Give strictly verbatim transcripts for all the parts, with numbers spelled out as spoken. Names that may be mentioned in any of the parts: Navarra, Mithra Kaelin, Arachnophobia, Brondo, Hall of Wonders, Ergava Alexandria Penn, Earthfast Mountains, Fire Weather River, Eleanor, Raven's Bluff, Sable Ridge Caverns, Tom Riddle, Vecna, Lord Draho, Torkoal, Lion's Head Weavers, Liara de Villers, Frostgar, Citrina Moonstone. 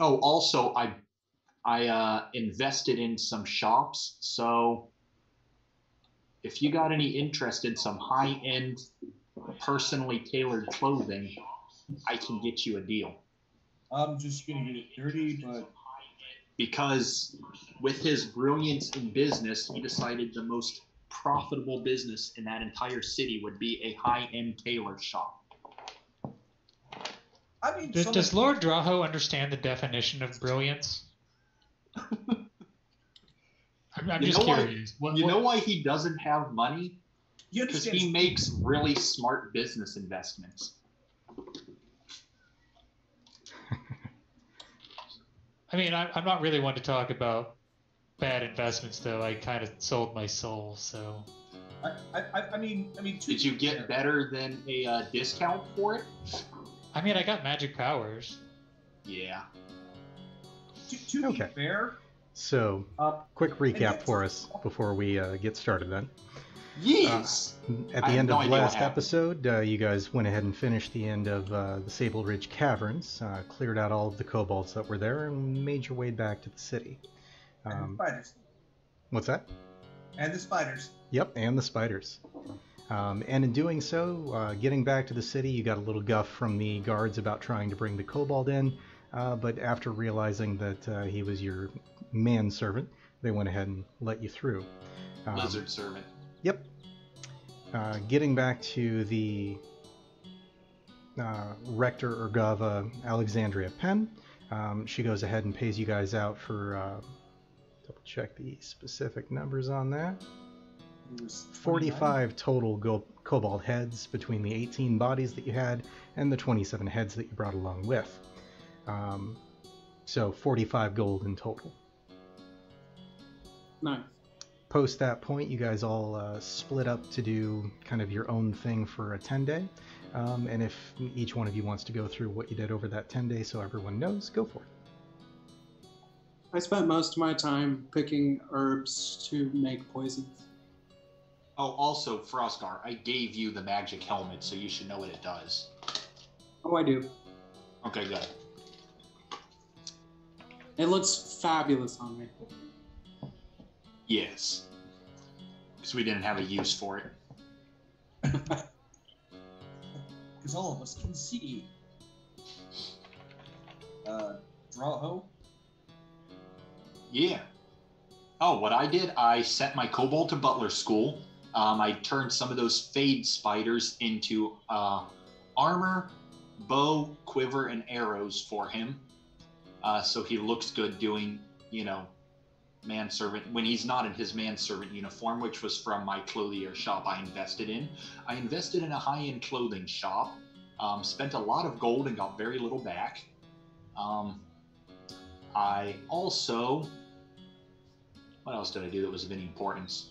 Oh, also, I I uh, invested in some shops. So if you got any interest in some high-end, personally tailored clothing, I can get you a deal. I'm just going to get it dirty, but... Because with his brilliance in business, he decided the most profitable business in that entire city would be a high-end tailor shop. I mean, does, so does Lord Draho understand the definition of brilliance? I'm, I'm just curious. Why, what, you what? know why he doesn't have money? Because he makes really smart business investments. I mean, I, I'm not really one to talk about bad investments, though. I kind of sold my soul, so. I, I, I mean, I mean. Did you get better than a uh, discount for it? I mean, I got magic powers. Yeah. To, to okay. be fair. So, uh, quick recap for us before we uh, get started then. Yes. Uh, at the I end of no the last episode, uh, you guys went ahead and finished the end of uh, the Sable Ridge Caverns, uh, cleared out all of the kobolds that were there, and made your way back to the city. Um, and the spiders. What's that? And the spiders. Yep, and the spiders. Um, and in doing so, uh, getting back to the city, you got a little guff from the guards about trying to bring the kobold in, uh, but after realizing that uh, he was your manservant, they went ahead and let you through. Um, Lizard servant. Yep. Uh, getting back to the uh, Rector Ergava Alexandria Penn, um, she goes ahead and pays you guys out for, uh, double check the specific numbers on that. forty-five total go kobold heads between the eighteen bodies that you had and the twenty-seven heads that you brought along with. Um, so forty-five gold in total. Nice. Post that point, you guys all uh, split up to do kind of your own thing for a ten-day. Um, and if each one of you wants to go through what you did over that ten-day so everyone knows, go for it. I spent most of my time picking herbs to make poisons. Oh, also, Frostgar, I gave you the magic helmet, so you should know what it does. Oh, I do. Okay, good. It looks fabulous on me. Yes. Because we didn't have a use for it. Because all of us can see. Uh, Draho? Yeah. Oh, what I did, I sent my kobold to butler school. Um, I turned some of those fade spiders into uh, armor, bow, quiver, and arrows for him. Uh, so he looks good doing, you know, manservant. When he's not in his manservant uniform, which was from my clothier shop I invested in. I invested in a high-end clothing shop, um, spent a lot of gold and got very little back. Um, I also... What else did I do that was of any importance?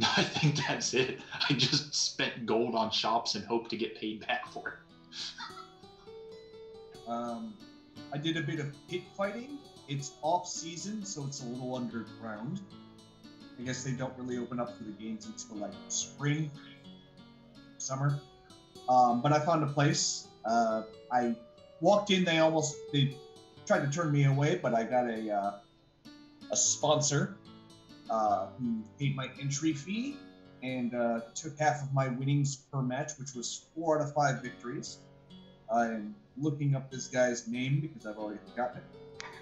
I think that's it. I just spent gold on shops and hoped to get paid back for it. um, I did a bit of pit fighting. It's off-season, so it's a little underground. I guess they don't really open up for the games until, like, spring, summer. Um, but I found a place. Uh, I walked in, they almost... they. tried to turn me away, but I got a uh, a sponsor uh, who paid my entry fee and uh, took half of my winnings per match, which was four out of five victories. I'm looking up this guy's name because I've already forgotten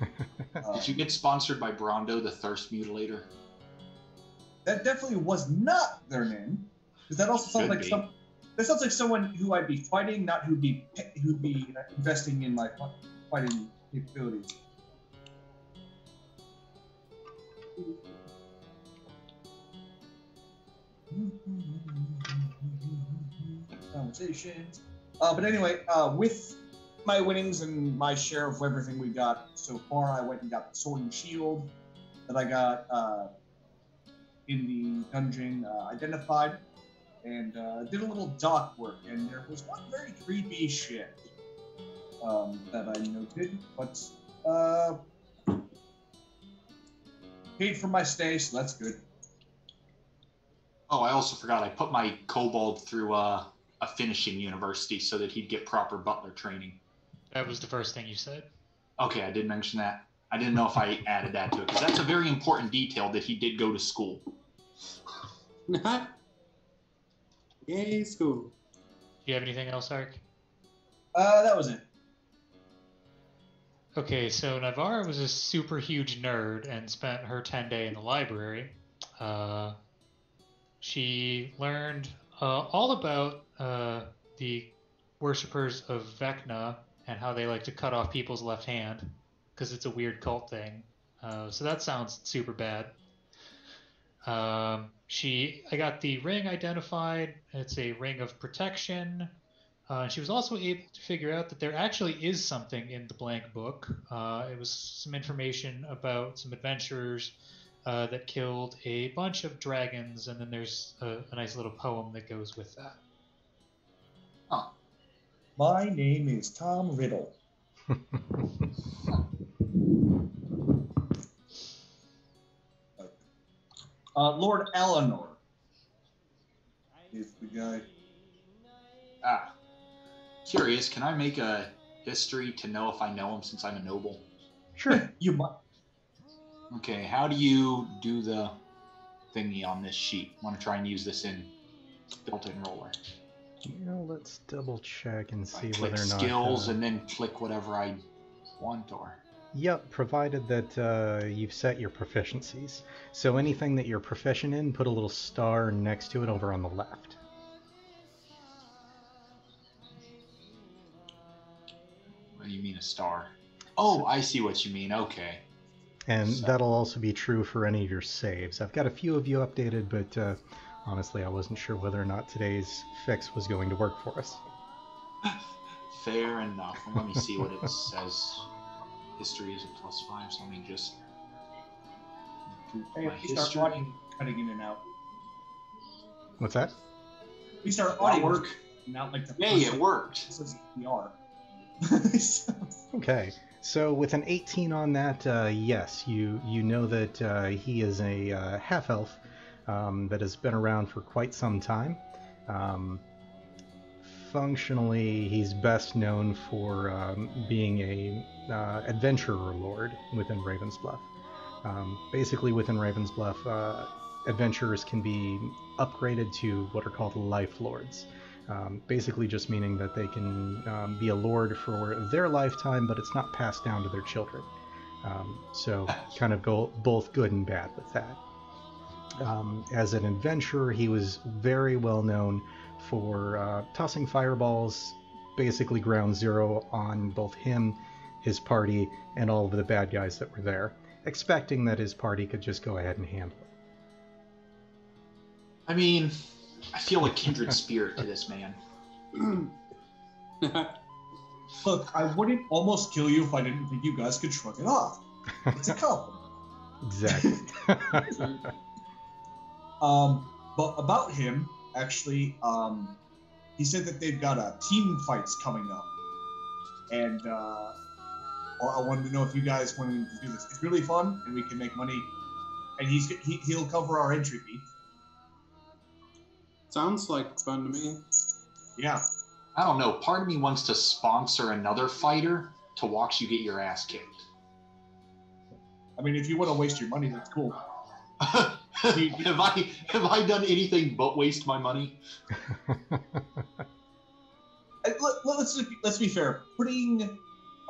it. uh, Did you get sponsored by Brondo, the Thirst Mutilator? That definitely was not their name, because that also sounds like some, that sounds like someone who I'd be fighting, not who'd be who'd be investing in my fighting capabilities. Conversations. Uh, but anyway, uh, with my winnings and my share of everything we got so far, I went and got the sword and shield that I got uh, in the dungeon uh, identified, and uh, did a little dock work, and there was one very creepy shit Um, that I noted, but uh, paid for my stay, so that's good. Oh, I also forgot I put my kobold through uh, a finishing university so that he'd get proper butler training. That was the first thing you said. Okay, I did mention that. I didn't know if I added that to it, because that's a very important detail that he did go to school. Not. Yay, school. Do you have anything else, Ark? Uh, that was it. Okay, so Navarre was a super huge nerd and spent her ten day in the library. Uh, she learned uh, all about uh, the worshippers of Vecna and how they like to cut off people's left hand, because it's a weird cult thing. Uh, so that sounds super bad. Um, she, I got the ring identified. It's a ring of protection. Uh, she was also able to figure out that there actually is something in the blank book. Uh, it was some information about some adventurers uh, that killed a bunch of dragons, and then there's a, a nice little poem that goes with that. Huh. My name is Tom Riddle. Uh, Lord Eleanor is the guy. Ah. Curious, can I make a history to know if I know him since I'm a noble? Sure, you might. Okay, how do you do the thingy on this sheet? I want to try and use this in built-in roller. You know, let's double check and see I whether or not... click skills uh... and then click whatever I want or... Yep, provided that uh, you've set your proficiencies. So anything that you're proficient in, put a little star next to it over on the left. What do you mean a star? Oh, so, I see what you mean. Okay. And so. That'll also be true for any of your saves. I've got a few of you updated, but uh, honestly, I wasn't sure whether or not today's fix was going to work for us. Fair enough. Let me see what it says. History is a plus five, so let me just improve hey, my history. Start running, cutting in and out. What's that? We start audio work. Not like the hey, it worked. This is P R. Okay, so with an eighteen on that, uh, yes, you you know that uh, he is a uh, half elf um, that has been around for quite some time. Um, Functionally, he's best known for um, being a uh, adventurer lord within Raven's Bluff. Um, basically, within Raven's Bluff, uh, adventurers can be upgraded to what are called life lords. Um, basically, just meaning that they can um, be a lord for their lifetime, but it's not passed down to their children. Um, so, kind of go, both good and bad with that. Um, as an adventurer, he was very well known for uh, tossing fireballs, basically ground zero on both him, his party, and all of the bad guys that were there, expecting that his party could just go ahead and handle it. I mean, I feel a kindred spirit to this man. Look, I wouldn't almost kill you if I didn't think you guys could shrug it off. It's a compliment. Exactly. um, but about him... Actually, um, he said that they've got a team fights coming up, and uh, I wanted to know if you guys want to do this. It's really fun, and we can make money, and he's he, he'll cover our entry fee. Sounds like fun to me. Yeah. I don't know. Part of me wants to sponsor another fighter to watch you get your ass kicked. I mean, if you want to waste your money, that's cool. have I have I done anything but waste my money? Let, let's let's be fair. Putting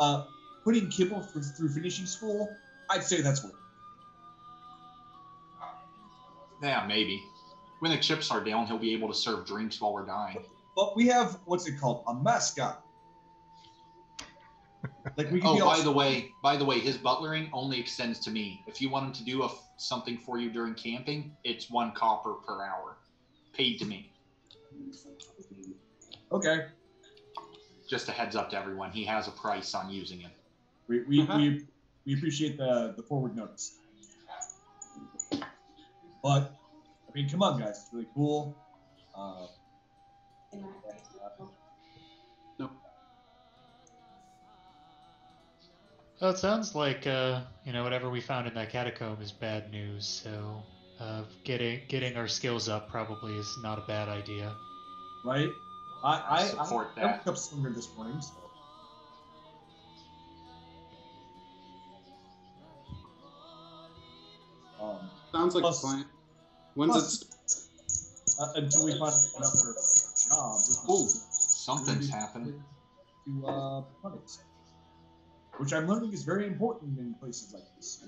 uh, putting Kibble through, through finishing school, I'd say that's worth it. Yeah, maybe. When the chips are down, he'll be able to serve drinks while we're dying. But we have what's it called? A mascot. Like we can oh, by awesome. the way, by the way, his butlering only extends to me. If you want him to do a, something for you during camping, it's one copper per hour, paid to me. Okay. Just a heads up to everyone. He has a price on using him. We we uh-huh. we, we appreciate the the forward notice. But I mean, come on, guys, it's really cool. Uh, no. Well, it sounds like, uh, you know, whatever we found in that catacomb is bad news, so uh, getting getting our skills up probably is not a bad idea. Right? I, I, I, support I, that. I woke up stronger this morning, so... Sounds like plus, a plan. When's plus, it? Uh, until we find another job. Oh, something's happening. To uh, punnets, which I'm learning is very important in places like this.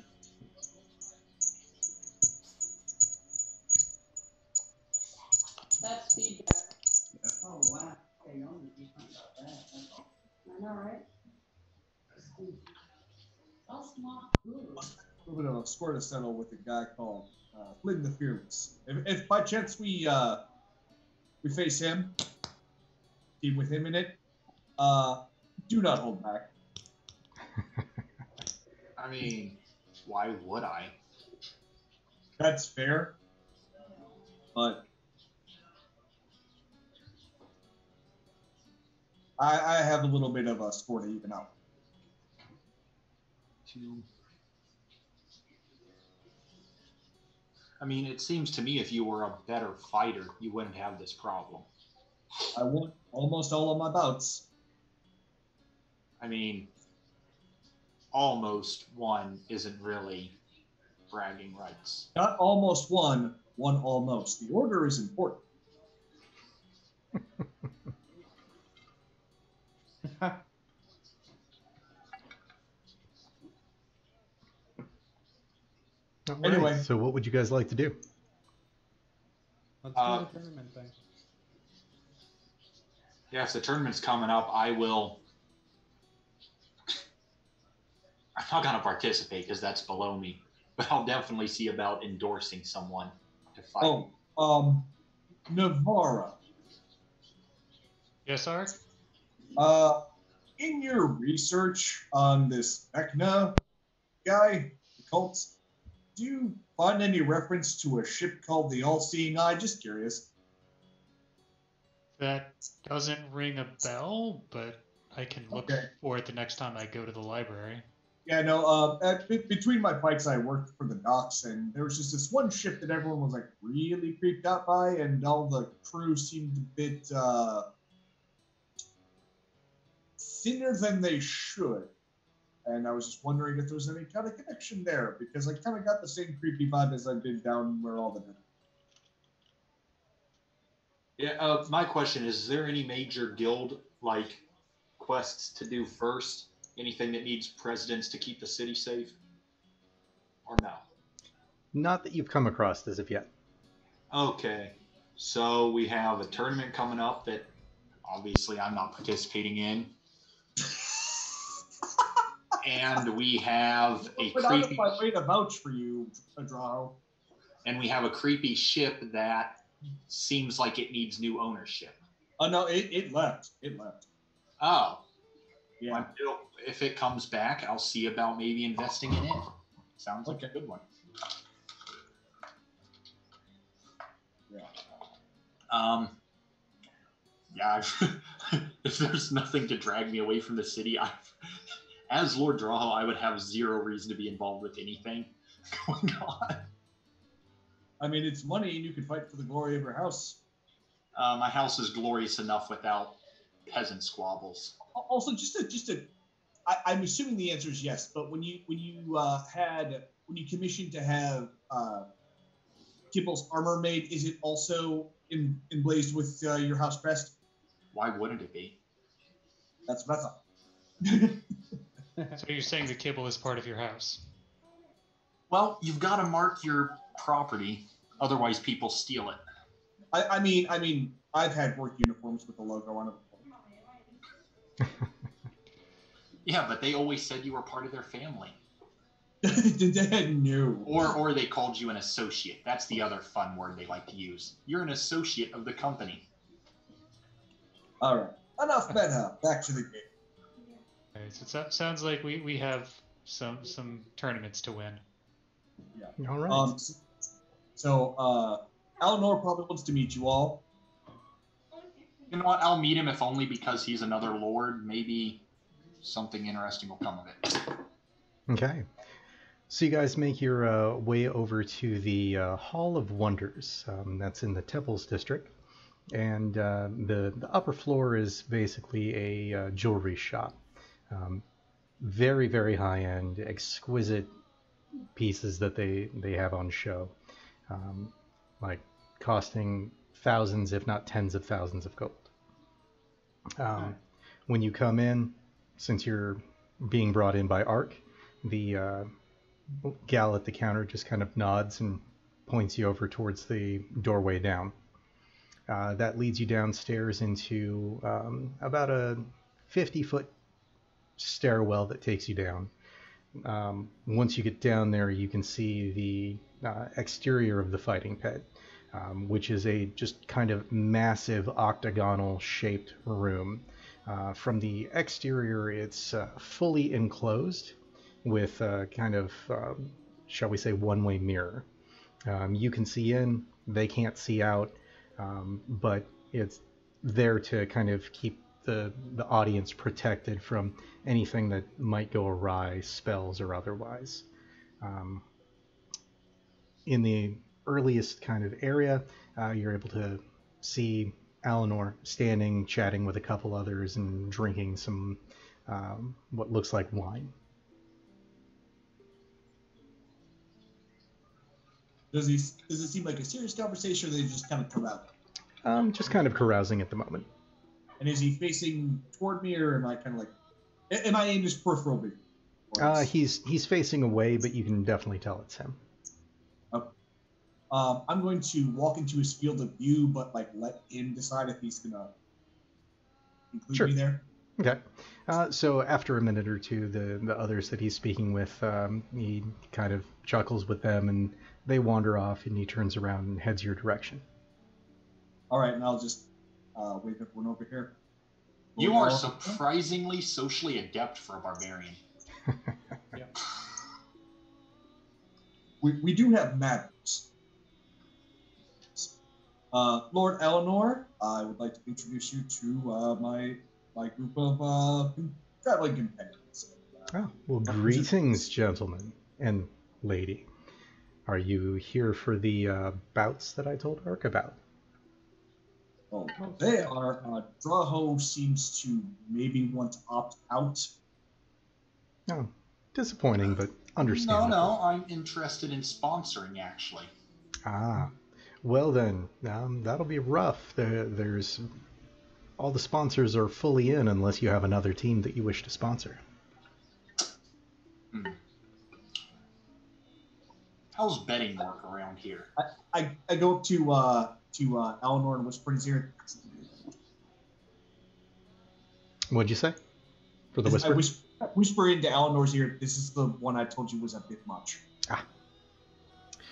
That's feedback. Yeah. Oh wow! Hey, I'm gonna do something about that. That's all. I know, right? That's not good. A little bit of a squirt of settle with a guy called uh, Flynn the Fearless. If, if by chance we uh, we face him, team with him in it, uh, do not hold back. I mean, why would I? That's fair, but I, I have a little bit of a score to even out. Two. I mean, it seems to me if you were a better fighter, you wouldn't have this problem. I won almost all of my bouts. I mean, almost one isn't really bragging rights. Not almost one, one almost. The order is important. Right. Anyway, so what would you guys like to do? Let's do uh, the tournament thing. Yeah, if the tournament's coming up, I will. I'm not going to participate because that's below me, but I'll definitely see about endorsing someone to fight. Oh, um, Navarra. Yes, sir. Uh, in your research on this Vecna guy, the cults. Do you find any reference to a ship called the All-Seeing Eye? Just curious. That doesn't ring a bell, but I can look okay. for it the next time I go to the library. Yeah, no, uh, at, between my pikes, I worked for the docks, and there was just this one ship that everyone was, like, really creeped out by, and all the crew seemed a bit uh, thinner than they should. And I was just wondering if there was any kind of connection there, because I kind of got the same creepy vibe as I did down where all the men. Yeah, uh, my question is, is there any major guild, like, quests to do first? Anything that needs presidents to keep the city safe? Or no? Not that you've come across as of yet. Okay. So we have a tournament coming up that, obviously, I'm not participating in. And we have a but creepy. But I way to vouch for you, Adrao. And we have a creepy ship that seems like it needs new ownership. Oh no, it, it left. It left. Oh. Yeah. Well, if it comes back, I'll see about maybe investing in it. Sounds like okay. a good one. Yeah. Um. Yeah. If there's nothing to drag me away from the city, I've. As Lord Draho, I would have zero reason to be involved with anything going on. I mean, it's money, and you can fight for the glory of your house. Uh, my house is glorious enough without peasant squabbles. Also, just to, just to, I, I'm assuming the answer is yes. But when you when you uh, had when you commissioned to have uh, Kibble's armor made, is it also in, emblazed with uh, your house crest? Why wouldn't it be? That's what I thought. So you're saying the Kibble is part of your house? Well, you've got to mark your property, otherwise people steal it. I, I mean, I mean, I've had work uniforms with the logo on them. Yeah, but they always said you were part of their family. Did they? No. Or, or they called you an associate. That's the other fun word they like to use. You're an associate of the company. All right, enough meta. Back to the game. So it sounds like we, we have some some tournaments to win. Yeah. All right. Um, so uh, Eleanor probably wants to meet you all. You know what? I'll meet him if only because he's another lord. Maybe something interesting will come of it. Okay. So you guys make your uh, way over to the uh, Hall of Wonders. Um, that's in the Temples district. And uh, the, the upper floor is basically a uh, jewelry shop. Um, very, very high-end, exquisite pieces that they, they have on show. um, like costing thousands, if not tens of thousands of gold. Um, right. When you come in, since you're being brought in by Ark, the uh, gal at the counter just kind of nods and points you over towards the doorway down. Uh, that leads you downstairs into um, about a fifty-foot stairwell that takes you down. Um, once you get down there, you can see the uh, exterior of the fighting pit, um, which is a just kind of massive octagonal-shaped room. Uh, from the exterior, it's uh, fully enclosed with a kind of, um, shall we say, one-way mirror. Um, you can see in, they can't see out. Um, but it's there to kind of keep the, the audience protected from anything that might go awry, spells or otherwise. Um, in the earliest kind of area, uh, you're able to see Eleanor standing, chatting with a couple others and drinking some um, what looks like wine. Does, he, does it seem like a serious conversation, or are they just kind of carousing? Um, just kind of carousing at the moment. And is he facing toward me, or am I kind of like... Am I in his peripheral view? Uh, he's, he's facing away, but you can definitely tell it's him. Okay. Um, I'm going to walk into his field of view, but like let him decide if he's going to include sure. me there. Okay. Uh, so after a minute or two, the, the others that he's speaking with, um, he kind of chuckles with them, and they wander off, and he turns around and heads your direction. All right, and I'll just uh, wave everyone over here. We'll you are surprisingly them. socially adept for a barbarian. Yeah. we, we do have matters. Uh, Lord Eleanor, I would like to introduce you to uh, my... my group of uh, traveling companions. Uh, oh, well, greetings, gentlemen and lady. Are you here for the uh, bouts that I told Ark about? Oh, they are. Uh, Draho seems to maybe want to opt out. Oh, disappointing, but understandable. No, no, I'm interested in sponsoring, actually. Ah, well then, um, that'll be rough. There, there's... all the sponsors are fully in unless you have another team that you wish to sponsor. Hmm. How's betting work around here? I, I, I go up to uh, to uh, Eleanor and whisper in his ear. What'd you say? For the this, whisper? I whisper, whisper into Eleanor's ear, this is the one I told you was a bit much. Ah.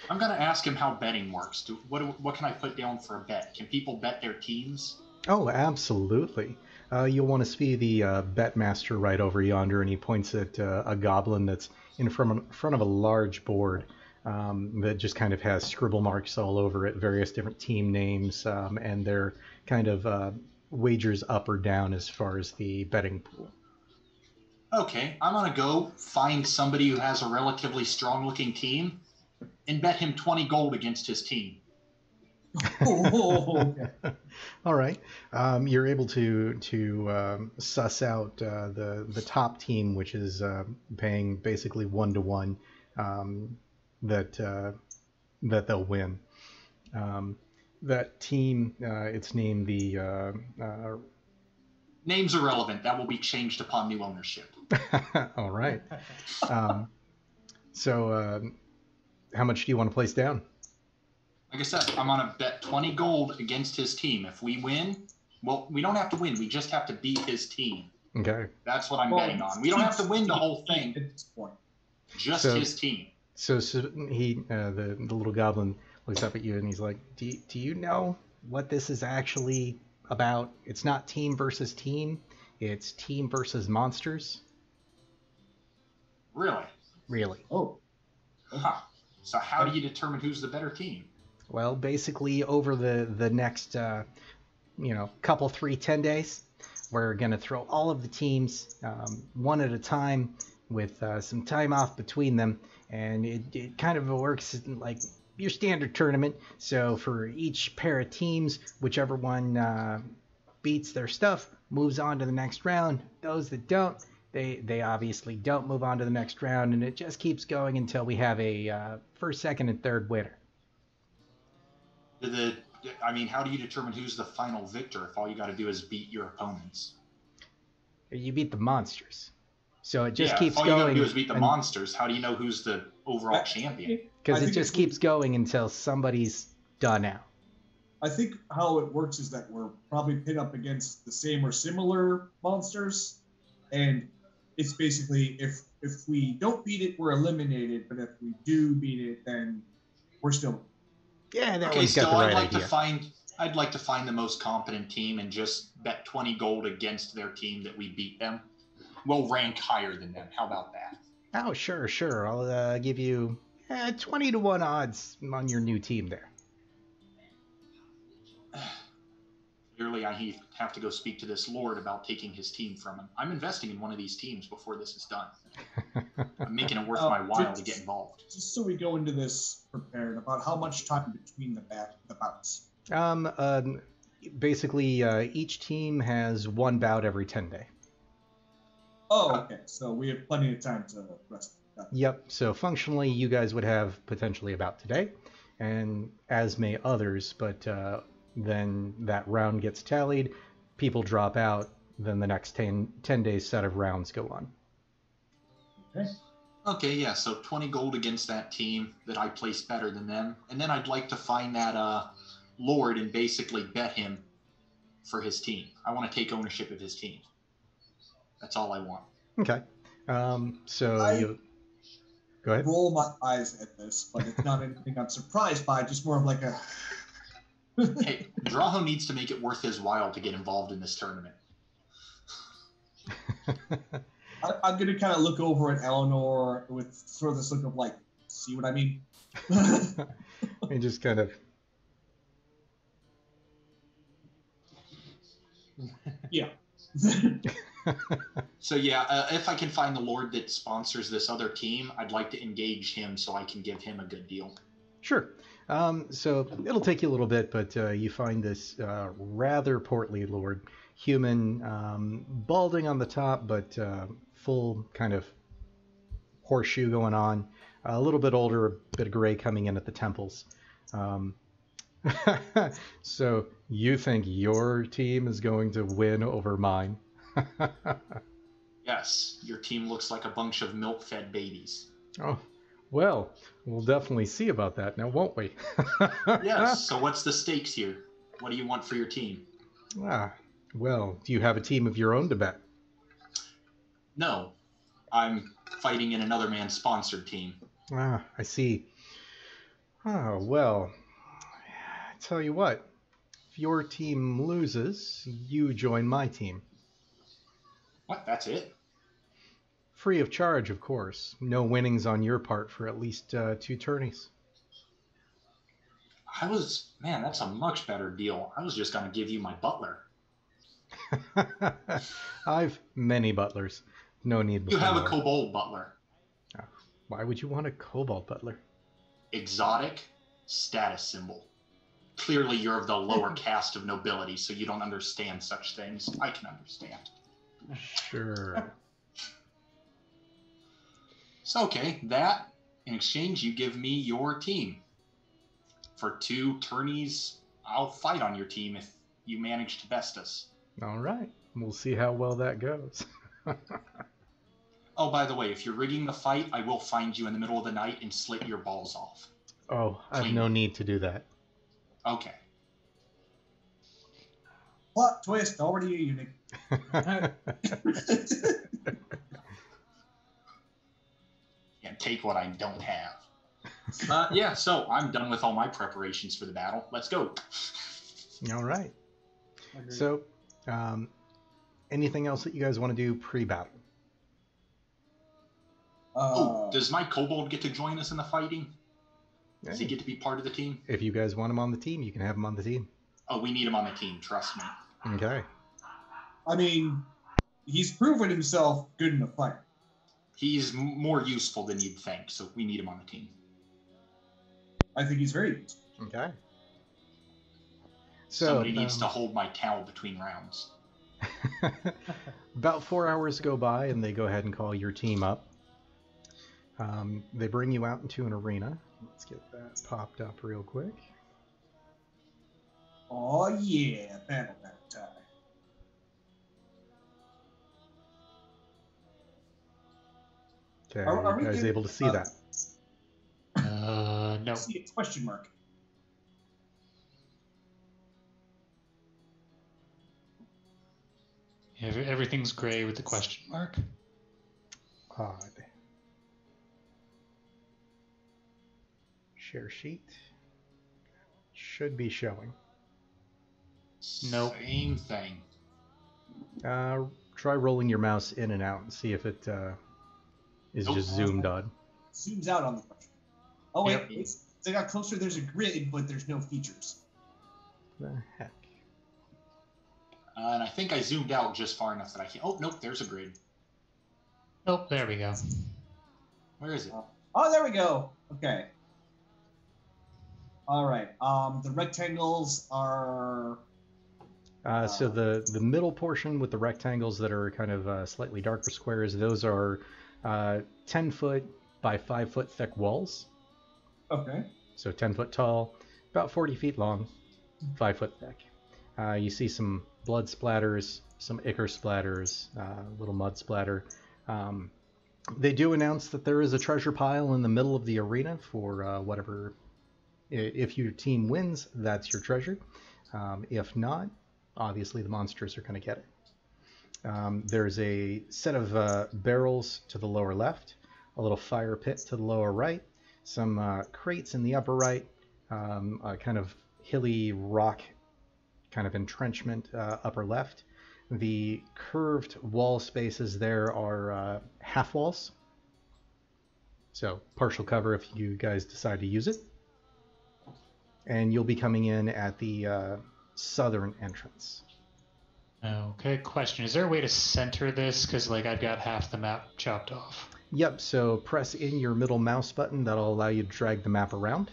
I'm going to ask him how betting works. Do, what, what can I put down for a bet? Can people bet their teams? Oh, absolutely. Uh, you'll want to see the uh, Betmaster right over yonder, and he points at uh, a goblin that's in front of a large board um, that just kind of has scribble marks all over it, various different team names, um, and their kind of uh, wagers up or down as far as the betting pool. Okay, I'm going to go find somebody who has a relatively strong-looking team and bet him twenty gold against his team. Oh, okay. All right. Um, you're able to to um, suss out uh, the the top team, which is uh, paying basically one to one um, that uh, that they'll win. Um, that team, uh, it's named the. Uh, uh... Names are relevant. That will be changed upon new ownership. All right. um, so, uh, how much do you want to place down? Like I said, I'm on a bet twenty gold against his team. If we win, well, we don't have to win. We just have to beat his team. Okay. That's what I'm well, betting on. We don't have to win the whole thing at this point. Just so, his team. So, so he, uh, the, the little goblin looks up at you and he's like, do you, do you know what this is actually about? It's not team versus team. It's team versus monsters. Really? Really. Oh. Huh. So how do you determine who's the better team? Well, basically, over the, the next, uh, you know, couple, three, ten days, we're going to throw all of the teams um, one at a time with uh, some time off between them. And it, it kind of works like your standard tournament. So for each pair of teams, whichever one uh, beats their stuff moves on to the next round. Those that don't, they, they obviously don't move on to the next round. And it just keeps going until we have a uh, first, second, and third winner. the, I mean, how do you determine who's the final victor if all you got to do is beat your opponents? You beat the monsters. So it just yeah, keeps if all going. All you got to do is beat the and, monsters. How do you know who's the overall champion? Because it just keeps going until somebody's done out. I think how it works is that we're probably pit up against the same or similar monsters, and it's basically if if we don't beat it, we're eliminated. But if we do beat it, then we're still. Yeah, that okay, one's still, got the right I'd like idea. to find. I'd like to find the most competent team and just bet twenty gold against their team that we beat them. We'll rank higher than them. How about that? Oh, sure, sure. I'll uh, give you eh, twenty to one odds on your new team there. Clearly, I have to go speak to this lord about taking his team from him. I'm investing in one of these teams before this is done. I'm making it worth uh, my while just, to get involved. Just so we go into this prepared, about how much time between the, bat, the bouts? Um, uh, basically, uh, each team has one bout every ten days. Oh, okay. So we have plenty of time to rest. Yep. So functionally, you guys would have potentially about today, and as may others, but... Uh, then that round gets tallied, people drop out, then the next ten, ten days set of rounds go on. Okay. Okay, yeah, so twenty gold against that team that I placed better than them, and then I'd like to find that uh, lord and basically bet him for his team. I want to take ownership of his team. That's all I want. Okay. Um, so I you... Go ahead. Roll my eyes at this, but it's not anything I'm surprised by, just more of like a... Hey, Draho needs to make it worth his while to get involved in this tournament. I, I'm going to kind of look over at Eleanor with sort of this look of like, see what I mean? And just kind of... Yeah. So yeah, uh, if I can find the lord that sponsors this other team, I'd like to engage him so I can give him a good deal. Sure. Um, so it'll take you a little bit, but uh, you find this uh, rather portly lord, human, um, balding on the top, but uh, full kind of horseshoe going on, a little bit older, a bit of gray coming in at the temples. Um, so you think your team is going to win over mine? Yes, your team looks like a bunch of milk-fed babies. Oh. Well, we'll definitely see about that now, won't we? Yes. So what's the stakes here? What do you want for your team? Ah, well, do you have a team of your own to bet? No. I'm fighting in another man's sponsored team. Ah, I see. Ah, well, I tell you what. If your team loses, you join my team. What? That's it? Free of charge, of course. No winnings on your part for at least uh, two tourneys. I was... Man, that's a much better deal. I was just going to give you my butler. I've many butlers. No need... You have more. A kobold butler. Oh, why would you want a kobold butler? Exotic status symbol. Clearly you're of the lower caste of nobility, so you don't understand such things. I can understand. Sure. So, okay, that, in exchange, you give me your team. For two tourneys, I'll fight on your team if you manage to best us. All right. We'll see how well that goes. Oh, by the way, if you're rigging the fight, I will find you in the middle of the night and slit your balls off. Oh, I have no need to do that. Okay. Plot twist, already a eunuch. Take what I don't have. Uh, yeah, so I'm done with all my preparations for the battle. Let's go. All right. So, um, anything else that you guys want to do pre-battle? Uh, oh, does my kobold get to join us in the fighting? Does yeah. he get to be part of the team? If you guys want him on the team, you can have him on the team. Oh, we need him on the team. Trust me. Okay. I mean, he's proven himself good in the fight. He's more useful than you'd think, so we need him on the team. I think he's very useful. Okay. So, Somebody um, needs to hold my towel between rounds. About four hours go by, and they go ahead and call your team up. Um, they bring you out into an arena. Let's get that popped up real quick. Oh yeah, battle baptized. Okay, are, are you guys able to see uh, that? Uh, no. I see a question mark. Every, everything's gray with the question mark. Odd. Share sheet. Should be showing. No. Same thing. Uh, try rolling your mouse in and out and see if it uh, is nope. just zoomed on. Zooms out on the question. Oh, wait. Yep. It's, they got closer. There's a grid, but there's no features. The heck. Uh, and I think I zoomed out just far enough that I can't. Oh, nope, there's a grid. Nope, there we go. Where is it? Oh, there we go. Okay. All right. Um, the rectangles are. Uh, uh, so the the middle portion with the rectangles that are kind of uh, slightly darker squares, those are uh, ten foot by five foot thick walls. Okay. So ten foot tall, about forty feet long, five foot thick. Uh, you see some blood splatters, some ichor splatters, a uh, little mud splatter. Um, they do announce that there is a treasure pile in the middle of the arena for uh, whatever. If your team wins, that's your treasure. Um, if not, obviously the monsters are going to get it. Um, there's a set of uh, barrels to the lower left, a little fire pit to the lower right, some uh, crates in the upper right, um, a kind of hilly rock kind of entrenchment uh, upper left. The curved wall spaces there are uh, half walls, so partial cover if you guys decide to use it. And you'll be coming in at the uh, southern entrance. Okay, question. Is there a way to center this? Because like I've got half the map chopped off. Yep, so press in your middle mouse button. That'll allow you to drag the map around.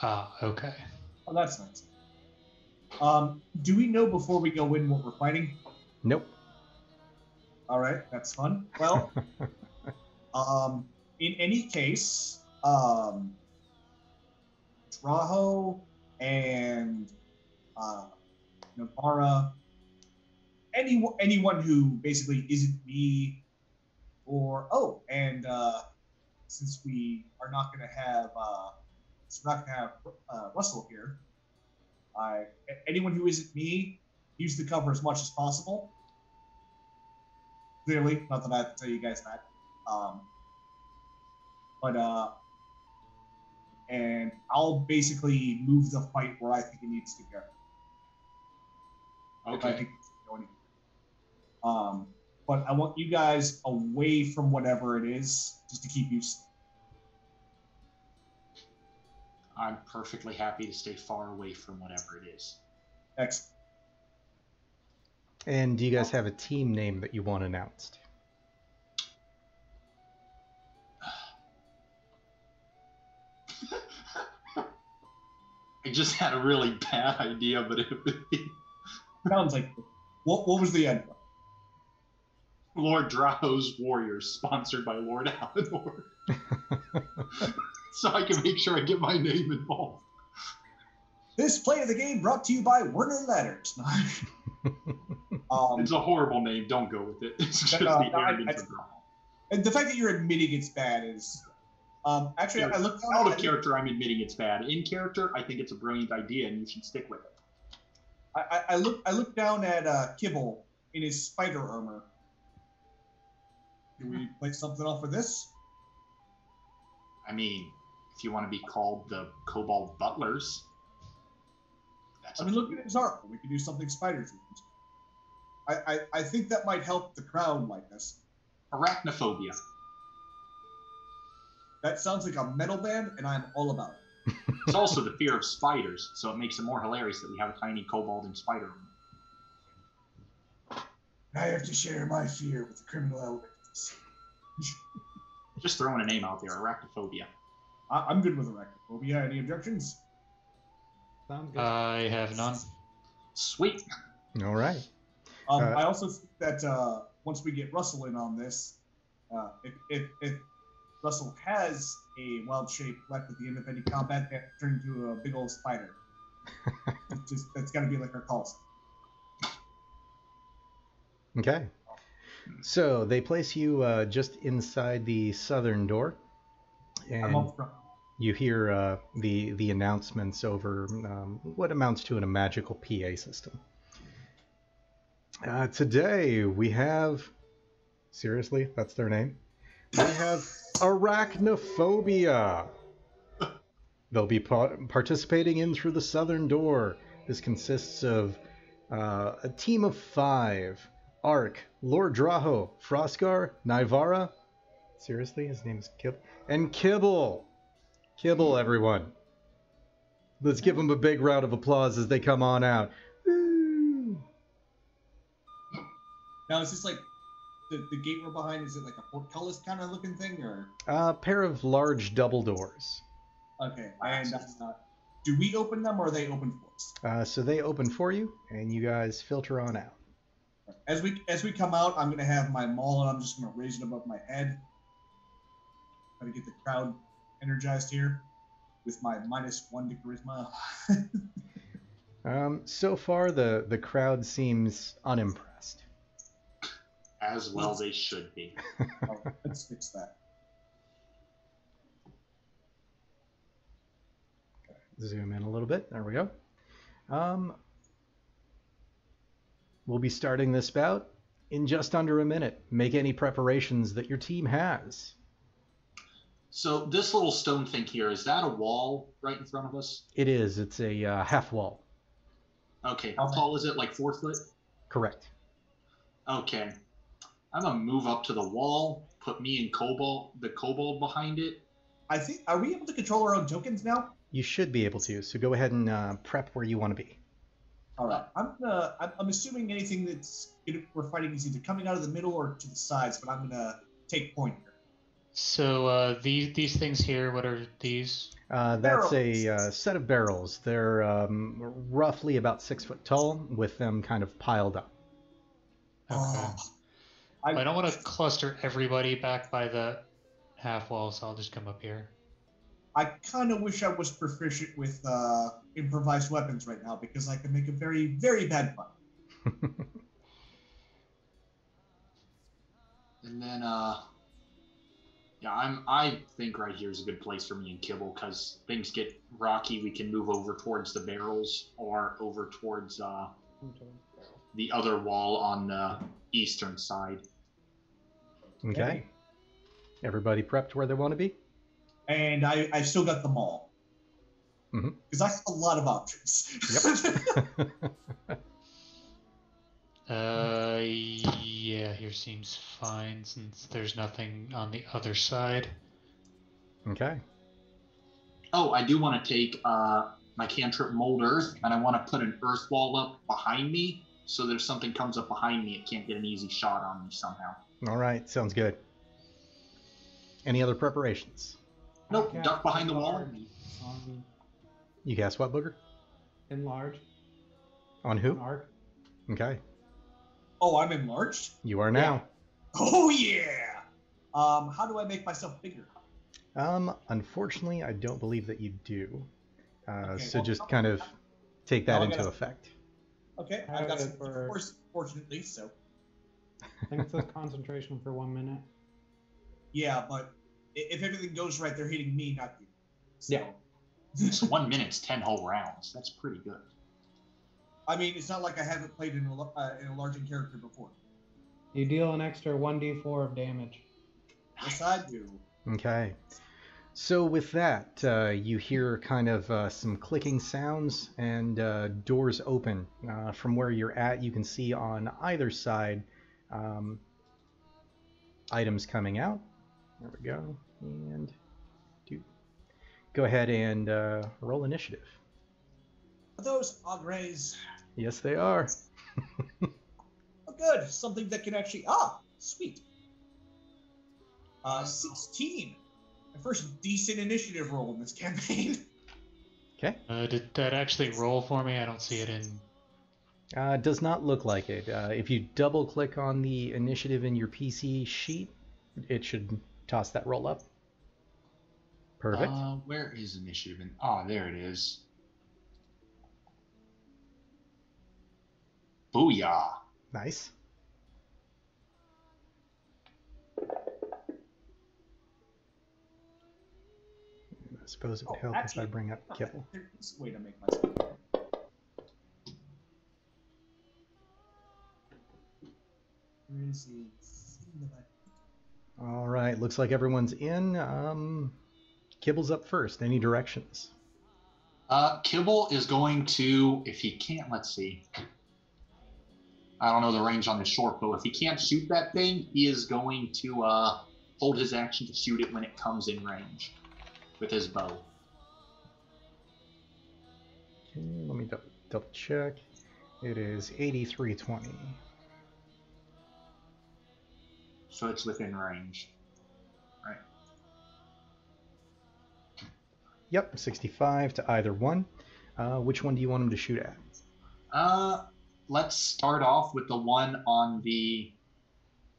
Ah, okay. Oh, that's nice. Um, do we know before we go in what we're fighting? Nope. All right, that's fun. Well, um, in any case, um, Draho and uh, Navara, anyone, anyone who basically isn't me, or oh, and uh, since we are not going to have, uh, since we're not going to have uh, Russell here. I, anyone who isn't me, use the cover as much as possible. Clearly, not that I have to tell you guys that. Um, but, uh, and I'll basically move the fight where I think it needs to go. Okay. I think it's going. Um, but I want you guys away from whatever it is, just to keep you safe. I'm perfectly happy to stay far away from whatever it is. Excellent. And do you guys have a team name that you want announced? I just had a really bad idea, but it would be... Sounds like... What, what was the end? Lord Draho's Warriors, sponsored by Lord Eleanor. So I can make sure I get my name involved. This play of the game brought to you by Werner Letters. um, it's a horrible name. Don't go with it. It's just no, the no, arrogance I, I, of Draho. And the fact that you're admitting it's bad is... Um, actually, There's, I looked out of character. I'm admitting it's bad. In character, I think it's a brilliant idea, and you should stick with it. I, I, I look. I looked down at uh, Kibble in his spider armor. Can we play something off of this? I mean, if you want to be called the Kobold Butlers, that's. I mean, look at his art. We could do something spiders. I, I, I think that might help the crowd like this. Arachnophobia. That sounds like a metal band, and I'm all about it. It's also the fear of spiders, so it makes it more hilarious that we have a tiny kobold and spider. I have to share my fear with the criminal element. Just throwing a name out there, Arachnophobia. I I'm good with Arachnophobia. Any objections? Sounds good. I have none. Sweet. All right. Um, uh, I also think that uh, once we get Russell in on this, uh, if if if Russell has a wild shape left at the end of any combat that turned into a big old spider. Just, that's got to be like our calls. Okay. So they place you uh, just inside the southern door. And I'm up front. You hear uh, the, the announcements over um, what amounts to an, a magical P A system. Uh, today we have... Seriously? That's their name? We have Arachnophobia. They'll be participating in through the southern door. This consists of uh, a team of five. Ark, Lord Draho, Frosgar, Naivara. Seriously? His name is Kibble. And Kibble. Kibble, everyone. Let's give them a big round of applause as they come on out. Woo. Now, is this like the, the gate we're behind? Is it like a portcullis kind of looking thing? Or a pair of large double doors. Okay, and that's not... Do we open them, or are they open for us? Uh, so they open for you, and you guys filter on out. As we as we come out, I'm going to have my maul, and I'm just going to raise it above my head. Got to get the crowd energized here with my minus one to charisma. um, so far, the, the crowd seems unimpressed. As well they should be. Oh, let's fix that. Zoom in a little bit. There we go. Um, we'll be starting this bout in just under a minute. Make any preparations that your team has. So this little stone thing here, is that a wall right in front of us? It is. It's a uh, half wall. Okay. How tall is it? Like four foot? Correct. Okay. I'm going to move up to the wall, put me and Kobold, the Kobold behind it. I think. Are we able to control our own tokens now? You should be able to, so go ahead and uh, prep where you want to be. All right. I'm, uh, I'm, I'm assuming anything that's we're fighting is either coming out of the middle or to the sides, but I'm going to take point here. So uh, these, these things here, what are these? Uh, that's barrels. a uh, set of barrels. They're um, roughly about six foot tall, with them kind of piled up. Okay. Oh, I, I don't want to cluster everybody back by the half wall, so I'll just come up here. I kind of wish I was proficient with uh, improvised weapons right now, because I can make a very, very bad pun. And then, uh, yeah, I'm. I think right here is a good place for me and Kibble, because things get rocky. We can move over towards the barrels or over towards uh, the other wall on the eastern side. Okay. Everybody prepped where they want to be? And I, I've still got them all. Because mm-hmm. I have a lot of options. Yep. uh, yeah, here seems fine since there's nothing on the other side. Okay. Oh, I do want to take uh, my cantrip Mold Earth, and I want to put an earth wall up behind me so that if something comes up behind me, it can't get an easy shot on me somehow. All right, sounds good. Any other preparations? Nope, yeah, duck behind the wall. You guess what, Booger? Enlarged. On who? Enlarged. Okay. Oh, I'm enlarged? You are now. Yeah. Oh, yeah! Um, how do I make myself bigger? Um, unfortunately, I don't believe that you do. Uh, okay, so well, just kind of take that into gotta, effect. Okay, I've got some for, force, fortunately, so. I think it says concentration for one minute. Yeah, but... If everything goes right, they're hitting me, not you. So. Yeah. It's one minute's ten whole rounds. That's pretty good. I mean, it's not like I haven't played in a, uh, in a larger character before. You deal an extra one d four of damage. Yes, I do. Okay. So with that, uh, you hear kind of uh, some clicking sounds and uh, doors open. Uh, from where you're at, you can see on either side um, items coming out. There we go. And do go ahead and uh, roll initiative. Are those ogres? Yes, they are. Oh, good. Something that can actually... Ah, sweet. Uh, sixteen. My first decent initiative roll in this campaign. Okay. Uh, did that actually roll for me? I don't see it in... Uh, it does not look like it. Uh, if you double-click on the initiative in your P C sheet, it should... Toss that roll up. Perfect. Uh, where is initiative? Ah, oh, there it is. Booyah. Nice. I suppose it would oh, help actually, if I bring up Kibble. There's a way to make myself better. Where is he? All right, looks like everyone's in. Um, Kibble's up first. Any directions? Uh, Kibble is going to, if he can't, let's see. I don't know the range on his short, but if he can't shoot that thing, he is going to uh, hold his action to shoot it when it comes in range with his bow. Okay, let me double, double check. It is eighty-three twenty. So it's within range, right? Yep, sixty-five to either one. Uh, which one do you want him to shoot at? Uh, let's start off with the one on the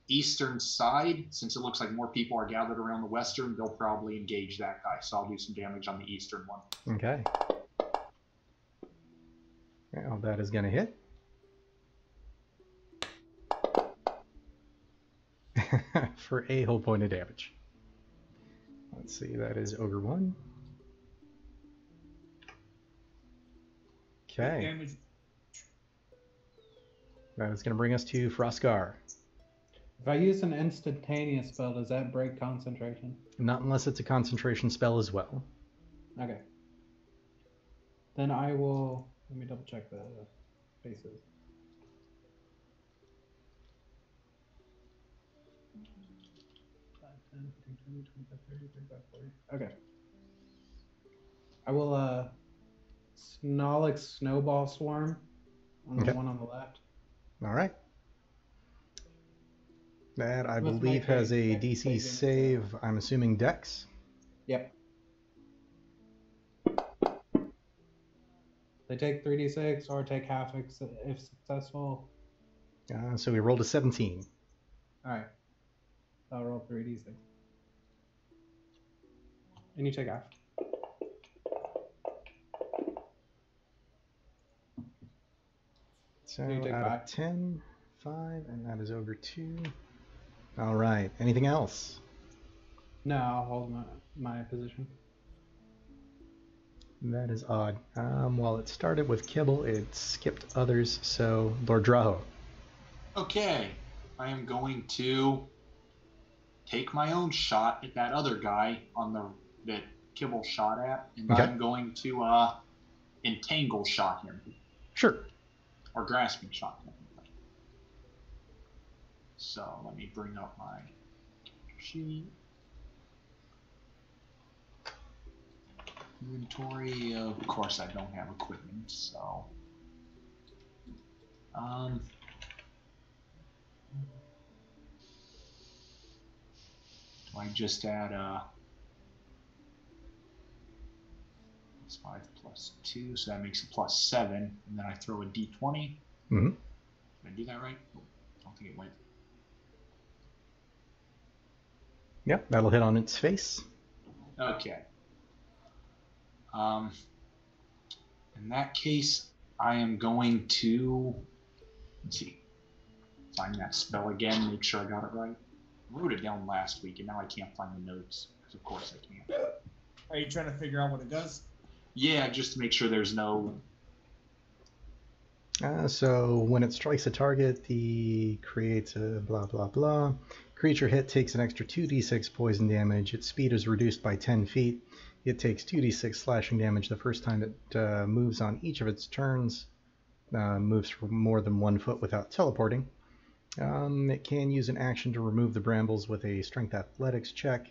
eastern side. Since it looks like more people are gathered around the western, they'll probably engage that guy. So I'll do some damage on the eastern one. Okay. Well, that is going to hit. For a whole point of damage. Let's see, that is ogre one. Okay. That is going to bring us to Frosgar. If I use an instantaneous spell, does that break concentration? Not unless it's a concentration spell as well. Okay. Then I will... Let me double check the bases. Okay. I will uh, Snorlax Snowball Swarm on okay. the one on the left. All right. That, I With believe, has a D C save, I'm assuming Dex? Yep. They take three d six or take half if successful. Uh, so we rolled a seventeen. All right. I'll roll three d six. And you take off. So you take out five. Of ten, five, and that is over two. All right. Anything else? No, I'll hold my, my position. That is odd. Um, while it started with Kibble, it skipped others. So Lord Draho. Okay. I am going to take my own shot at that other guy on the that Kibble shot at, and okay. I'm going to uh, entangle shot him. Sure. Or grasping shot him. So let me bring up my sheet. Inventory, of course I don't have equipment, so. Um. Do I just add a... It's five plus two, so that makes it plus seven, and then I throw a d twenty. Mm-hmm. Did I do that right? Oh, I don't think it went. Yep, that'll hit on its face. Okay. Um, in that case, I am going to, let's see, find that spell again, make sure I got it right. I wrote it down last week, and now I can't find the notes, because of course I can't. Are you trying to figure out what it does? Yeah, just to make sure there's no... Uh, so when it strikes a target, the creates a blah, blah, blah. Creature hit takes an extra two d six poison damage. Its speed is reduced by ten feet. It takes two d six slashing damage the first time it uh, moves on each of its turns. Uh, moves for more than one foot without teleporting. Um, it can use an action to remove the brambles with a strength athletics check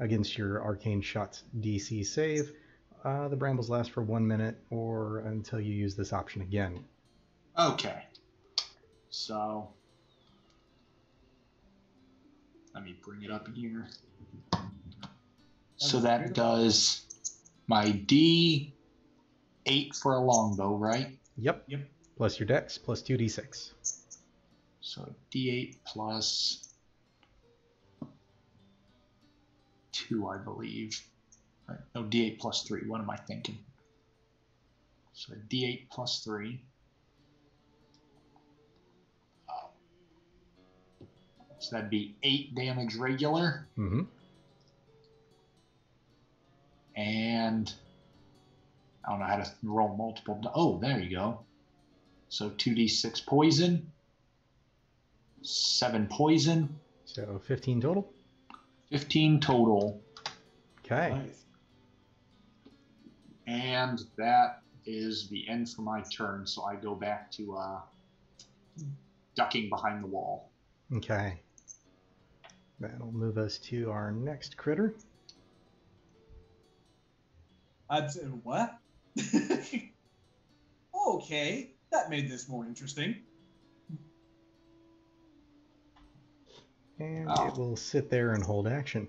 against your arcane shot's D C save. Uh, the brambles last for one minute or until you use this option again. Okay. So, let me bring it up in here. So that does my d eight for a longbow, right? Yep. Yep. Plus your dex, plus two d six. So d eight plus two, I believe. Right. No, d eight plus three. What am I thinking? So d eight plus three. So that'd be eight damage regular. Mm-hmm. And I don't know how to roll multiple. Oh, there you go. So two d six poison. seven poison. So fifteen total? fifteen total. Okay. Nice. And that is the end for my turn, so I go back to uh, ducking behind the wall. Okay. That'll move us to our next critter. I'd say, what? Okay, that made this more interesting. And oh. It will sit there and hold action.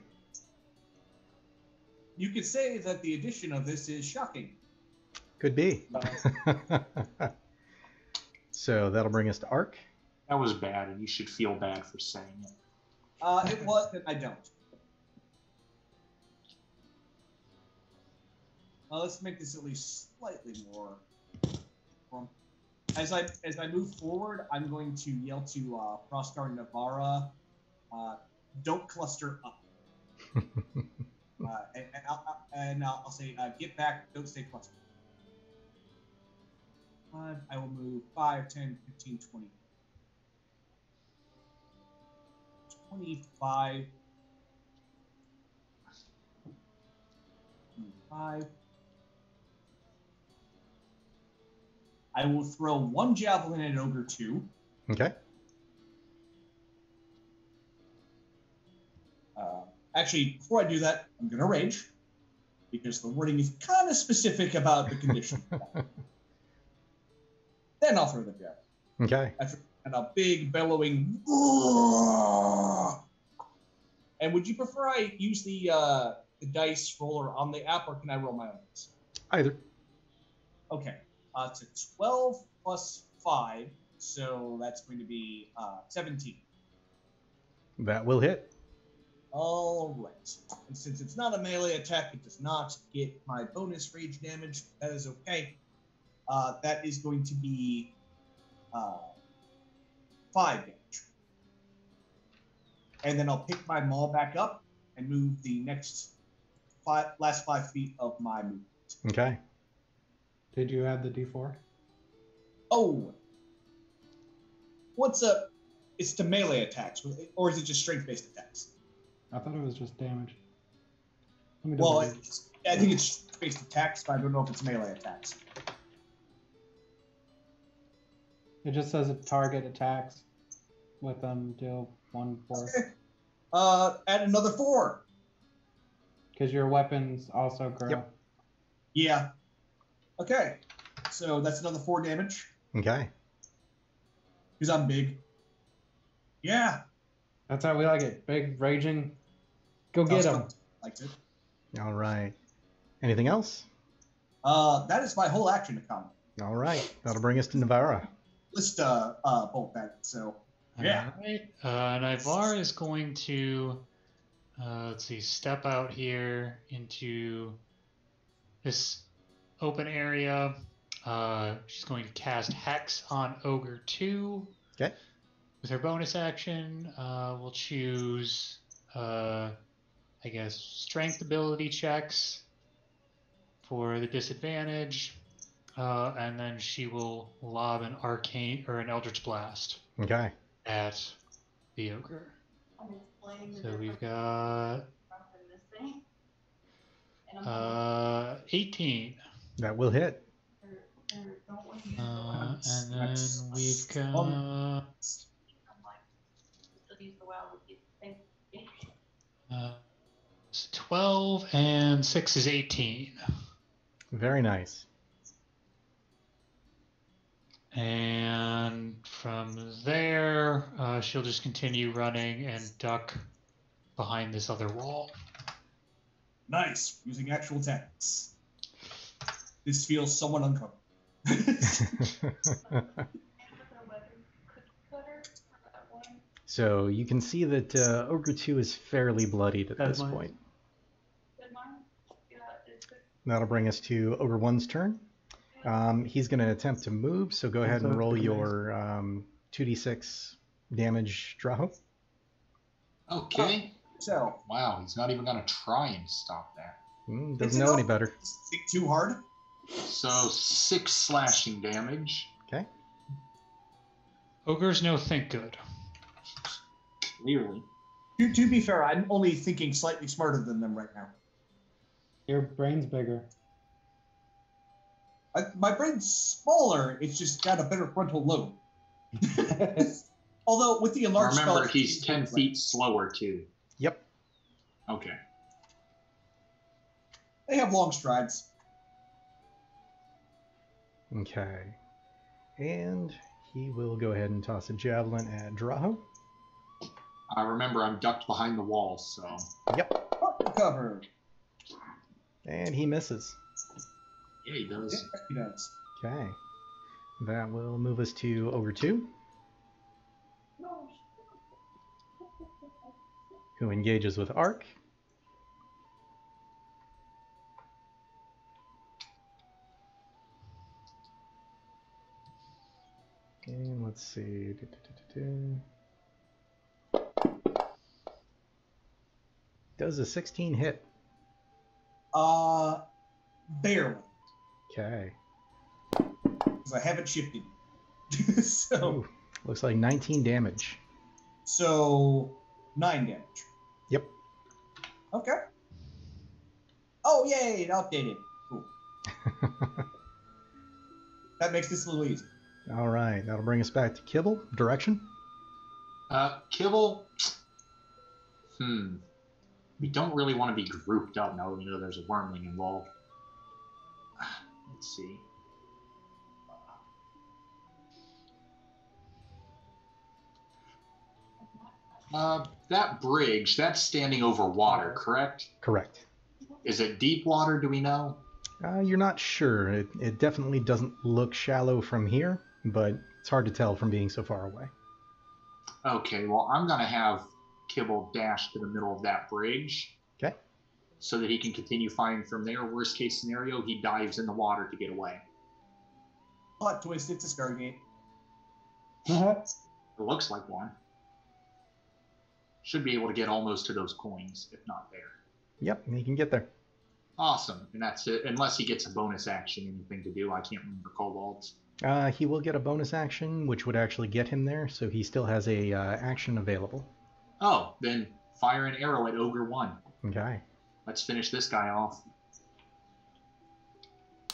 You could say that the addition of this is shocking. Could be. So that'll bring us to Ark. That was bad, and you should feel bad for saying it. Uh, it was, and I don't. Uh, let's make this at least slightly more. As I as I move forward, I'm going to yell to uh, Prostar Navarra, uh, "Don't cluster up." uh, and and, I'll, and I'll, I'll say, uh, "Get back! Don't stay clustered." Five. I will move five, ten, fifteen, twenty. twenty-five. twenty-five. I will throw one javelin at Ogre two. Okay. Uh, actually, before I do that, I'm going to rage, because the wording is kind of specific about the condition. Then I'll throw the javelin. Okay. After, and a big bellowing. And would you prefer I use the, uh, the dice roller on the app, or can I roll my own dice? Either. Okay. Uh, it's a twelve plus five, so that's going to be uh, seventeen. That will hit. All right. And since it's not a melee attack, it does not get my bonus rage damage. That is okay. Uh, that is going to be uh, five damage. And then I'll pick my maul back up and move the next five, last five feet of my movement. Okay. Did you add the d four? Oh. What's up? It's to melee attacks, or is it just strength-based attacks? I thought it was just damage. Let me well, it's, I think it's strength-based attacks, but I don't know if it's melee attacks. It just says if target attacks with them deal one force. Okay. Uh, add another four. Because your weapons also grow. Yep. Yeah. Okay, so that's another four damage. Okay. Because I'm big. Yeah. That's how we like it. Big, raging. Go get him. Liked it. All right. Anything else? Uh, that is my whole action to come. All right. That'll bring us to Navarra. Let's uh, uh, bolt that. So, yeah. All right. Uh, Navarra is going to, uh, let's see, step out here into this open area. Uh, she's going to cast Hex on Ogre two. Okay. With her bonus action, uh, we'll choose, uh, I guess, strength ability checks for the disadvantage, uh, and then she will lob an arcane or an Eldritch Blast. Okay. At the ogre. So we've got uh, eighteen. That will hit. Uh, and then we've got... Uh, twelve and six is eighteen. Very nice. And from there, uh, she'll just continue running and duck behind this other wall. Nice. Using actual attacks. This feels somewhat uncomfortable. So you can see that uh, Ogre two is fairly bloodied at Dead this mine. point. Yeah, that'll bring us to Ogre one's turn. Um, he's going to attempt to move, so go ahead and roll your um, two d six damage, Draho. Okay. Oh, so. Wow, he's not even going to try and stop that. Mm, doesn't know any better. Stick too hard. So six slashing damage. Okay. Ogres no think good. Clearly. To, to be fair, I'm only thinking slightly smarter than them right now. Your brain's bigger. I, my brain's smaller. It's just got a better frontal lobe. Although with the enlarged skull, remember he's ten feet slower too. Yep. Okay. They have long strides. Okay. And he will go ahead and toss a javelin at Draho. I remember I'm ducked behind the wall, so. Yep. Cover. And he misses. Yeah, he does. Yeah, he does. Okay. That will move us to over two. Who engages with Arc. And let's see. Does a sixteen hit? Uh, barely. Okay. Because I haven't shifted. So. Ooh, looks like nineteen damage. So, nine damage. Yep. Okay. Oh, yay, it updated. Cool. That makes this a little easy. All right, that'll bring us back to Kibble. Direction? Uh, Kibble? Hmm. We don't really want to be grouped up now we know there's a wormling involved. Let's see. Uh, that bridge, that's standing over water, correct? Correct. Is it deep water, do we know? Uh, you're not sure. It, it definitely doesn't look shallow from here, but it's hard to tell from being so far away. Okay, well, I'm going to have Kibble dash to the middle of that bridge. Okay. So that he can continue fighting from there. Worst case scenario, he dives in the water to get away. Plot twist, it's a Stargate. It looks like one. Should be able to get almost to those coins, if not there. Yep, he can get there. Awesome, and that's it. Unless he gets a bonus action, anything to do. I can't remember Kobold's. Uh, he will get a bonus action, which would actually get him there, so he still has a uh, action available. Oh, then fire an arrow at Ogre one. Okay. Let's finish this guy off.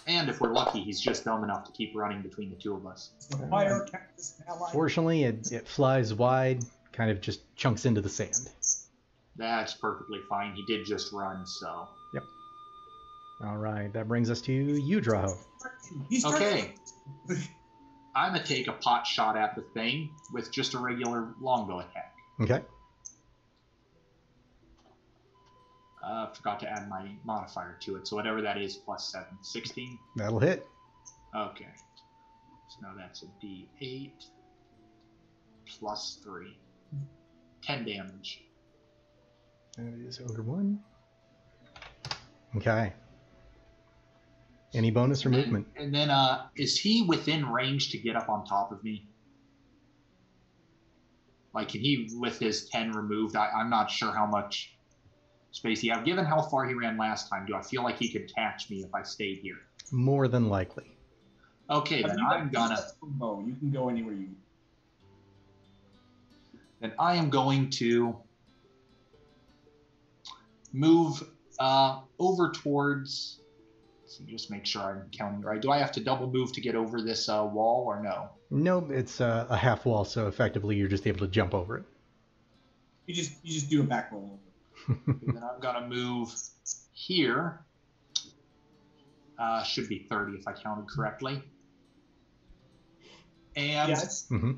And if we're lucky, he's just dumb enough to keep running between the two of us. Uh, fire, cactus, ally. Fortunately, it, it flies wide, kind of just chunks into the sand. That's perfectly fine. He did just run, so... All right, that brings us to you, Draho. Okay. I'm going to take a pot shot at the thing with just a regular longbow attack. Okay. I uh, forgot to add my modifier to it, so whatever that is, plus seven. sixteen? That'll hit. Okay. So now that's a d eight plus three. ten damage. That is over one. Okay. Any bonus or and then, movement? And then, uh, is he within range to get up on top of me? Like, can he, with his ten removed, I, I'm not sure how much space he has. Given how far he ran last time, do I feel like he could catch me if I stayed here? More than likely. Okay, then I'm gonna... Oh, you can go anywhere you... Then I am going to move uh, over towards... So just make sure I'm counting right. Do I have to double move to get over this uh, wall or no? No, it's uh, a half wall, so effectively you're just able to jump over it. You just you just do a back roll. Then I'm gonna move here. Uh, should be thirty if I counted correctly. And yes. mm-hmm.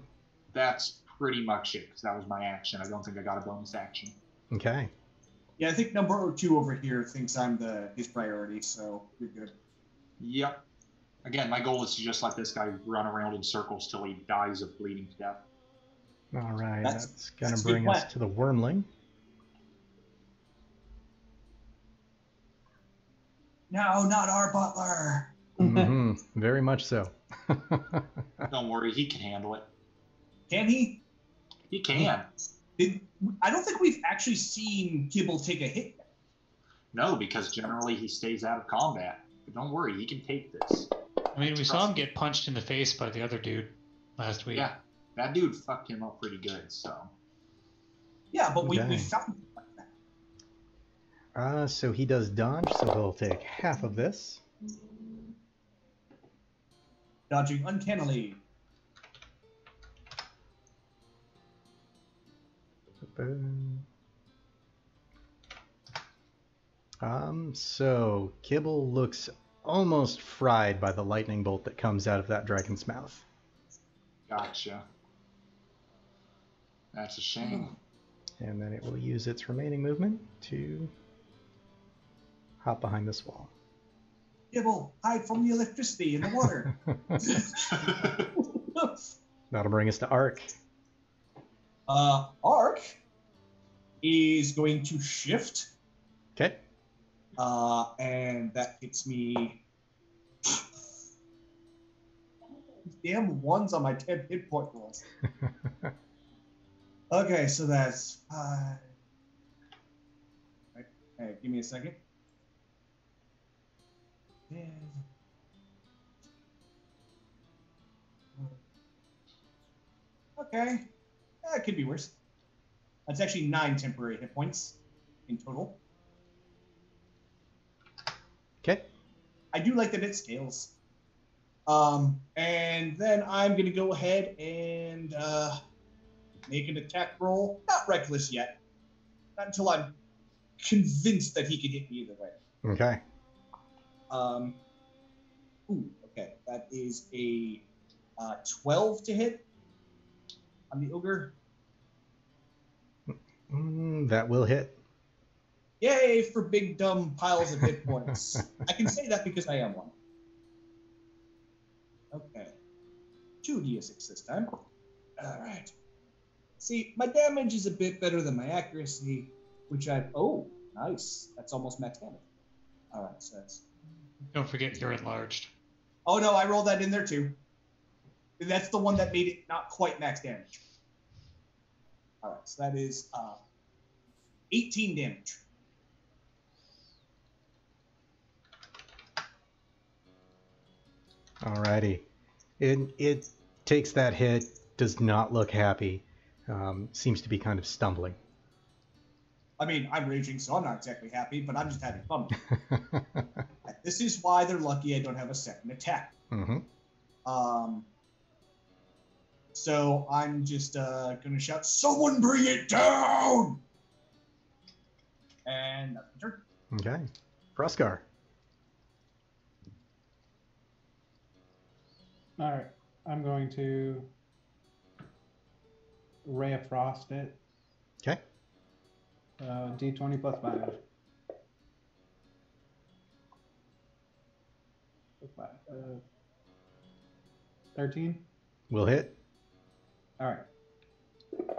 That's pretty much it because that was my action. I don't think I got a bonus action. Okay. Yeah, I think number two over here thinks I'm the his priority, so you're good. Yep. Again, my goal is to just let this guy run around in circles till he dies of bleeding to death. All right, that's, that's going to bring us to the wormling. No, not our butler. Mm-hmm. Very much so. Don't worry, he can handle it. Can he? He can. It, I don't think we've actually seen Gibble take a hit. No, because generally he stays out of combat. But don't worry, he can take this. I mean, we Trust saw him get punched in the face by the other dude last week. Yeah, that dude fucked him up pretty good, so... Yeah, but we, we found him like that. Uh, so he does dodge, so he'll take half of this. Dodging uncannily. Um, so Kibble looks almost fried by the lightning bolt that comes out of that dragon's mouth. Gotcha. That's a shame. And then it will use its remaining movement to hop behind this wall. Kibble, hide from the electricity in the water. That'll bring us to Ark. Uh, Ark is going to shift. Okay. Uh, and that hits me. Damn ones on my ten hit point rolls. Okay, so that's uh... right. Hey, give me a second. Yeah. Okay. That could be worse. That's actually nine temporary hit points in total. Okay. I do like that it scales. Um, and then I'm going to go ahead and uh, make an attack roll. Not reckless yet. Not until I'm convinced that he can hit me either way. Okay. Um, ooh, okay. That is a uh, twelve to hit on the ogre. Mm, that will hit. Yay for big dumb piles of hit points. I can say that because I am one. Okay. two d six this time. Alright. See, my damage is a bit better than my accuracy, which I... Oh, nice. That's almost max damage. Alright, so that's... Don't forget you're enlarged. Oh no, I rolled that in there too. That's the one that made it not quite max damage. Alright, so that is uh, eighteen damage. Alrighty. It, it takes that hit, does not look happy, um, seems to be kind of stumbling. I mean, I'm raging, so I'm not exactly happy, but I'm just having fun. This is why they're lucky I don't have a second attack. Mm-hmm. Um... So I'm just uh, going to shout, someone bring it down! And that's my turn. Okay. Froscar. All right. I'm going to Ray of Frost it. Okay. Uh, D twenty plus five. Plus five. Uh, thirteen? Will hit. All right.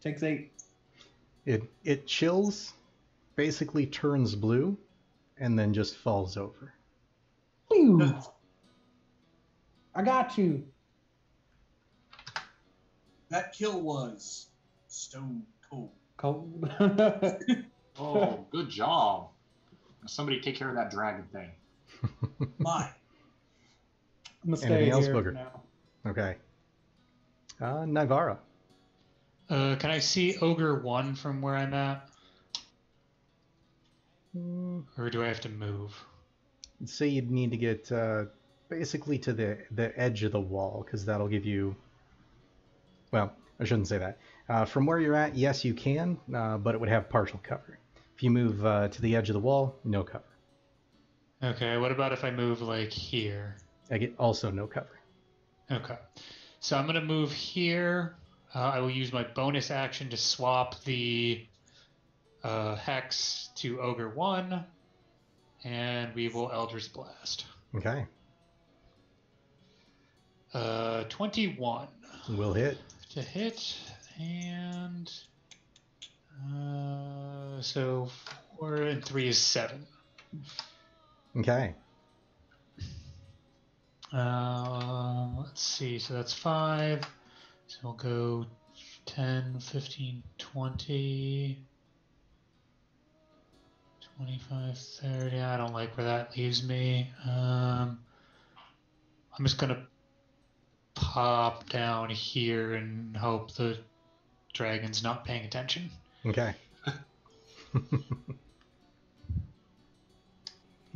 Takes eight. It it chills, basically turns blue, and then just falls over. Ew. I got you. That kill was stone cold. Cold. Oh, good job. Somebody take care of that dragon thing. Mine. I'm gonna stay here now. Okay. Uh, Naivara. Uh, can I see Ogre one from where I'm at? Mm. Or do I have to move? So you'd need to get uh, basically to the, the edge of the wall, because that'll give you... Well, I shouldn't say that. Uh, from where you're at, yes, you can, uh, but it would have partial cover. If you move uh, to the edge of the wall, no cover. Okay, what about if I move, like, here? I get also no cover. Okay. So I'm going to move here. Uh, I will use my bonus action to swap the uh, Hex to Ogre one, and we will Elder's Blast. Okay. Uh, twenty-one. Will hit. To hit, and uh, so four and three is seven. Okay. Uh, let's see, so that's five, so we'll go ten, fifteen, twenty, twenty-five, thirty. I don't like where that leaves me. Um, I'm just gonna pop down here and hope the dragon's not paying attention. Okay.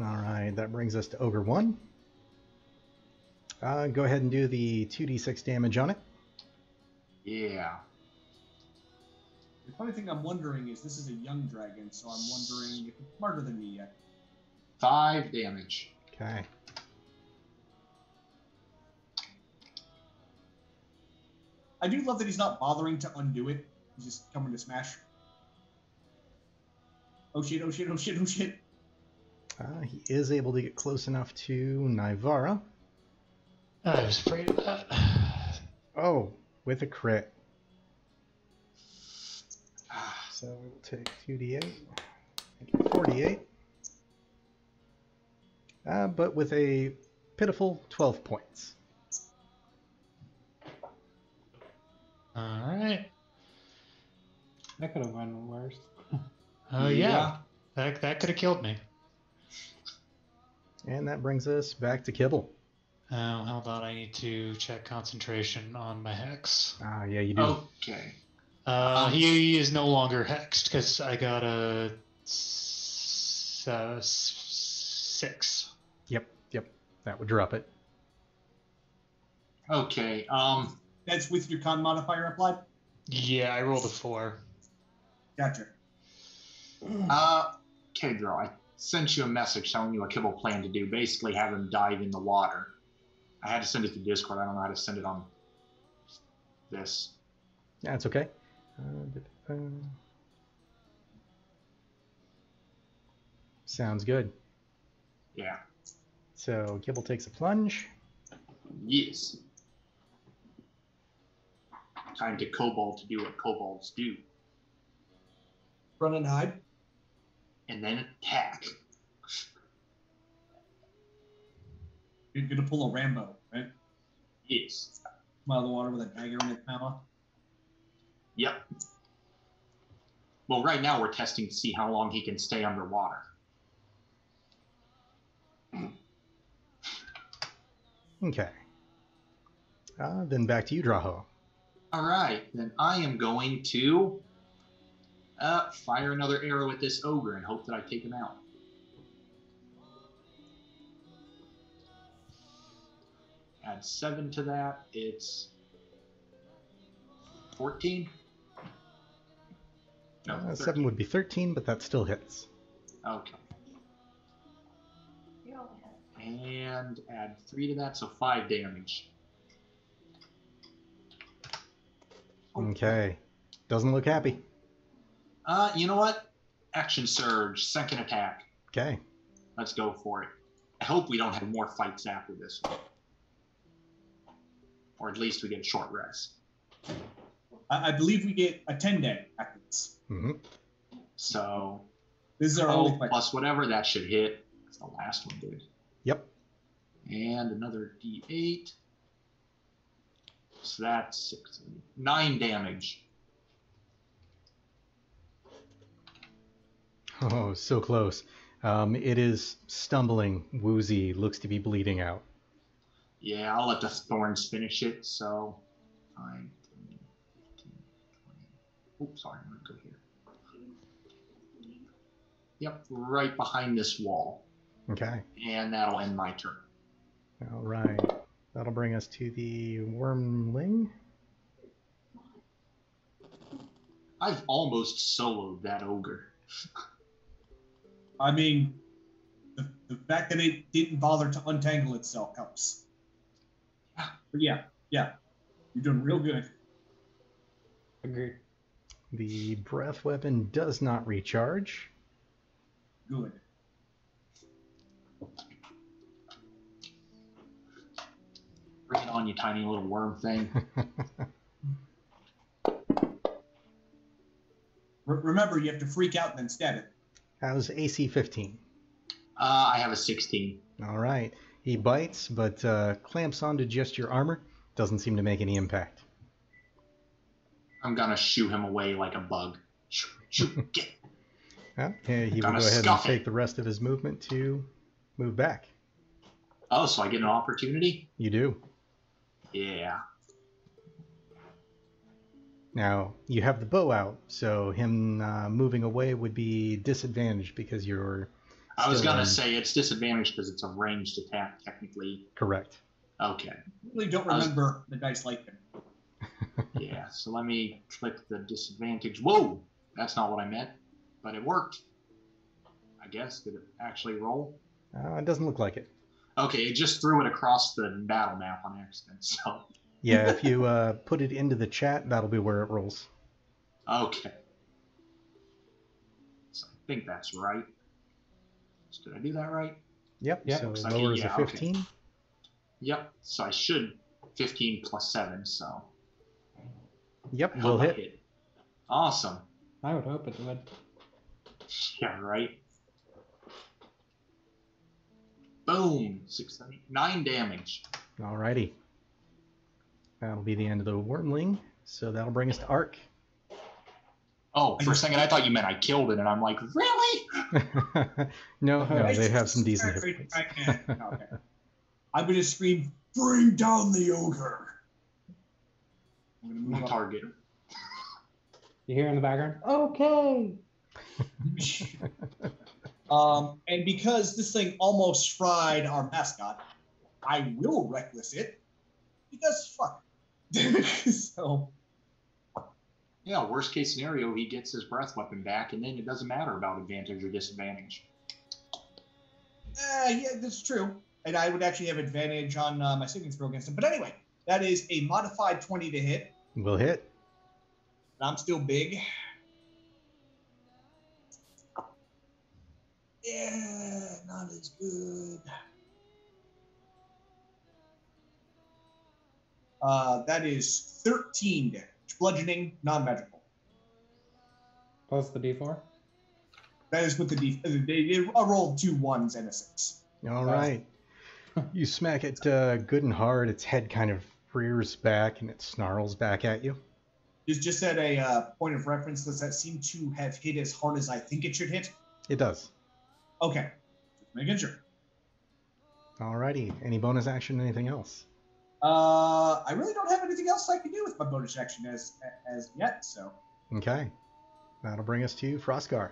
All right, that brings us to Ogre one. Uh, go ahead and do the two d six damage on it. Yeah. The funny thing I'm wondering is this is a young dragon, so I'm wondering if it's smarter than me yet. Five damage. Okay. I do love that he's not bothering to undo it. He's just coming to smash. Oh shit, oh shit, oh shit, oh shit. Uh, he is able to get close enough to Nivara. I was afraid of that. Oh, with a crit. So we will take two d eight, four d eight, uh, but with a pitiful twelve points. All right. That could have gone worse. Oh uh, yeah. yeah, that that could have killed me. And that brings us back to Kibble. Oh, hold on, I need to check concentration on my hex. Ah, yeah, you do. Okay. Uh, he is no longer hexed because I got a s uh, s six. Yep, yep, that would drop it. Okay. Um, that's with your con modifier applied. Yeah, I rolled a four. Gotcha. Uh, Kedro, I sent you a message telling you what Kibble planned to do. Basically, have him dive in the water. I had to send it to Discord. I don't know how to send it on this. Yeah, it's okay. Uh, sounds good. Yeah. So Kibble takes a plunge. Yes. Time to Kobold to do what Kobolds do. Run and hide. And then attack. You're gonna pull a Rambo, right? Yes. Come out of the water with a dagger in its mouth. Yep. Well, right now we're testing to see how long he can stay underwater. Okay. Uh, then back to you, Draho. All right. Then I am going to uh, fire another arrow at this ogre and hope that I take him out. Add seven to that. It's fourteen. No, uh, seven would be thirteen, but that still hits. Okay. And add three to that, so five damage. Okay. Doesn't look happy. Uh, you know what? Action surge, second attack. Okay. Let's go for it. I hope we don't have more fights after this one. Or at least we get a short rest. I, I believe we get a ten day after this. Mm-hmm. So, this is our oh, only fight. Plus whatever that should hit. That's the last one, dude. Yep. And another d eight. So that's six, nine damage. Oh, so close. Um, it is stumbling, woozy, looks to be bleeding out. Yeah, I'll let the thorns finish it, so fine. Oops, sorry, I'm going to go here. Yep, right behind this wall. Okay. And that'll end my turn. All right. That'll bring us to the wormling. I've almost soloed that ogre. I mean, the, the fact that it didn't bother to untangle itself helps. But yeah, yeah. You're doing real good. Agreed. The breath weapon does not recharge. Good. Bring it on, you tiny little worm thing. Remember, you have to freak out and then stab it. How's A C fifteen? Uh, I have a sixteen. All right. He bites, but uh, clamps onto just your armor. Doesn't seem to make any impact. I'm gonna shoo him away like a bug. Shoo, shoo, get. Yeah, he will go ahead and take it. The rest of his movement to move back. Oh, so I get an opportunity? You do. Yeah. Now, you have the bow out, so him uh, moving away would be disadvantaged because you're... I was going to say it's disadvantaged because it's a ranged attack, technically. Correct. Okay. I really don't remember was... the dice like that. Yeah, so let me click the disadvantage. Whoa! That's not what I meant, but it worked. I guess. Did it actually roll? Uh, it doesn't look like it. Okay, it just threw it across the battle map on accident, so... Yeah, if you uh, put it into the chat, that'll be where it rolls. Okay. So I think that's right. Did I do that right? Yep. Yep. So okay, lowers yeah, a fifteen. Okay. Yep. So I should fifteen plus seven. So. Yep. Will hit. hit. Awesome. I would hope it would. Yeah. Right. Boom. Six, seven, nine damage. Alrighty. That'll be the end of the wormling. So that'll bring us to Ark. Oh, for a second, I thought you meant I killed it, and I'm like, really? no, no, they have some decent hit points. I can't. Okay. I'm going to scream, bring down the ogre. I'm going to move on target. You hear in the background? Okay. um, and because this thing almost fried our mascot, I will reckless it. Because fuck. So, yeah, worst case scenario, he gets his breath weapon back, and then it doesn't matter about advantage or disadvantage. Uh, yeah, that's true. And I would actually have advantage on uh, my savings throw against him. But anyway, that is a modified twenty to hit. Will hit. I'm still big. Yeah, not as good. Uh, that is thirteen damage. Bludgeoning, non-magical. Plus the d four? That is with the d four. I rolled two ones and a six. All right. You smack it uh, good and hard. Its head kind of rears back and it snarls back at you. It's just at a uh, point of reference. Does that seem to have hit as hard as I think it should hit? It does. Okay. Making sure. All righty. Any bonus action? Anything else? Uh, I really don't have anything else I can do with my bonus action as as yet, so. Okay. That'll bring us to Frostgar.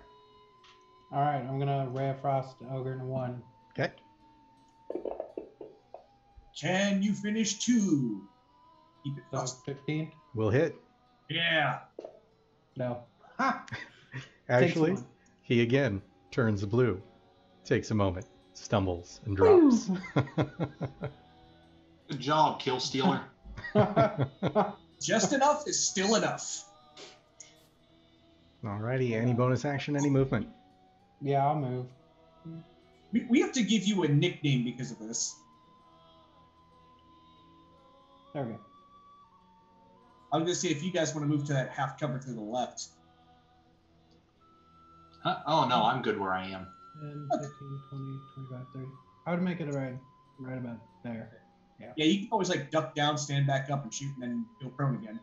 All right, I'm going to Ray of Frost Ogre in one. Okay. Can you finish two? Keep it frost. fifteen? We'll hit. Yeah. No. Ha! Actually, he again turns blue, takes a moment, stumbles, and drops. Good job, Kill Stealer. Just enough is still enough. Alrighty, any bonus action, any movement? Yeah, I'll move. We, we have to give you a nickname because of this. There we go. I was going to say, if you guys want to move to that half cover to the left. Huh? Oh, no, I'm good where I am. ten, fifteen, twenty, twenty-five, thirty. I would make it right, right about there. Yeah. Yeah, you can always like duck down, stand back up, and shoot, and then go prone again.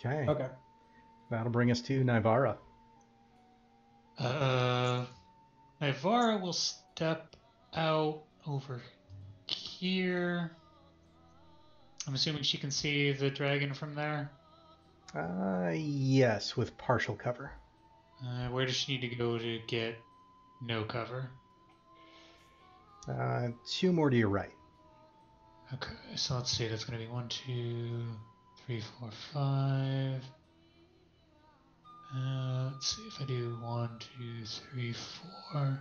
Okay. Okay. That'll bring us to Nivara. Uh, Nivara will step out over here. I'm assuming she can see the dragon from there. Uh, yes, with partial cover. Uh, where does she need to go to get no cover? Uh, two more to your right. Okay, so let's see. That's going to be one, two, three, four, five. Uh, let's see if I do one, two, three, four.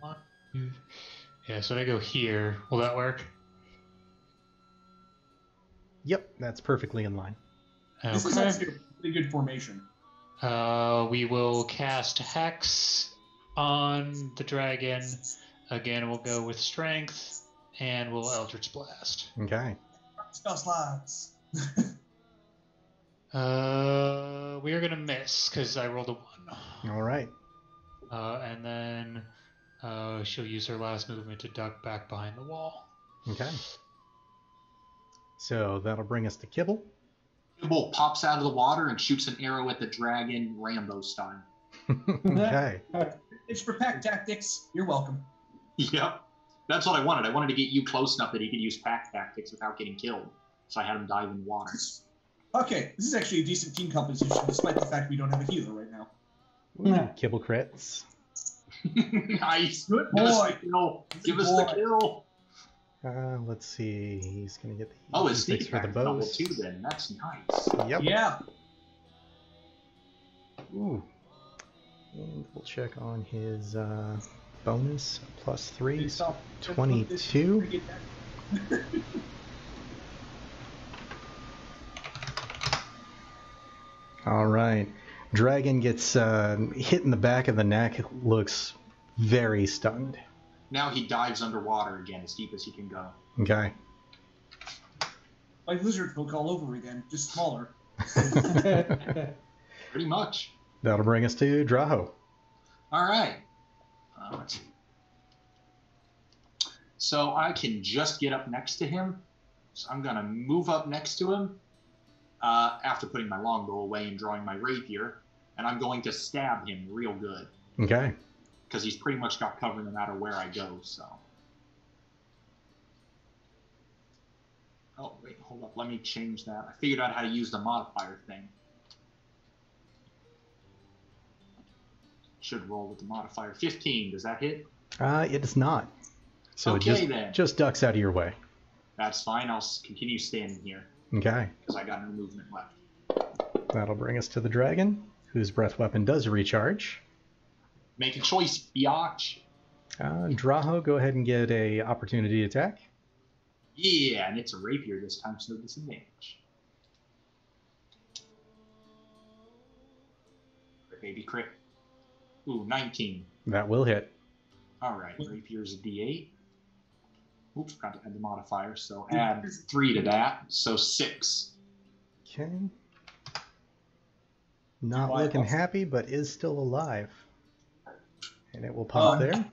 One, two. Yeah, so I go here. Will that work? Yep, that's perfectly in line. Okay. This is actually a pretty good formation. Uh, we will cast Hex on the dragon. Again, we'll go with strength, and we'll Eldritch Blast. Okay. Spell slots. uh, we are going to miss, because I rolled a one. All right. Uh, and then uh, she'll use her last movement to duck back behind the wall. Okay. So that'll bring us to Kibble. Kibble pops out of the water and shoots an arrow at the dragon, Rambo style. Okay. It's for pack tactics. You're welcome. Yep. That's what I wanted. I wanted to get you close enough that he could use pack tactics without getting killed. So I had him dive in water. Okay, this is actually a decent team composition, despite the fact we don't have a healer right now. Yeah. Kibble crits. Nice. Good boy. Give us the kill. Give us the kill. Uh, let's see. He's going to get the... Oh, his sneak attack is double two then. That's nice. Yep. Yeah. Ooh. And we'll check on his uh, bonus. Plus three. twenty-two. All right. Dragon gets uh, hit in the back of the neck. Looks very stunned. Now he dives underwater again, as deep as he can go. Okay. Like Lizard Folk all over again, just smaller. Pretty much. That'll bring us to Draho. All right. Uh, let's see. So I can just get up next to him. So I'm going to move up next to him uh, after putting my longbow away and drawing my rapier. And I'm going to stab him real good. Okay. Because he's pretty much got cover no matter where I go, so. Oh, wait, hold up. Let me change that. I figured out how to use the modifier thing. Should roll with the modifier. fifteen. Does that hit? Uh, it does not. So okay, it just, then. just ducks out of your way. That's fine. I'll continue standing here. Okay. Because I got no movement left. That'll bring us to the dragon, whose breath weapon does recharge. Make a choice, biatch. Uh, Draho, go ahead and get a opportunity attack. Yeah, and it's a rapier this time, so disadvantage. Baby crit. Ooh, nineteen. That will hit. All right, rapier's a D eight. Oops, forgot to add the modifier, so add three to that, so six. Okay. Not Why looking happy, but is still alive. And it will pop um, there.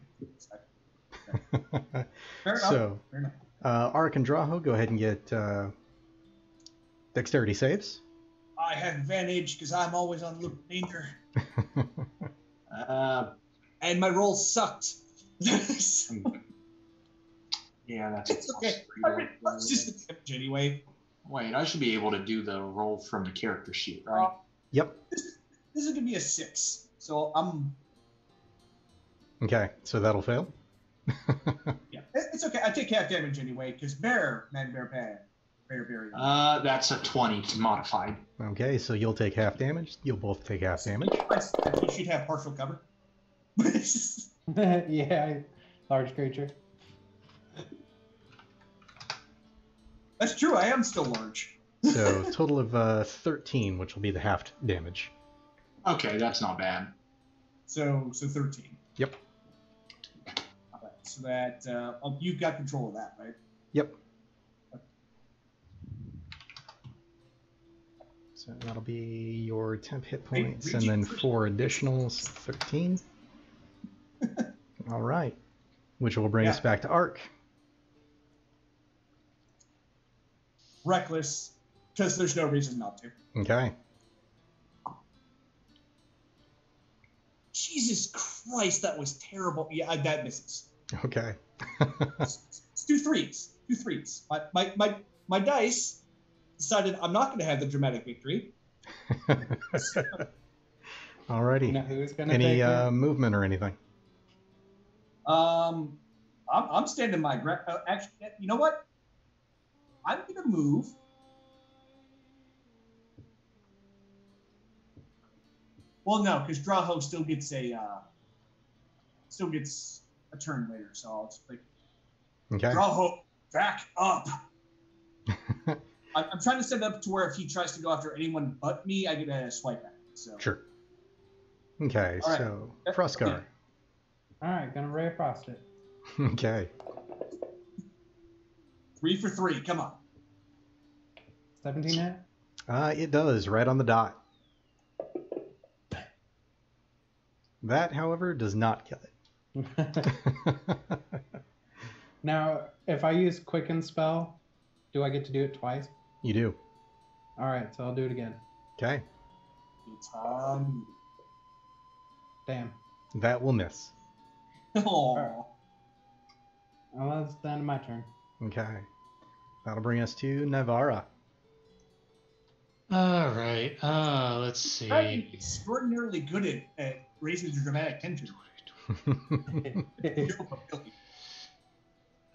Fair enough. So, Fair enough. Uh, Ark and Draho, go ahead and get uh, dexterity saves. I have advantage because I'm always on the loop of danger. uh, and my roll sucked. So, yeah, that's it's okay. I mean, it's just the damage anyway. Wait, I should be able to do the roll from the character sheet, right? Uh, yep. This, this is going to be a six. So I'm. Okay, so that'll fail. Yeah, it's okay. I take half damage anyway, because bear, man, bear, bear, bear, bear. Uh, that's a twenty modified. Okay, so you'll take half damage. You'll both take half damage. You should have partial cover. Yeah, large creature. That's true. I am still large. So total of uh, thirteen, which will be the half damage. Okay, that's not bad. So, so thirteen. Yep. So that uh, oh, you've got control of that, right? Yep. Okay. So that'll be your temp hit points, and then four additional, so thirteen. All right, which will bring yeah. us back to Ark. Reckless, because there's no reason not to. Okay. Jesus Christ, that was terrible. Yeah, that misses. Okay. Let's do threes. Do threes. My, my my my dice decided I'm not going to have the dramatic victory. Alrighty. You know who's gonna Any uh, movement or anything? Um, I'm, I'm standing my ground. Uh, actually, you know what? I'm going to move. Well, no, because Draho still gets a uh, still gets a turn later, so I'll just like okay. Draho back up. I, I'm trying to set it up to where if he tries to go after anyone but me, I get a swipe at him. So. Sure. Okay, right. So Froscar. All right, gonna ray frost it. Okay. Three for three. Come on. Seventeen hit. Uh, it does right on the dot. That, however, does not kill it. Now, if I use Quicken Spell, Do I get to do it twice? You do. All right, so I'll do it again. Okay. Um, Damn. That will miss. Oh. Right. Well, that's the end of my turn. Okay. That'll bring us to Navarra. All right. Uh, let's see. I'm extraordinarily good at, at raising the dramatic tension. All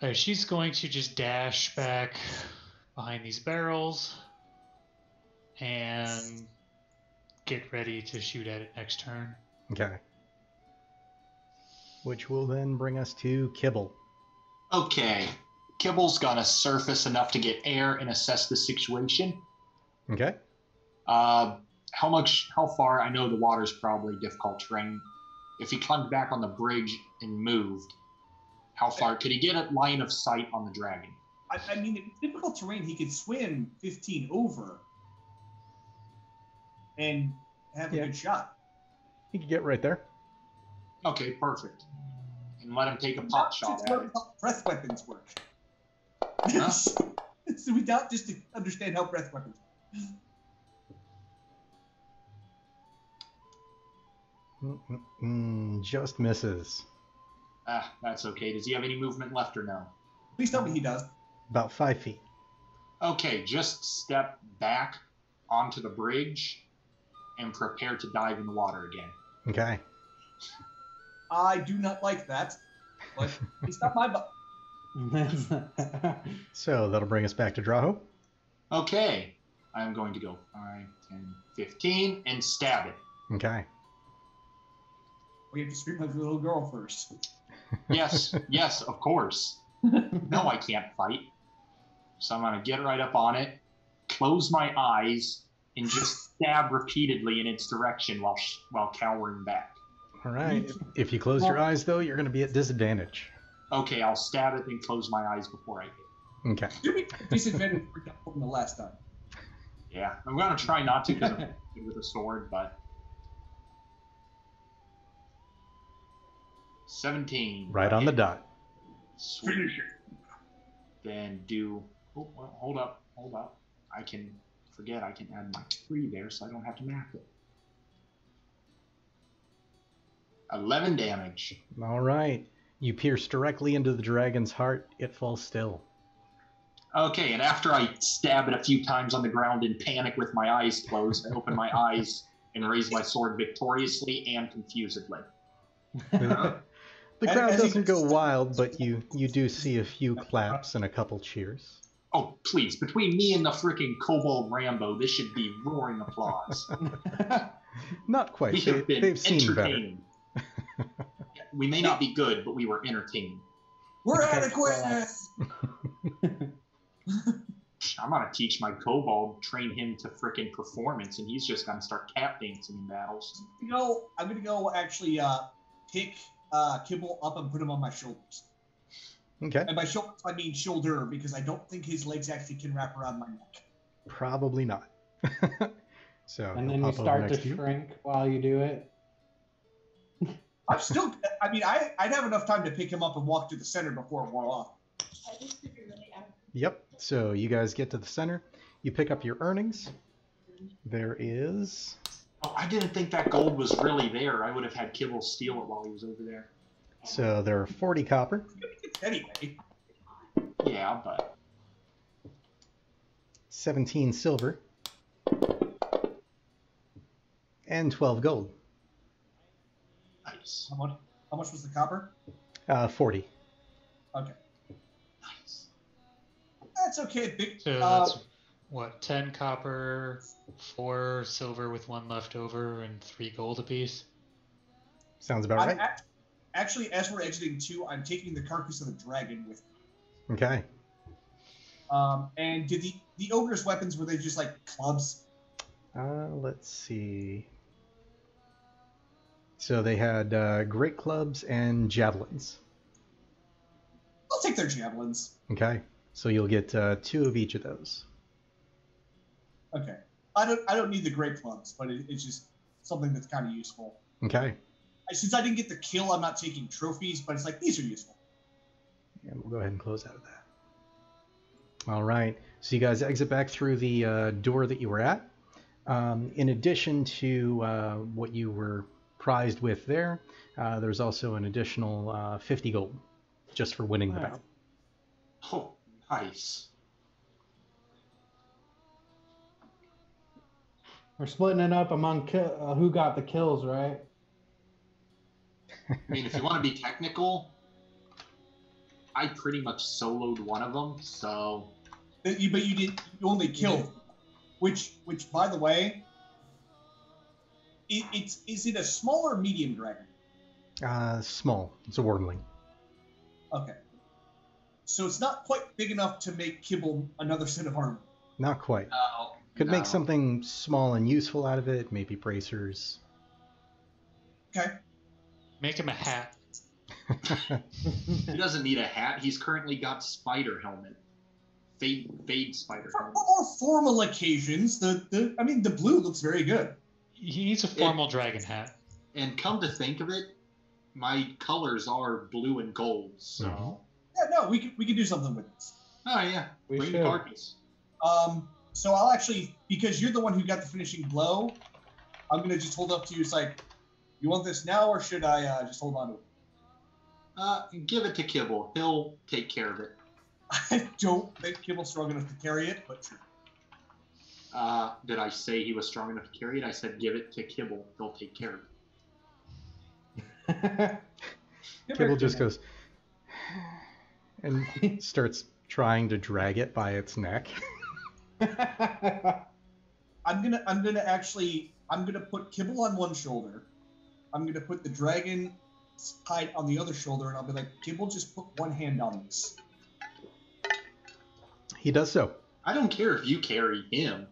right, she's going to just dash back behind these barrels and get ready to shoot at it next turn. Okay. Which will then bring us to Kibble. Okay. Kibble's got a surface enough to get air and assess the situation. Okay. Uh, how much, how far? I know the water's probably difficult terrain. If he climbed back on the bridge and moved, how far could he get a line of sight on the dragon? I, I mean, in difficult terrain, he could swim fifteen over and have a yeah. good shot. He could get right there. Okay, perfect. And let him take a pot shot at it. Breath weapons work. Huh? So we doubt just to understand how breath weapons work. Mm-mm-mm, just misses. Ah, that's okay. Does he have any movement left or no? Please tell me he does. About five feet. Okay, just step back onto the bridge and prepare to dive in the water again. Okay. I do not like that. But it's not my bu- So that'll bring us back to Draho. Okay. I'm going to go five, ten, fifteen, and stab it. Okay. We have to scream like a little girl first. Yes, yes, of course. No, I can't fight. So I'm going to get right up on it, close my eyes, and just stab repeatedly in its direction while while cowering back. All right. If, if you close your eyes, though, you're going to be at disadvantage. Okay, I'll stab it and close my eyes before I hit it. Okay. You're going to be disadvantaged from the last time. Yeah, I'm going to try not to because I'm good with a sword, but... seventeen. Right on the dot. Sweet. Then do... Oh, well, hold up. Hold up. I can forget. I can add my three there so I don't have to map it. eleven damage. All right. You pierce directly into the dragon's heart. It falls still. Okay, and after I stab it a few times on the ground in panic with my eyes closed, I open my eyes and raise my sword victoriously and confusedly. The crowd doesn't go wild, but you, you do see a few claps and a couple cheers. Oh, please. Between me and the freaking Kobold Rambo, this should be roaring applause. Not quite. They, they've seen better. We may not be good, but we were entertained. We're adequate! I'm going to teach my kobold, train him to frickin' performance, and he's just going to start tap dancing in battles. You know, I'm going to go actually uh, pick uh, Kibble up and put him on my shoulders. Okay. And by shoulders, I mean shoulder, because I don't think his legs actually can wrap around my neck. Probably not. So and then you start to shrink while you do it. I'm still, I mean, I, I'd have enough time to pick him up and walk to the center before it wore off. Yep. So you guys get to the center. You pick up your earnings. There is... Oh, I didn't think that gold was really there. I would have had Kibble steal it while he was over there. So there are forty copper. Anyway. Yeah, but... seventeen silver. And twelve gold. Nice. How much, how much was the copper? Uh, forty. Okay. Nice. That's okay. Big, so uh, that's, what, ten copper, four silver with one left over, and three gold apiece? Sounds about I'm right. At, actually, as we're exiting two, I'm taking the carcass of the dragon with me. Okay. Um, and did the, the ogre's weapons, were they just like clubs? Uh, let's see... So they had uh, great clubs and javelins. I'll take their javelins. Okay. So you'll get uh, two of each of those. Okay. I don't I don't need the great clubs, but it, it's just something that's kind of useful. Okay. I, since I didn't get the kill, I'm not taking trophies, but it's like, these are useful. Yeah, we'll go ahead and close out of that. All right, so you guys exit back through the uh, door that you were at. Um, in addition to uh, what you were prized with there, uh, there's also an additional uh, fifty gold just for winning wow. the battle. Oh, nice. We're splitting it up among ki uh, who got the kills, right? I mean, if you want to be technical, I pretty much soloed one of them, so... But you, but you, did, you only killed... Yeah. Which, which, by the way, it, it's is it a small or medium dragon? Uh, small. It's a wormling. Okay. So it's not quite big enough to make Kibble another set of armor. Not quite. No, Could no. make something small and useful out of it. Maybe bracers. Okay. Make him a hat. He doesn't need a hat. He's currently got spider helmet. Fade, fade spider. For more formal occasions, the, the I mean, the blue looks very good. He needs a formal it, dragon hat. And come to think of it, my colors are blue and gold, so... Mm-hmm. Yeah, no, we could, we could do something with this. Oh, yeah. We Bring should. the carcass. Um, so I'll actually, because you're the one who got the finishing blow, I'm going to just hold up to you. It's like, you want this now, or should I uh, just hold on to it? Uh, give it to Kibble. He'll take care of it. I don't think Kibble's strong enough to carry it, but sure. Uh, did I say he was strong enough to carry it? I said give it to Kibble. They'll take care of it. Kibble just goes and starts trying to drag it by its neck. I'm gonna I'm gonna actually I'm gonna put Kibble on one shoulder. I'm gonna put the dragon's hide on the other shoulder, and I'll be like, Kibble, just put one hand on this. He does so. I don't care if you carry him.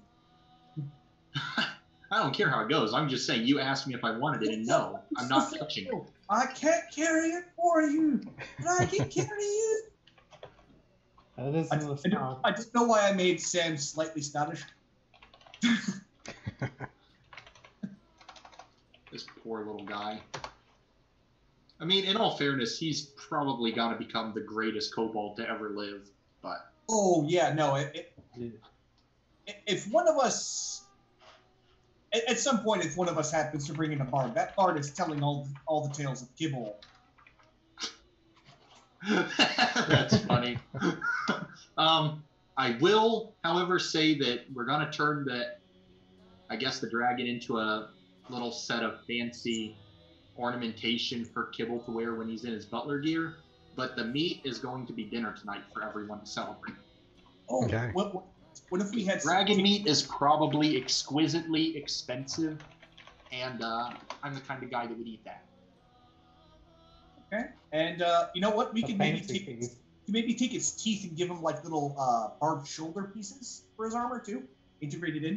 I don't care how it goes. I'm just saying you asked me if I wanted it, and no, I'm not touching it. I can't carry it for you, but I can carry it. That is I, I, don't, I just know why I made Sam slightly Scottish. This poor little guy. I mean, in all fairness, he's probably going to become the greatest kobold to ever live, but... Oh, yeah, no. It, it, yeah. If one of us, at, at some point, if one of us happens to bring in a bard, that bard is telling all, all the tales of Kibble. That's funny. um, I will, however, say that we're going to turn the, I guess, the dragon into a little set of fancy ornamentation for Kibble to wear when he's in his butler gear. But the meat is going to be dinner tonight for everyone to celebrate. Oh, okay. What, what, what if we had... Dragon meat is probably exquisitely expensive, and uh, I'm the kind of guy that would eat that. Okay. And uh, you know what? We could maybe, take, could maybe take his teeth and give him like little uh, barbed shoulder pieces for his armor, too, integrated in.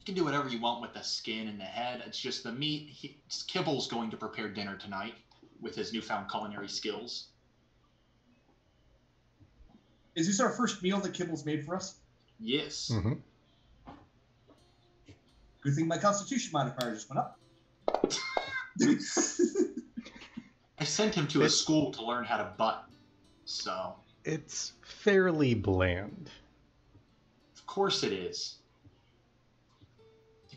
You can do whatever you want with the skin and the head. It's just the meat. He, Kibble's going to prepare dinner tonight with his newfound culinary skills. Is this our first meal that Kibble's made for us? Yes. Mm-hmm. Good thing my constitution modifier just went up. I sent him to it's, a school to learn how to butt, so... It's fairly bland. Of course it is.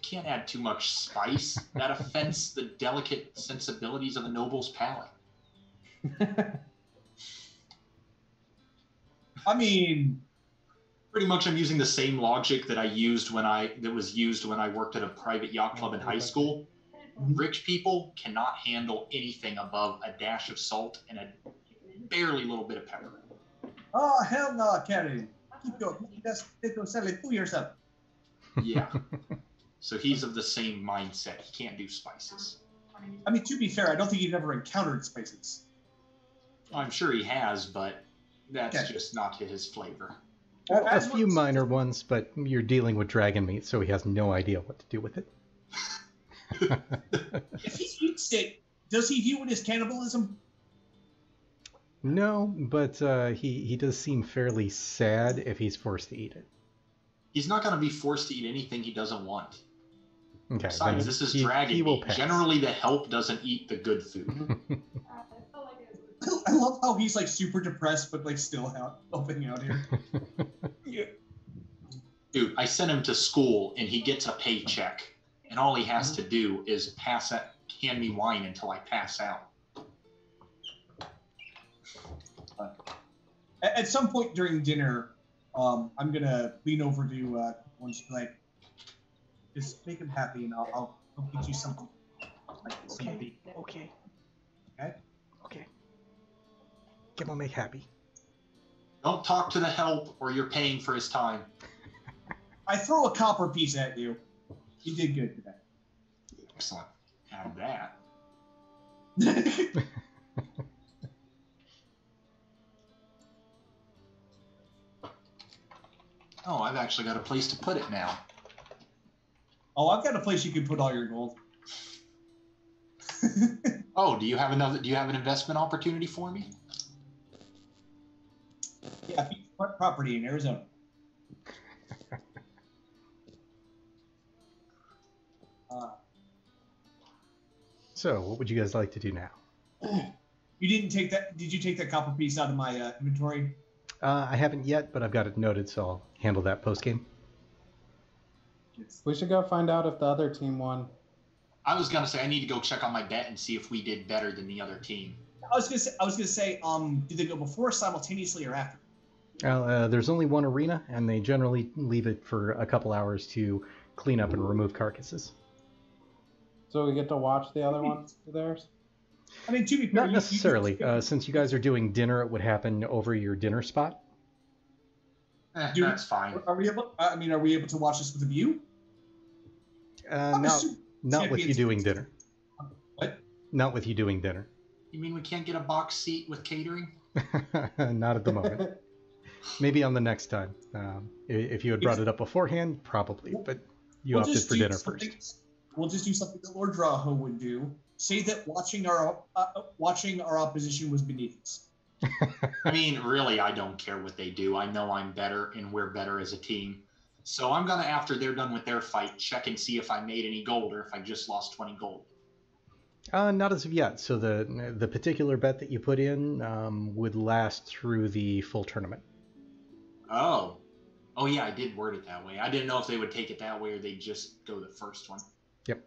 Can't add too much spice. That offends the delicate sensibilities of a noble's palate. I mean, pretty much I'm using the same logic that I used when I that was used when I worked at a private yacht club in high school. Rich people cannot handle anything above a dash of salt and a barely little bit of pepper. Oh, hell no, Karen. Keep your that's sell it to yourself. Yeah. So he's of the same mindset. He can't do spices. I mean, to be fair, I don't think you've ever encountered spices. I'm sure he has, but that's okay. Just not his flavor. Well, a few minor ones, but you're dealing with dragon meat, so he has no idea what to do with it. If he eats it, does he view it as cannibalism? No, but uh, he, he does seem fairly sad if he's forced to eat it. He's not going to be forced to eat anything he doesn't want. Okay, besides, this is he, dragon he meat. Generally, the help doesn't eat the good food. I love how he's like super depressed, but like still out, helping out here. Yeah. Dude, I sent him to school and he gets a paycheck, and all he has to do is pass out, hand me wine until I pass out. At some point during dinner, um, I'm gonna lean over to uh, one like, just make him happy, and I'll, I'll, I'll get you something like this. Okay. Maybe. Okay. Okay. Okay. Get him make happy. Don't talk to the help, or you're paying for his time. I throw a copper piece at you. You did good today. Excellent. Have that. Oh, I've actually got a place to put it now. Oh, I've got a place you can put all your gold. Oh, do you have another? Do you have an investment opportunity for me? Yeah, property in Arizona. uh, so, what would you guys like to do now? You didn't take that. Did you take that copper piece out of my uh, inventory? Uh, I haven't yet, but I've got it noted, so I'll handle that post-game. We should go find out if the other team won. I was going to say, I need to go check on my bet and see if we did better than the other team. I was going to say, I was gonna say um, did they go before, simultaneously, or after? Uh, uh, there's only one arena, and they generally leave it for a couple hours to clean up and remove carcasses. So we get to watch the other ones of theirs? I mean, to be fair, not necessarily. Uh, since you guys are doing dinner, it would happen over your dinner spot. Eh, Dude, that's fine. Are we able? I mean, are we able to watch this with a view? Uh, not, not with you doing dinner. What? Not with you doing dinner. You mean we can't get a box seat with catering? Not at the moment. Maybe on the next time. Um, if you had brought it up beforehand, probably. But you opted for dinner first. We'll just do something that Lord Draho would do. Say that watching our uh, watching our opposition was beneath us. I mean, really, I don't care what they do. I know I'm better, and we're better as a team. So I'm going to, after they're done with their fight, check and see if I made any gold or if I just lost twenty gold. Uh, not as of yet. So the, the particular bet that you put in um, would last through the full tournament. Oh. Oh, yeah, I did word it that way. I didn't know if they would take it that way or they'd just go the first one. Yep.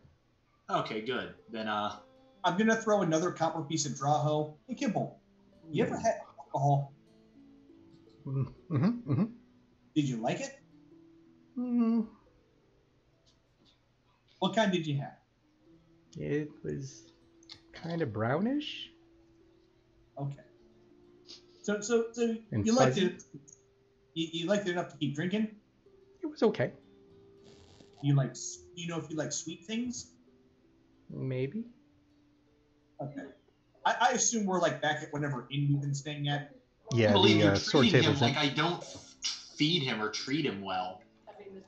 Okay, good. Then uh, I'm going to throw another copper piece of Draho. Hey, Kimble, you ever had alcohol? Mm-hmm, mm-hmm. Did you like it? Mm-hmm. What kind did you have? It was kind of brownish. Okay. So so, so and you liked it, you, you liked it enough to keep drinking? It was okay. You like, you know if you like sweet things? Maybe. Okay. I, I assume we're like back at whenever Indy's been staying at. Yeah, the uh, sword table thing. Like I don't feed him or treat him well.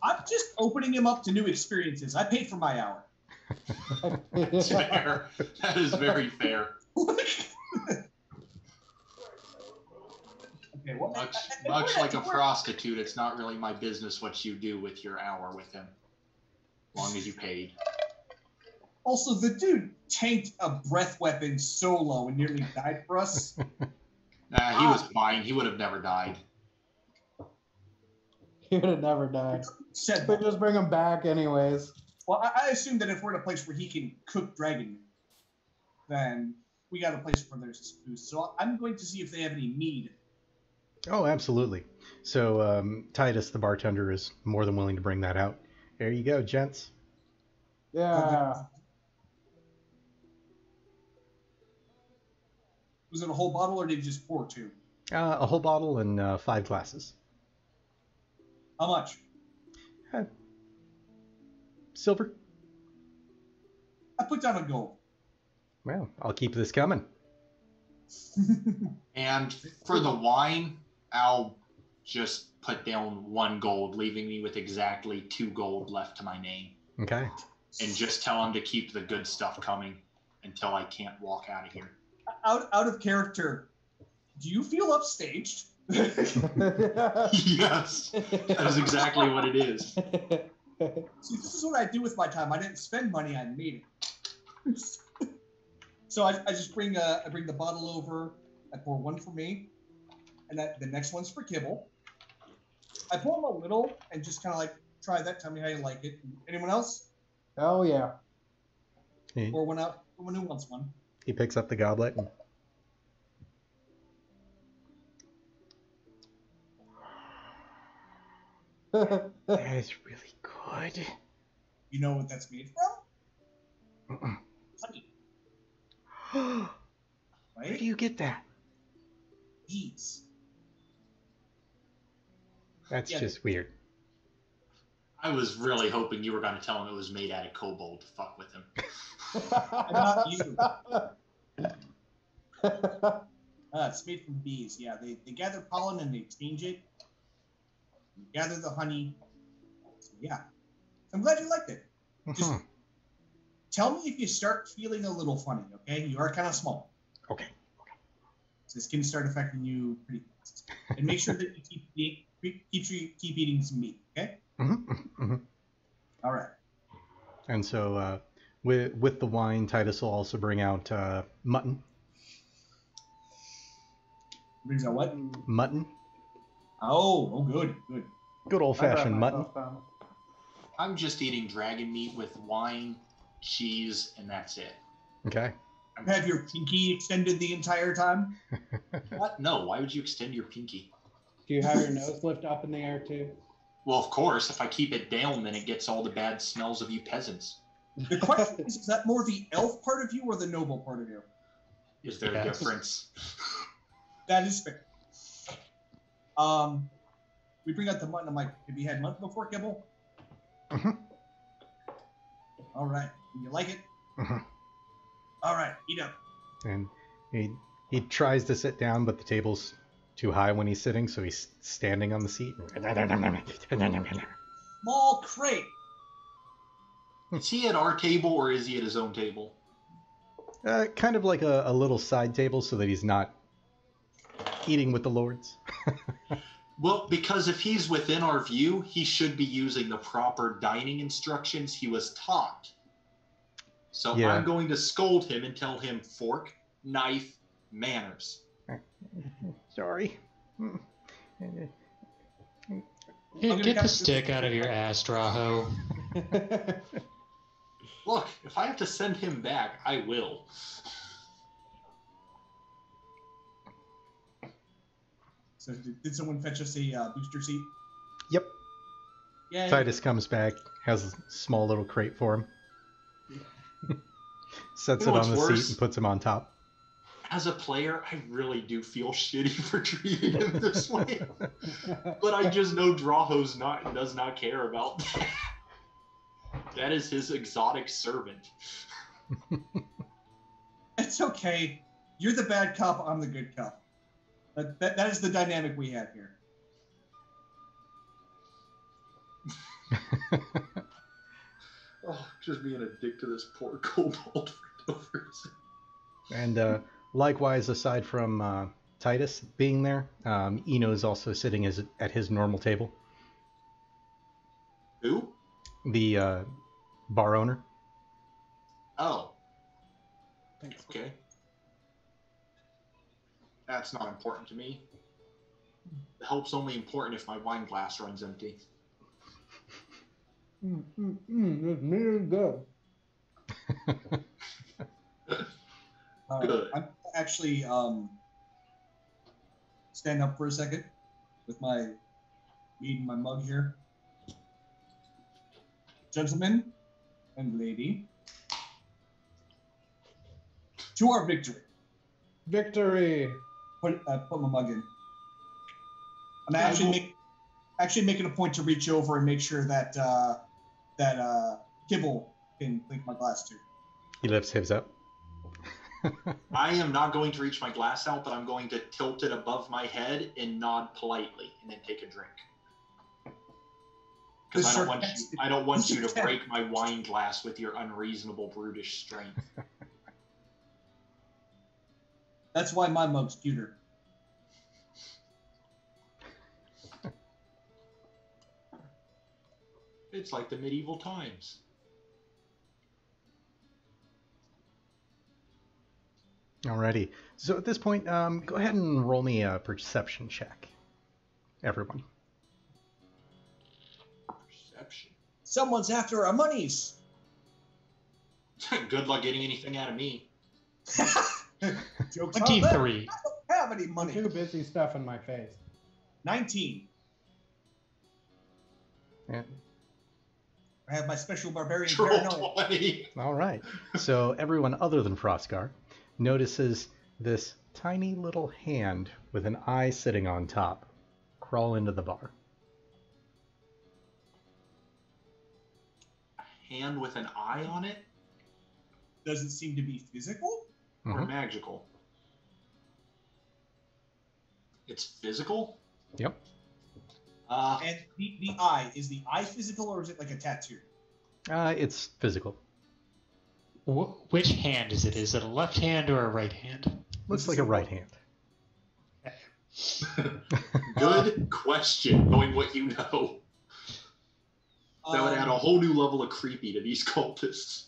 I'm just opening him up to new experiences. I paid for my hour. That's fair. That is very fair. Okay, well, much I, I, much like a prostitute, it's not really my business what you do with your hour with him, as long as you paid. Also, the dude tanked a breath weapon solo and nearly died for us. Nah, he was fine. He would have never died. He would have never died. Said but just bring him back anyways. Well, I, I assume that if we're in a place where he can cook dragon, then we got a place where there's food. So I'm going to see if they have any mead. Oh, absolutely. So um, Titus, the bartender, is more than willing to bring that out. There you go, gents. Yeah. Was it a whole bottle, or did you just pour two? Uh, a whole bottle and uh, five glasses. How much? Uh, silver. I put down a gold. Well, I'll keep this coming. And for the wine, I'll just put down one gold, leaving me with exactly two gold left to my name. Okay. And just tell him to keep the good stuff coming until I can't walk out of here. Out out of character, do you feel upstaged? Yes, that is exactly what it is. See, this is what I do with my time. I didn't spend money, I made it. So I, I just bring a, I bring the bottle over, I pour one for me, and that the next one's for Kibble. I pour them a little and just kind of like try that. Tell me how you like it. Anyone else? Oh yeah. He, pour one out. Someone who wants one. He picks up the goblet. And... that is really good. You know what that's made from? Mm-mm. Honey. Right? Where do you get that? Bees. That's yeah, just weird. I was really hoping you were going to tell him it was made out of cobalt to fuck with him. Not you. uh, it's made from bees. Yeah, they, they gather pollen and they change it. They gather the honey. So, yeah. I'm glad you liked it. Just mm-hmm. tell me if you start feeling a little funny, okay? You are kind of small. Okay. Okay. So this can start affecting you pretty fast. And make sure that you keep eating, keep, keep eating some meat, okay? Mm-hmm. Mm-hmm. All right. And so uh, with, with the wine, Titus will also bring out uh, mutton. Brings out what? Mutton. Oh, oh, good, good. Good old-fashioned mutton. Down. I'm just eating dragon meat with wine, cheese, and that's it. Okay. Have your pinky extended the entire time? What? No, why would you extend your pinky? Do you have your nose lift up in the air, too? Well, of course. If I keep it down, then it gets all the bad smells of you peasants. The question is, is that more the elf part of you or the noble part of you? Is there yes. a difference? That is fair. Um, we bring out the mutton. I'm like, have you had mutton before, Kibble? Mm-hmm. All right. You like it? Mm-hmm. All right. Eat up. And he he tries to sit down, but the table's too high when he's sitting, so he's standing on the seat. Small crate. Is he at our table or is he at his own table? Uh, kind of like a, a little side table so that he's not eating with the lords. Well, because if he's within our view, he should be using the proper dining instructions he was taught. So yeah. I'm going to scold him and tell him fork, knife, manners. Sorry. Get, get the stick out of your ass, Draho. Look, if I have to send him back, I will. So did someone fetch us a uh, booster seat? Yep. Yay. Titus comes back, has a small little crate for him. Yeah. Sets you know it on the worse? seat and puts him on top. As a player, I really do feel shitty for treating him this way. But I just know Draho's not does not care about that. That is his exotic servant. It's okay. You're the bad cop, I'm the good cop. That, that, that is the dynamic we have here. Oh, just being a dick to this poor kobold. And uh, likewise, aside from uh, Titus being there, um, Eno is also sitting as, at his normal table. Who? The uh, bar owner. Oh. Thanks. Okay. That's not important to me. Help's only important if my wine glass runs empty. Mm, mm, mm, it's really good. uh, good. I'm actually um, stand up for a second with my mead and my mug here. Gentlemen and lady, to our victory. Victory. Put, uh, put my mug in. I'm actually, make, actually making a point to reach over and make sure that uh, that uh, Kibble can link my glass too. He lifts his up. I am not going to reach my glass out, but I'm going to tilt it above my head and nod politely, and then take a drink. Because I don't want you, I don't want you to break my wine glass with your unreasonable brutish strength. That's why my mug's cuter. It's like the medieval times. Alrighty. So at this point, um, go ahead and roll me a perception check, everyone. Perception. Someone's after our monies. Good luck getting anything out of me. twenty-three. I don't have any money. Too busy stuffing my face. nineteen. Yeah. I have my special barbarian paranoia. All right. So everyone other than Frostgar notices this tiny little hand with an eye sitting on top crawl into the bar. A hand with an eye on it? Doesn't seem to be physical mm-hmm. or magical. It's physical? Yep. Uh, and the, the eye, is the eye physical or is it like a tattoo? Uh, it's physical. Wh which hand is it? Is it a left hand or a right hand? Looks like a right hand. Good question, knowing what you know. That would um, add a whole new level of creepy to these cultists.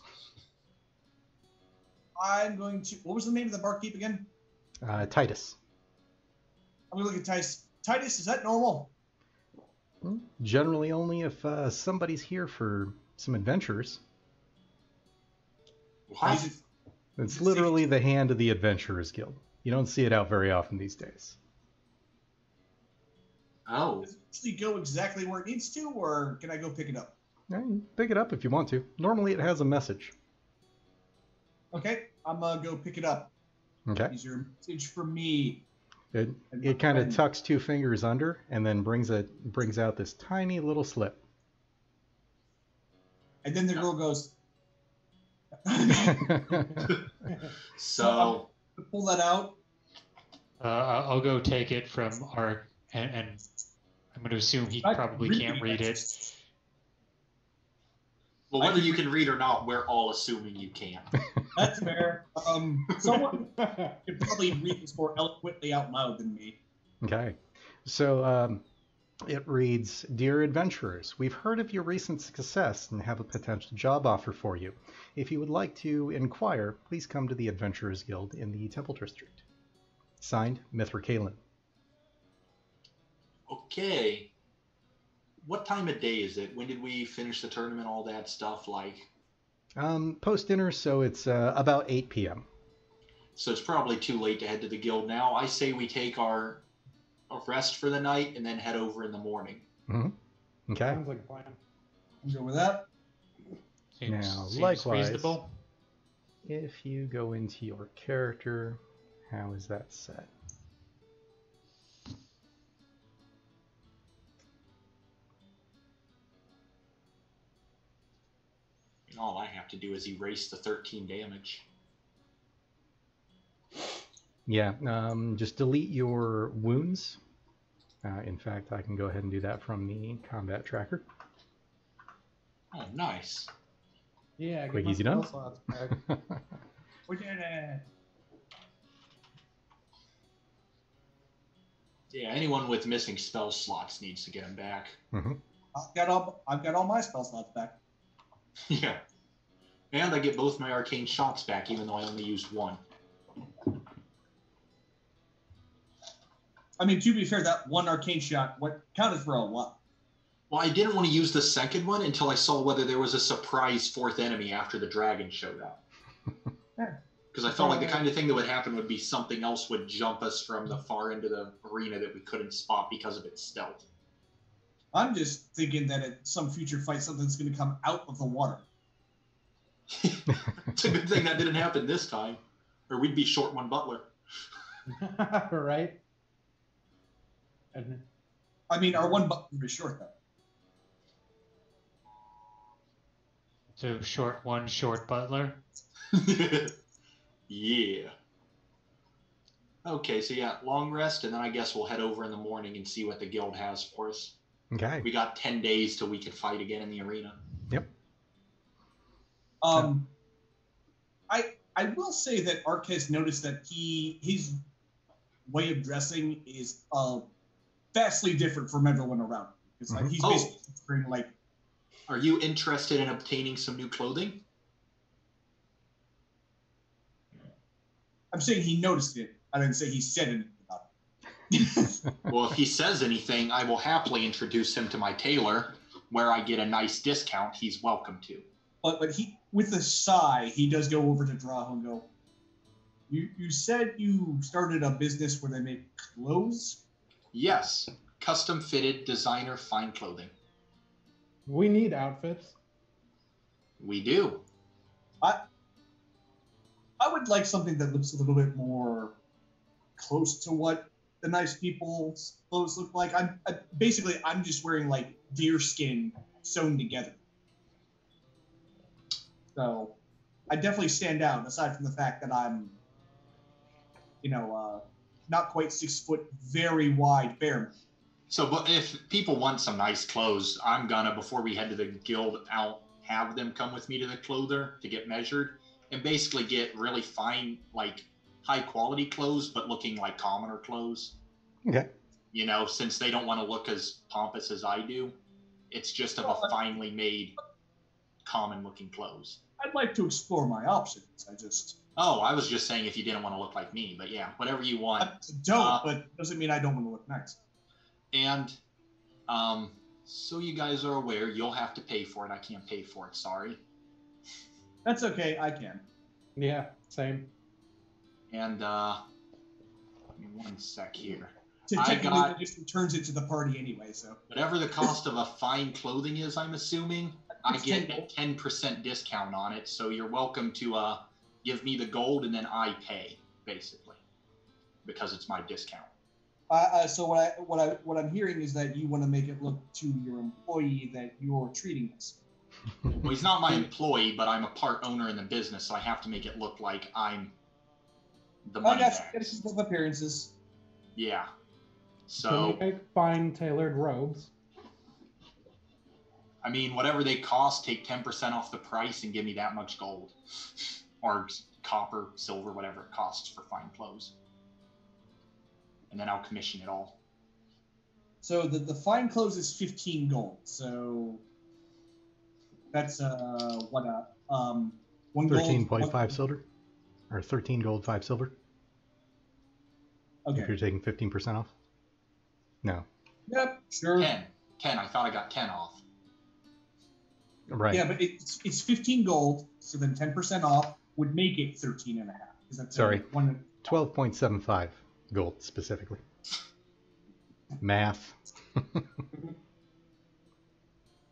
I'm going to... What was the name of the barkeep again? Uh, Titus. I'm going to look at Titus. Titus, is that normal? Generally only if uh, somebody's here for some adventures. What? It's literally the hand of the Adventurers Guild. You don't see it out very often these days. Oh. Does it actually go exactly where it needs to, or can I go pick it up? Yeah, pick it up if you want to. Normally it has a message. Okay, I'm going to go pick it up. Okay. Is your message for me? It, it kind of tucks two fingers under and then brings a brings out this tiny little slip. And then the girl goes. So pull that out. Uh, I'll go take it from Ark, and, and I'm going to assume he I probably read can't read it. it. Well, whether you can read or not, we're all assuming you can. That's fair. Um, someone could probably read this more eloquently out loud than me. Okay. So um, it reads, Dear adventurers, we've heard of your recent success and have a potential job offer for you. If you would like to inquire, please come to the Adventurers Guild in the Temple District. Signed, Mithra Kaelin. Okay. What time of day is it? When did we finish the tournament, all that stuff, like? Um, post-dinner, so it's uh, about eight p m So it's probably too late to head to the guild now. I say we take our, our rest for the night and then head over in the morning. Mm-hmm. Okay. Sounds like a plan. I'm good with that. Seems, now, seems likewise, reasonable. If you go into your character, how is that set? All I have to do is erase the thirteen damage. Yeah, um, just delete your wounds. Uh, in fact, I can go ahead and do that from the combat tracker. Oh, nice. Yeah, quick, easy done. We did it. Yeah, anyone with missing spell slots needs to get them back. Mm-hmm. I've got all, I've got all my spell slots back. Yeah. And I get both my arcane shots back, even though I only used one. I mean, to be fair, that one arcane shot what counted for a lot. Well, I didn't want to use the second one until I saw whether there was a surprise fourth enemy after the dragon showed up. Because I felt like the kind of thing that would happen would be something else would jump us from the far end of the arena that we couldn't spot because of its stealth. I'm just thinking that at some future fight, something's going to come out of the water. It's a good thing that didn't happen this time, or we'd be short one butler. Right? And, I mean, our one butler would be short, though. So short one, short butler? Yeah. Okay, so yeah, long rest, and then I guess we'll head over in the morning and see what the guild has for us. Okay. We got ten days till we could fight again in the arena. Yep. Um, I I will say that Ark has noticed that he his way of dressing is uh vastly different from everyone around. It's like he's oh. basically wearing like. Are you interested in obtaining some new clothing? I'm saying he noticed it. I didn't say he said anything about it. Well, if he says anything, I will happily introduce him to my tailor, where I get a nice discount he's welcome to. But but he, with a sigh, he does go over to Draho and go, You you said you started a business where they make clothes? Yes. Custom-fitted designer fine clothing. We need outfits. We do. I I would like something that looks a little bit more close to what the nice people's clothes look like. I'm I, basically I'm just wearing like deer skin sewn together. So I definitely stand out, aside from the fact that I'm, you know, uh, not quite six foot, very wide bear. So, but if people want some nice clothes, I'm gonna, before we head to the guild, I'll have them come with me to the clother to get measured and basically get really fine, like high quality clothes, but looking like commoner clothes. Okay. You know, since they don't want to look as pompous as I do, it's just of a finely made, common looking clothes. I'd like to explore my options. I just. Oh, I was just saying if you didn't want to look like me, but yeah, whatever you want. I don't, uh, but doesn't mean I don't want to look nice. And um, so you guys are aware, you'll have to pay for it. I can't pay for it, sorry. That's okay, I can. Yeah, same. And uh, give me one sec here. So technically, I got, just returns it to the party anyway, so. Whatever the cost of a fine clothing is, I'm assuming, I get a ten percent discount on it, so you're welcome to... Uh, give me the gold, and then I pay, basically, because it's my discount. Uh, uh, so what I what I what I'm hearing is that you want to make it look to your employee that you're treating us. Well, he's not my employee, but I'm a part owner in the business, so I have to make it look like I'm the money. I guess it's just appearances. Yeah. So can you make fine tailored robes? I mean, whatever they cost, take ten percent off the price and give me that much gold. Or copper, silver, whatever it costs for fine clothes. And then I'll commission it all. So the, the fine clothes is fifteen gold. So that's uh, what uh, um, one thirteen point five silver, or thirteen gold, five silver. Okay. If you're taking fifteen percent off. No. Yep. Sure. Ten. Ten. I thought I got ten off. Right. Yeah, but it's it's fifteen gold. So then ten percent off would make it thirteen and a half. Sorry, twelve point seven five gold specifically. Math. Well,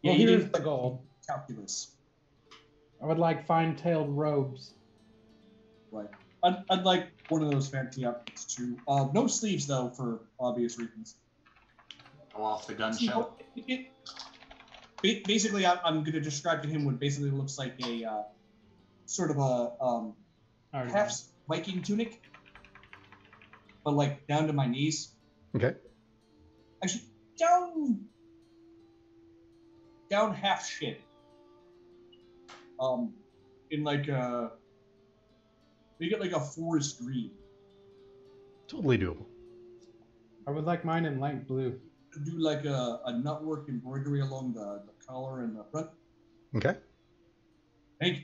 yeah, here's the goal. Calculus. I would like fine-tailed robes. Right. I'd, I'd like one of those fancy outfits too. Uh, no sleeves though, for obvious reasons. Go off the gun shell. Basically, I'm going to describe to him what basically looks like a uh, sort of a um, half Viking tunic, but like down to my knees. Okay. Actually, down, down half shin. Um, in like a, you get like a forest green. Totally doable. I would like mine in light blue. Do like a, a nutwork embroidery along the, the collar and the front. Okay. Thank you.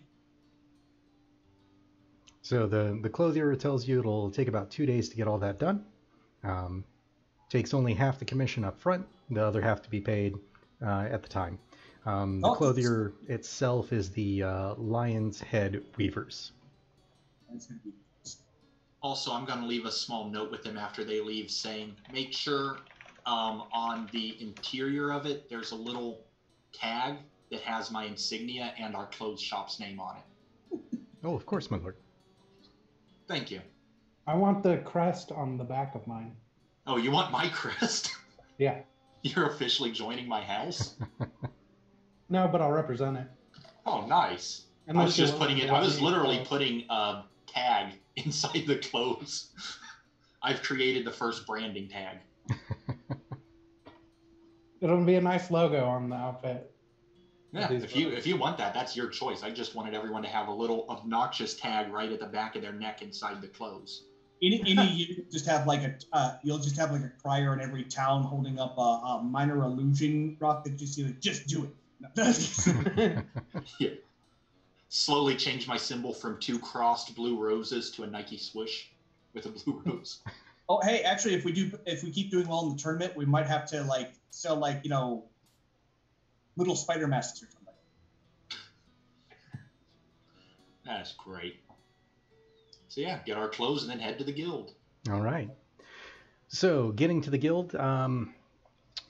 So the, the clothier tells you it'll take about two days to get all that done. Um, takes only half the commission up front, the other half to be paid uh, at the time. Um, the oh, clothier itself is the uh, Lion's Head Weavers. That's going to be nice. Also, I'm going to leave a small note with them after they leave saying, make sure... Um, on the interior of it, there's a little tag that has my insignia and our clothes shop's name on it. Oh, of course, my lord. Thank you. I want the crest on the back of mine. Oh, you want my crest? Yeah. You're officially joining my house? No, but I'll represent it. Oh, nice. Unless I was just putting it, I was literally putting a tag inside the clothes. I've created the first branding tag. It'll be a nice logo on the outfit. Yeah, if you if you want that, that's your choice. I just wanted everyone to have a little obnoxious tag right at the back of their neck inside the clothes. Any, any you just have like a uh, you'll just have like a crier in every town holding up a, a minor illusion rock that you see. Like, just do it. No. Yeah. slowly change my symbol from two crossed blue roses to a Nike swoosh with a blue rose. Oh, hey, actually, if we do, if we keep doing well in the tournament, we might have to, like, sell, like, you know, little spider masks or something. That's great. So, yeah, get our clothes and then head to the guild. All right. So, getting to the guild, um,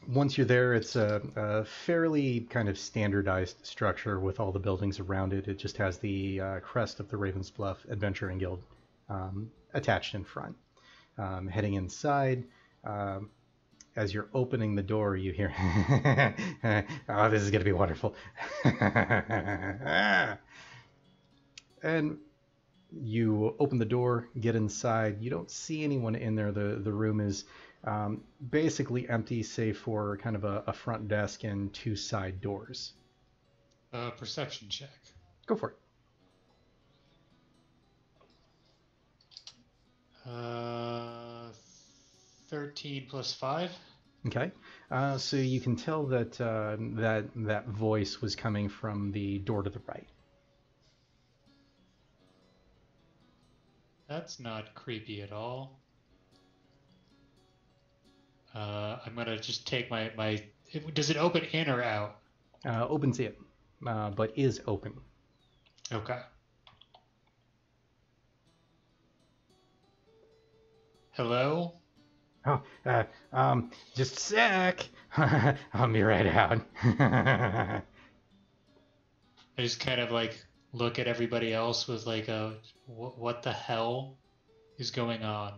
once you're there, it's a, a fairly kind of standardized structure with all the buildings around it. It just has the uh, crest of the Raven's Bluff Adventuring Guild um, attached in front. Um, heading inside, um, as you're opening the door, you hear, oh, this is going to be wonderful. And you open the door, get inside. You don't see anyone in there. The, the room is um, basically empty, save for kind of a, a front desk and two side doors. Uh, perception check. Go for it. Uh, thirteen plus five. Okay. Uh, so you can tell that uh, that that voice was coming from the door to the right. That's not creepy at all. Uh, I'm gonna just take my my. It, does it open in or out? Uh, opens in, uh, but is open. Okay. Hello? Oh, uh, um, just a sec. I'll be right out. I just kind of like look at everybody else with like a what, what the hell is going on?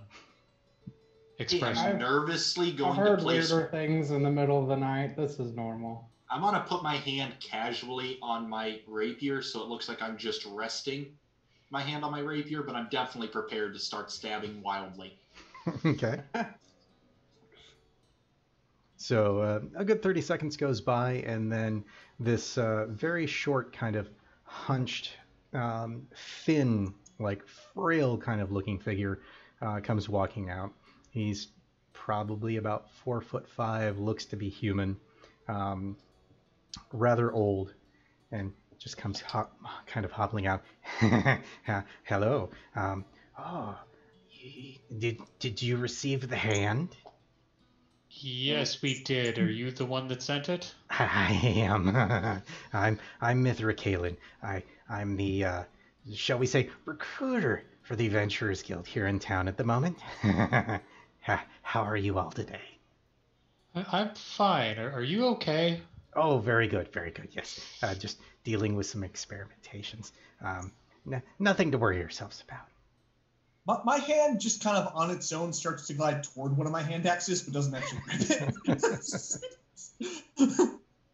Expression. I'm nervously going to place. I've heard weirder things in the middle of the night. This is normal. I'm gonna put my hand casually on my rapier so it looks like I'm just resting my hand on my rapier, but I'm definitely prepared to start stabbing wildly. Okay. So uh, a good thirty seconds goes by, and then this uh, very short, kind of hunched, um, thin, like frail kind of looking figure uh, comes walking out. He's probably about four foot five, looks to be human, um, rather old, and just comes hop, kind of hobbling out. Hello. Um, oh. Did did you receive the hand? Yes, we did. Are you the one that sent it? I am. I'm I'm Mithra Kaelin. I I'm the uh, shall we say recruiter for the Adventurers Guild here in town at the moment. How are you all today? I, I'm fine. Are, are you okay? Oh, very good, very good. Yes, uh, just dealing with some experimentations. Um, n nothing to worry yourselves about. My hand just kind of on its own starts to glide toward one of my hand axes, but doesn't actually grip it.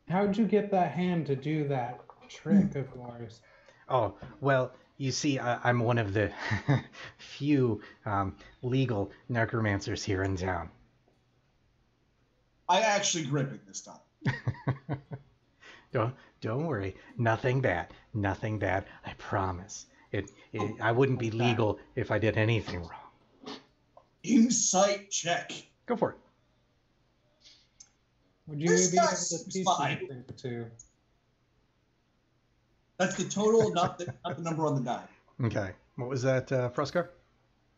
How'd you get that hand to do that trick of yours? Oh, well, you see, I, I'm one of the few um, legal necromancers here in town. I actually grip it this time. don't, don't worry. Nothing bad. Nothing bad. I promise. It, it, I wouldn't be legal if I did anything wrong. Insight check. Go for it. Would you this be able to teach something to? That's the total, not the, not the number on the die. Okay. What was that, uh, Froscar?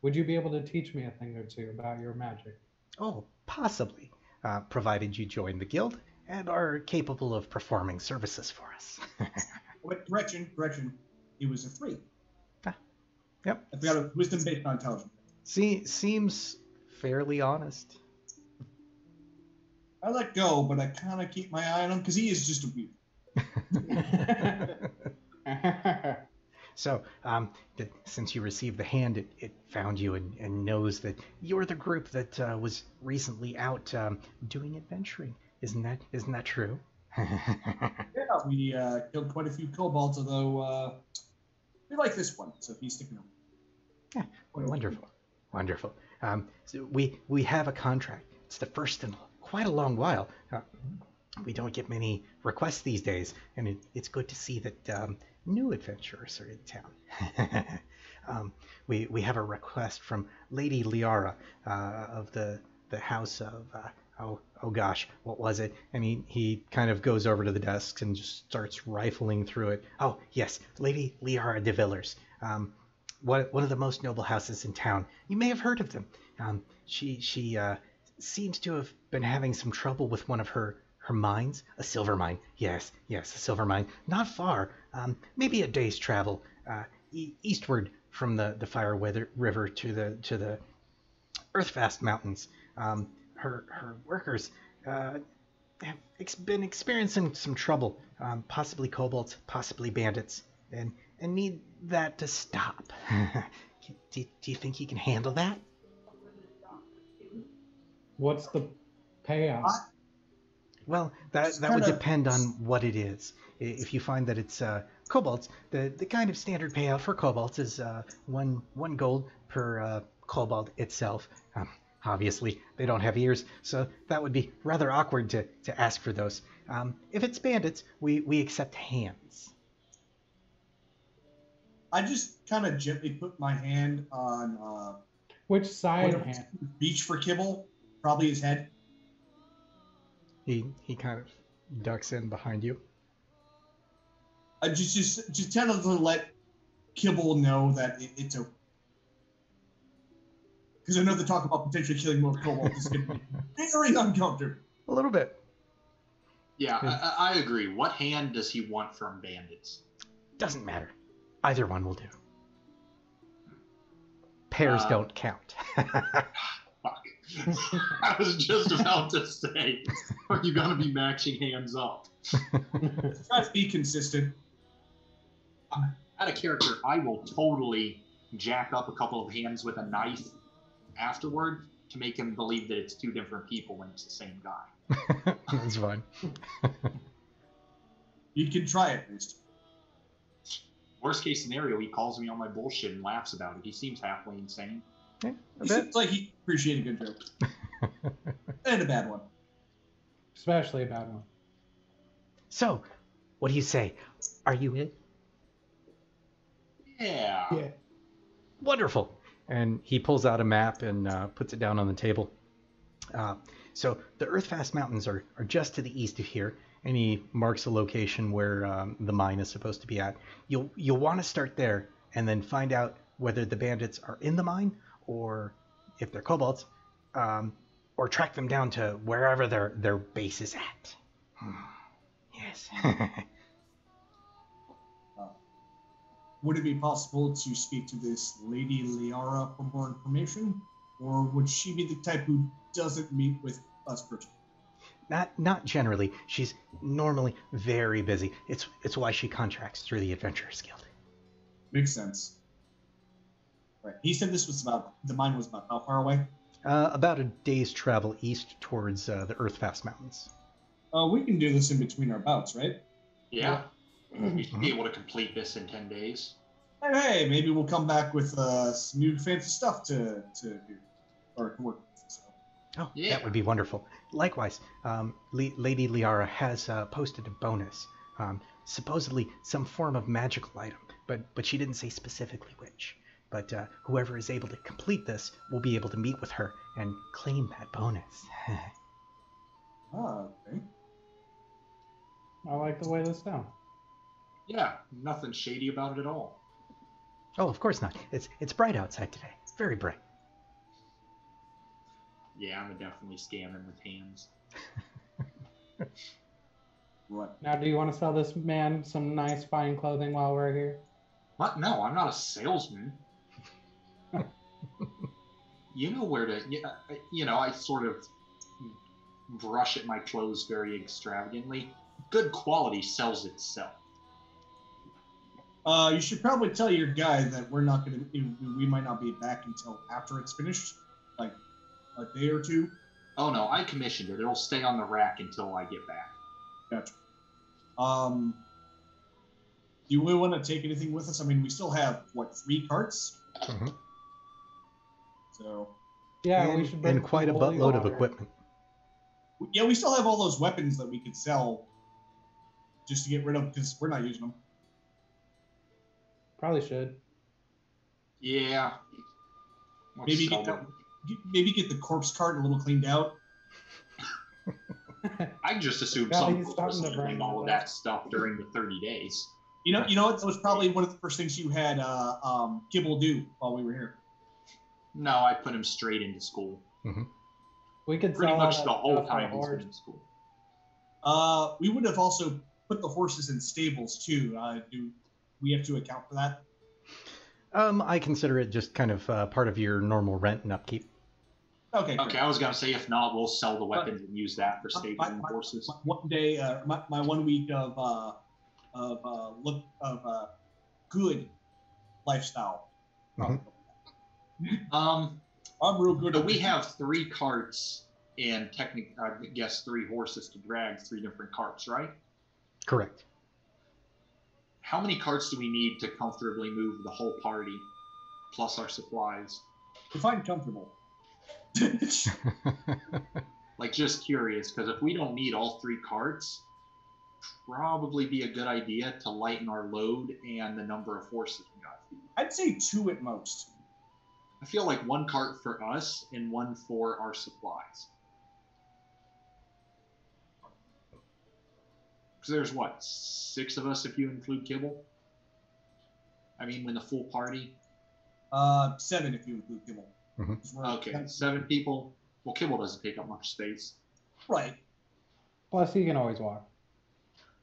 Would you be able to teach me a thing or two about your magic? Oh, possibly, uh, provided you join the guild and are capable of performing services for us. Wait, Gretchen, Gretchen, it was a three. Yep. I forgot it. Wisdom based on intelligence. See, seems fairly honest. I let go, but I kind of keep my eye on him because he is just a weird. So, um, the, since you received the hand, it, it found you and, and knows that you're the group that uh, was recently out um, doing adventuring. Isn't that isn't that true? Yeah, we uh, killed quite a few kobolds, although uh, we like this one, so he's sticking around. Yeah, wonderful, wonderful. Um, so we we have a contract. It's the first in quite a long while. Uh, we don't get many requests these days, and it, it's good to see that um, new adventurers are in town. um, we we have a request from Lady Liara uh, of the the House of uh, oh, oh gosh, what was it? And he, he kind of goes over to the desks and just starts rifling through it. Oh, yes, Lady Liara de Villers, um, one, one of the most noble houses in town. You may have heard of them. Um, she she uh, seems to have been having some trouble with one of her, her mines. A silver mine. Yes, yes, a silver mine. Not far, um, maybe a day's travel uh, e eastward from the, the Fire Weather River to the, to the Earthfast Mountains. Um, her her workers uh, have ex been experiencing some trouble, um, possibly kobolds, possibly bandits, and, and need that to stop. do, do you think you can handle that? What's the payoff? Well, that, that would depend on what it is. If you find that it's uh, kobolds, the, the kind of standard payout for kobolds is uh, one, one gold per uh, kobold itself. Um, Obviously, they don't have ears, so that would be rather awkward to, to ask for those. Um, if it's bandits, we, we accept hands. I just kind of gently put my hand on... Uh, Which side of hand? Reach for kibble, probably his head. He he kind of ducks in behind you. I just, just, just tell him to let kibble know that it, it's okay. Because I know they talk about potentially killing more kobolds. It's going to be very uncomfortable. A little bit. Yeah, I, I agree. What hand does he want from bandits? Doesn't matter. Either one will do. Pairs uh, don't count. Fuck. I was just about to say, are you going to be matching hands up? Try to be consistent. Out of character, I will totally jack up a couple of hands with a knife afterward to make him believe that it's two different people when it's the same guy. That's fine. You can try it, Mister. Worst case scenario, he calls me on my bullshit and laughs about it. He seems halfway insane. Yeah, he seems like he appreciates a good joke. And a bad one. Especially a bad one. So, what do you say? Are you in? Yeah. Yeah. Wonderful. And he pulls out a map and uh, puts it down on the table. Uh, so the Earthfast Mountains are, are just to the east of here, and he marks a location where um, the mine is supposed to be at. You'll, you'll want to start there and then find out whether the bandits are in the mine or if they're kobolds, um, or track them down to wherever their, their base is at. Hmm. Yes. Would it be possible to speak to this Lady Liara for more information, or would she be the type who doesn't meet with us personally? Not, not generally. She's normally very busy. It's, it's why she contracts through the Adventurers Guild. Makes sense. Right. He said this was about the mine was about how far away? Uh, about a day's travel east towards uh, the Earthfast Mountains. Uh, we can do this in between our bouts, right? Yeah. yeah. We should be able to complete this in ten days. Hey, maybe we'll come back with uh, some new fancy stuff to to do or to work with. So. Oh, yeah, that would be wonderful. Likewise, um, Le Lady Liara has uh, posted a bonus, um, supposedly some form of magical item, but but she didn't say specifically which. But uh, whoever is able to complete this will be able to meet with her and claim that bonus. Oh, okay. I like the way this sounds. Yeah, nothing shady about it at all. Oh, of course not. It's it's bright outside today. It's very bright. Yeah, I'm definitely scamming with hands. What? Now, do you want to sell this man some nice, fine clothing while we're here? What? No, I'm not a salesman. You know where to... You know, I sort of brush at my clothes very extravagantly. Good quality sells itself. Uh, you should probably tell your guy that we're not going to, we might not be back until after it's finished, like a day or two. Oh no, I commissioned it. It'll stay on the rack until I get back. Gotcha. Um, do we want to take anything with us? I mean, we still have, what, three carts? Mm-hmm. So. Yeah, and, we should bring and quite a buttload of equipment. Yeah, we still have all those weapons that we could sell just to get rid of because we're not using them. Probably should. Yeah. Let's maybe get, the, maybe get the corpse cart a little cleaned out. I just assumed yeah, some people was learning all of that stuff during the thirty days. You know, you know, it was probably one of the first things you had uh, um, Gibble do while we were here. No, I put him straight into school. Mm-hmm. We could pretty much the whole time he's been in school. Uh, we would have also put the horses in stables too. Uh, do we have to account for that? Um, I consider it just kind of uh, part of your normal rent and upkeep. Okay. Okay. Great. I was gonna say, if not, we'll sell the weapons but, and use that for stables and horses. My, one day, uh, my, my one week of uh, of uh, look of uh, good lifestyle. Mm-hmm. um, I'm real good. So we have three carts and technically, I guess, three horses to drag three different carts, right? Correct. How many carts do we need to comfortably move the whole party, plus our supplies? If I'm comfortable. Like, just curious, because if we don't need all three carts, probably be a good idea to lighten our load and the number of horses we got. I'd say two at most. I feel like one cart for us and one for our supplies. Because there's, what, six of us if you include Kibble? I mean, when the full party? Uh, seven if you include Kibble. Mm-hmm. Okay, ten. Seven people. Well, Kibble doesn't take up much space. Right. Plus, he can always walk.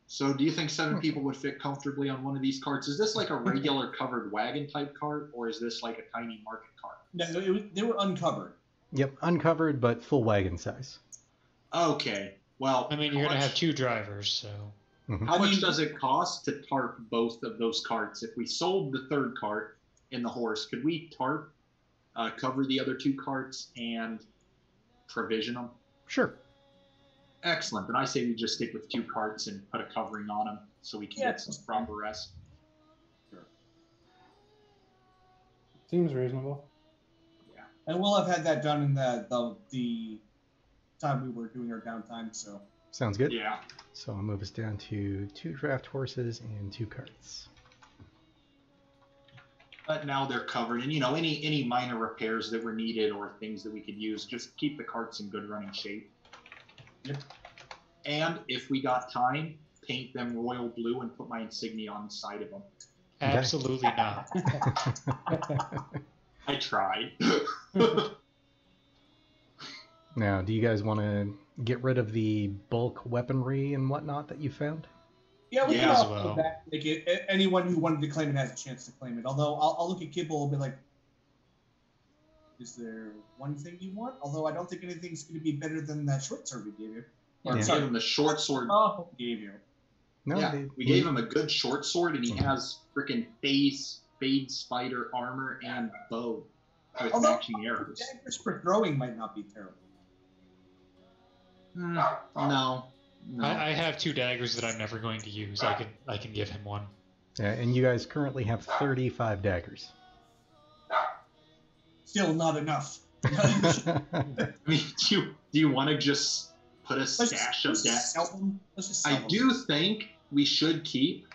So do you think seven people would fit comfortably on one of these carts? Is this like a regular covered wagon type cart, or is this like a tiny market cart? No, it was, they were uncovered. Yep, uncovered, but full wagon size. Okay, well... I mean, you're going to have two drivers, so... Mm-hmm. How much does it cost to tarp both of those carts? If we sold the third cart and the horse, could we tarp, uh, cover the other two carts, and provision them? Sure. Excellent. And I say we just stick with two carts and put a covering on them so we can yeah, get some proper rest. Sure. Seems reasonable. Yeah. And we'll have had that done in the, the the time we were doing our downtime, so. Sounds good. Yeah. So I'll move us down to two draft horses and two carts. But now they're covered, and you know, any any minor repairs that were needed or things that we could use, just keep the carts in good running shape. Yep. And if we got time, paint them royal blue and put my insignia on the side of them. Absolutely not. I tried. Now, do you guys want to get rid of the bulk weaponry and whatnot that you found? Yeah, we yeah, can as well. That. Like, it, anyone who wanted to claim it has a chance to claim it. Although I'll, I'll look at Kibble and be like, is there one thing you want? Although I don't think anything's going to be better than that short sword we gave you. Or yeah. Sorry, the short sword oh, we gave you. No, yeah, they, we they, gave him a good short sword, and he mm-hmm. has freaking phase, fade spider armor and bow with matching arrows. Daggers for throwing might not be terrible. Mm, no, no. I, I have two daggers that I'm never going to use. I can, I can give him one. Yeah, and you guys currently have thirty-five daggers. Still not enough. I mean, do you, do you want to just put a let's stash just, of that? I them. do think we should keep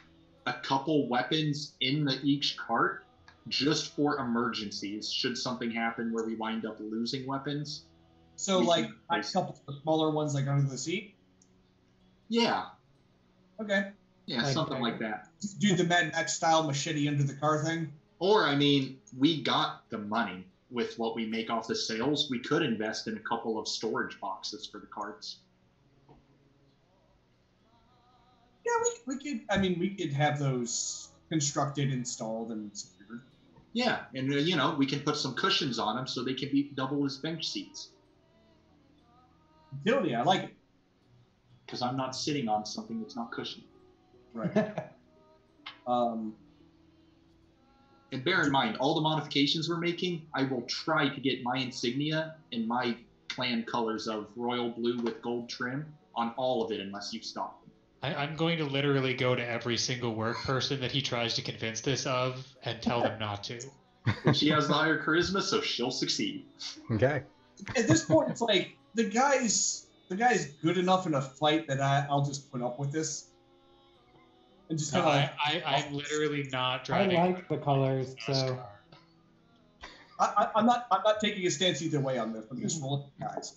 a couple weapons in the each cart just for emergencies. Should something happen where we wind up losing weapons? So, we like a couple of smaller ones, like under the seat. Yeah. Okay. Yeah, like, something okay. like that. Do the Mad Max style machete under the car thing. Or, I mean, we got the money with what we make off the sales. We could invest in a couple of storage boxes for the carts. Yeah, we, we could, I mean, we could have those constructed, installed, and secured. Yeah, and, you know, we can put some cushions on them so they can be double as bench seats. Utility, I like it. Because I'm not sitting on something that's not cushioned. Right. um... And bear in mind, all the modifications we're making, I will try to get my insignia and my clan colors of royal blue with gold trim on all of it unless you stop them. I, I'm going to literally go to every single work person that he tries to convince this of and tell them not to. She has the higher charisma, so she'll succeed. Okay. At this point, it's like, the guy's, the guy's good enough in a fight that I, I'll just put up with this. And just no, like, I, I, I'm literally not driving. I like the colors, so. I, I, I'm not. I'm not taking a stance either way on this. I'm just rolling, guys.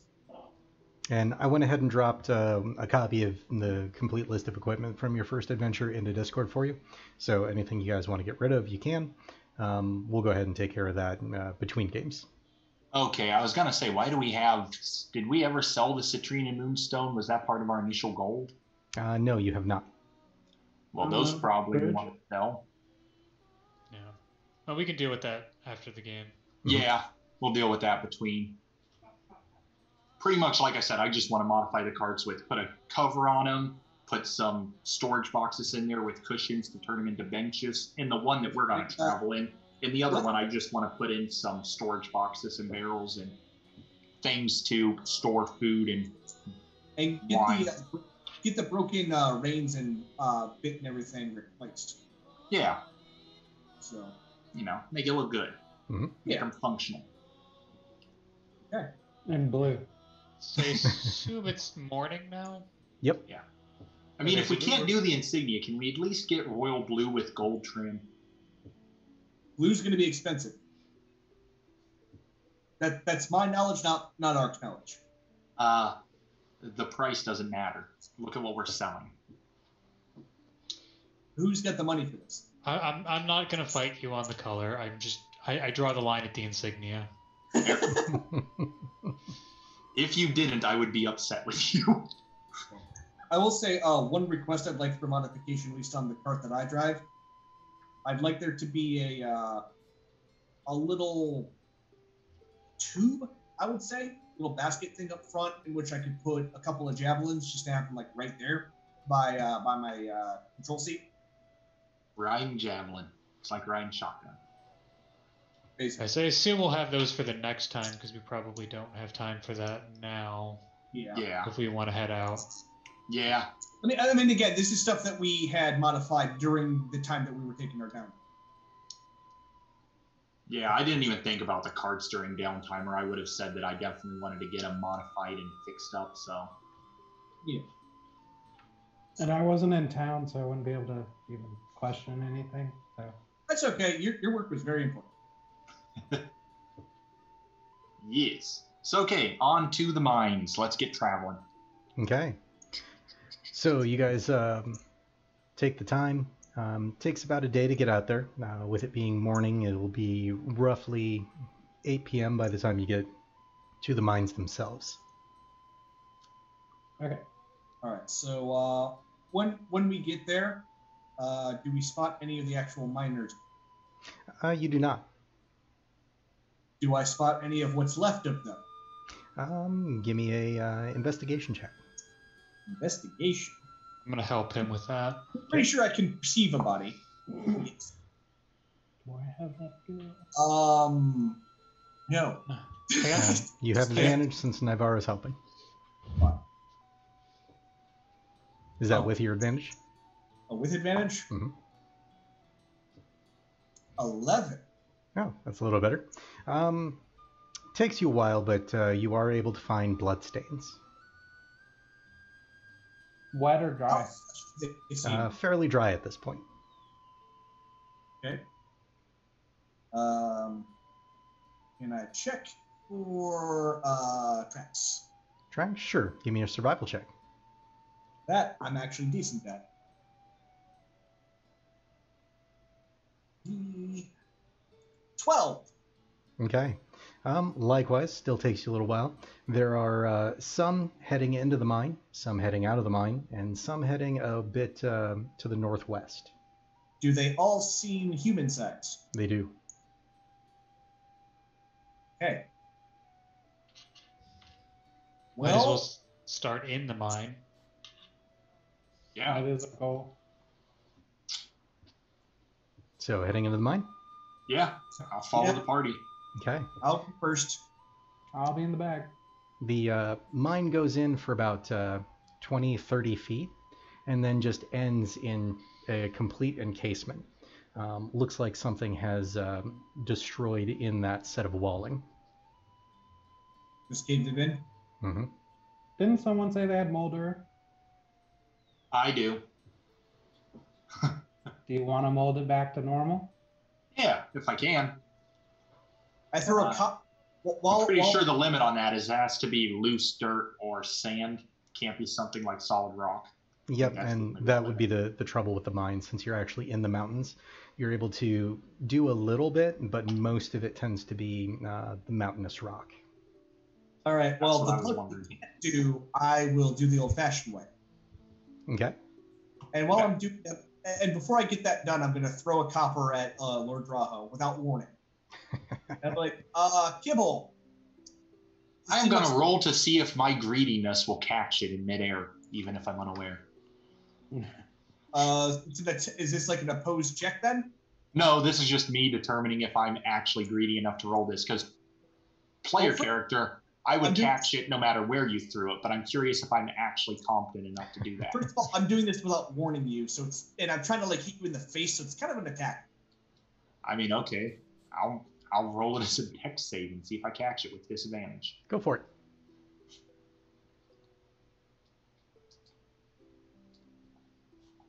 And I went ahead and dropped uh, a copy of the complete list of equipment from your first adventure into Discord for you. So anything you guys want to get rid of, you can. Um, we'll go ahead and take care of that uh, between games. Okay, I was going to say, why do we have... Did we ever sell the Citrina Moonstone? Was that part of our initial gold? Uh, no, you have not. Well, um, those probably good. Want to sell. Yeah. Well, we can deal with that after the game. Yeah, we'll deal with that between... Pretty much, like I said, I just want to modify the carts with, put a cover on them, put some storage boxes in there with cushions to turn them into benches. In the one that we're going to travel in, in the other one, I just want to put in some storage boxes and barrels and things to store food and and get wine. the uh, get the broken uh, reins and uh, bit and everything replaced. Yeah. So you know, make it look good. Mm-hmm. Make yeah. them functional. Yeah, and blue. So I assume it's morning now? Yep. Yeah. I mean, okay, if we can't do the insignia, can we at least get royal blue with gold trim? Blue's going to be expensive. That That's my knowledge, not, not our knowledge. Uh, the price doesn't matter. Look at what we're selling. Who's got the money for this? I, I'm, I'm not going to fight you on the color. I'm just, I, I draw the line at the insignia. If you didn't, I would be upset with you. I will say uh, one request I'd like for modification, at least on the cart that I drive. I'd like there to be a uh, a little tube, I would say, little basket thing up front in which I could put a couple of javelins just to have them like right there by uh, by my uh, control seat. Ryan javelin. It's like Ryan shotgun. Basically. So I assume we'll have those for the next time because we probably don't have time for that now. Yeah. yeah. If we want to head out. Yeah. I mean, I mean, again, this is stuff that we had modified during the time that we were taking our downtime. Yeah, I didn't even think about the carts during downtime, or I would have said that I definitely wanted to get them modified and fixed up. So. Yeah. And I wasn't in town, so I wouldn't be able to even question anything. So. That's okay. Your your work was very important. Yes. So, okay, on to the mines. Let's get traveling. Okay. So you guys um, take the time. Um, takes about a day to get out there. Uh, with it being morning, it will be roughly eight p m by the time you get to the mines themselves. Okay. All right. So uh, when when we get there, uh, do we spot any of the actual miners? Uh, you do not. Do I spot any of what's left of them? Um, give me a uh, investigation check. Investigation? I'm going to help him with that. I'm pretty sure I can perceive a body. Do I have that good? Um, no. Yeah, you have advantage since Navarro's helping. Is that oh. with your advantage? Oh, with advantage? Mm-hmm. eleven. Oh, that's a little better. Um, takes you a while, but uh, you are able to find bloodstains. Wet or dry? Uh, fairly dry at this point. Okay. Um, can I check for uh, tracks? Tracks? Sure. Give me a survival check. That I'm actually decent at. twelve. Okay. Um, likewise, still takes you a little while. There are uh, some heading into the mine, some heading out of the mine, and some heading a bit uh, to the northwest. Do they all seem human sized? They do. Okay. Well, might as well start in the mine. Yeah, that is a goal. So heading into the mine? Yeah, I'll follow yeah. the party. Okay. I'll go first. I'll be in the back. The uh, mine goes in for about uh, twenty, thirty feet, and then just ends in a complete encasement. Um, looks like something has um, destroyed in that set of walling. Just caved it in? Mm-hmm. Didn't someone say they had molder? I do. Do you want to mold it back to normal? Yeah, if I can. I throw uh, a cup. While, I'm pretty while, sure the limit on that is it has to be loose dirt or sand. Can't be something like solid rock. Yep, and that would be the, the trouble with the mine. Since you're actually in the mountains, you're able to do a little bit, but most of it tends to be uh, the mountainous rock. All right, well, the book we can't do, I will do the old-fashioned way. Okay. And while okay. I'm doing that, and before I get that done, I'm going to throw a copper at uh, Lord Draho without warning. And I'm like, uh, Kibble. I'm going to roll to see if my greediness will catch it in midair, even if I'm unaware. Uh, is this like an opposed check then? No, this is just me determining if I'm actually greedy enough to roll this, because player oh, for, character, I would doing, catch it no matter where you threw it, but I'm curious if I'm actually competent enough to do that. First of all, I'm doing this without warning you, so it's, and I'm trying to like hit you in the face, so it's kind of an attack. I mean, okay, I'll I'll roll it as a dex save and see if I catch it with disadvantage. Go for it.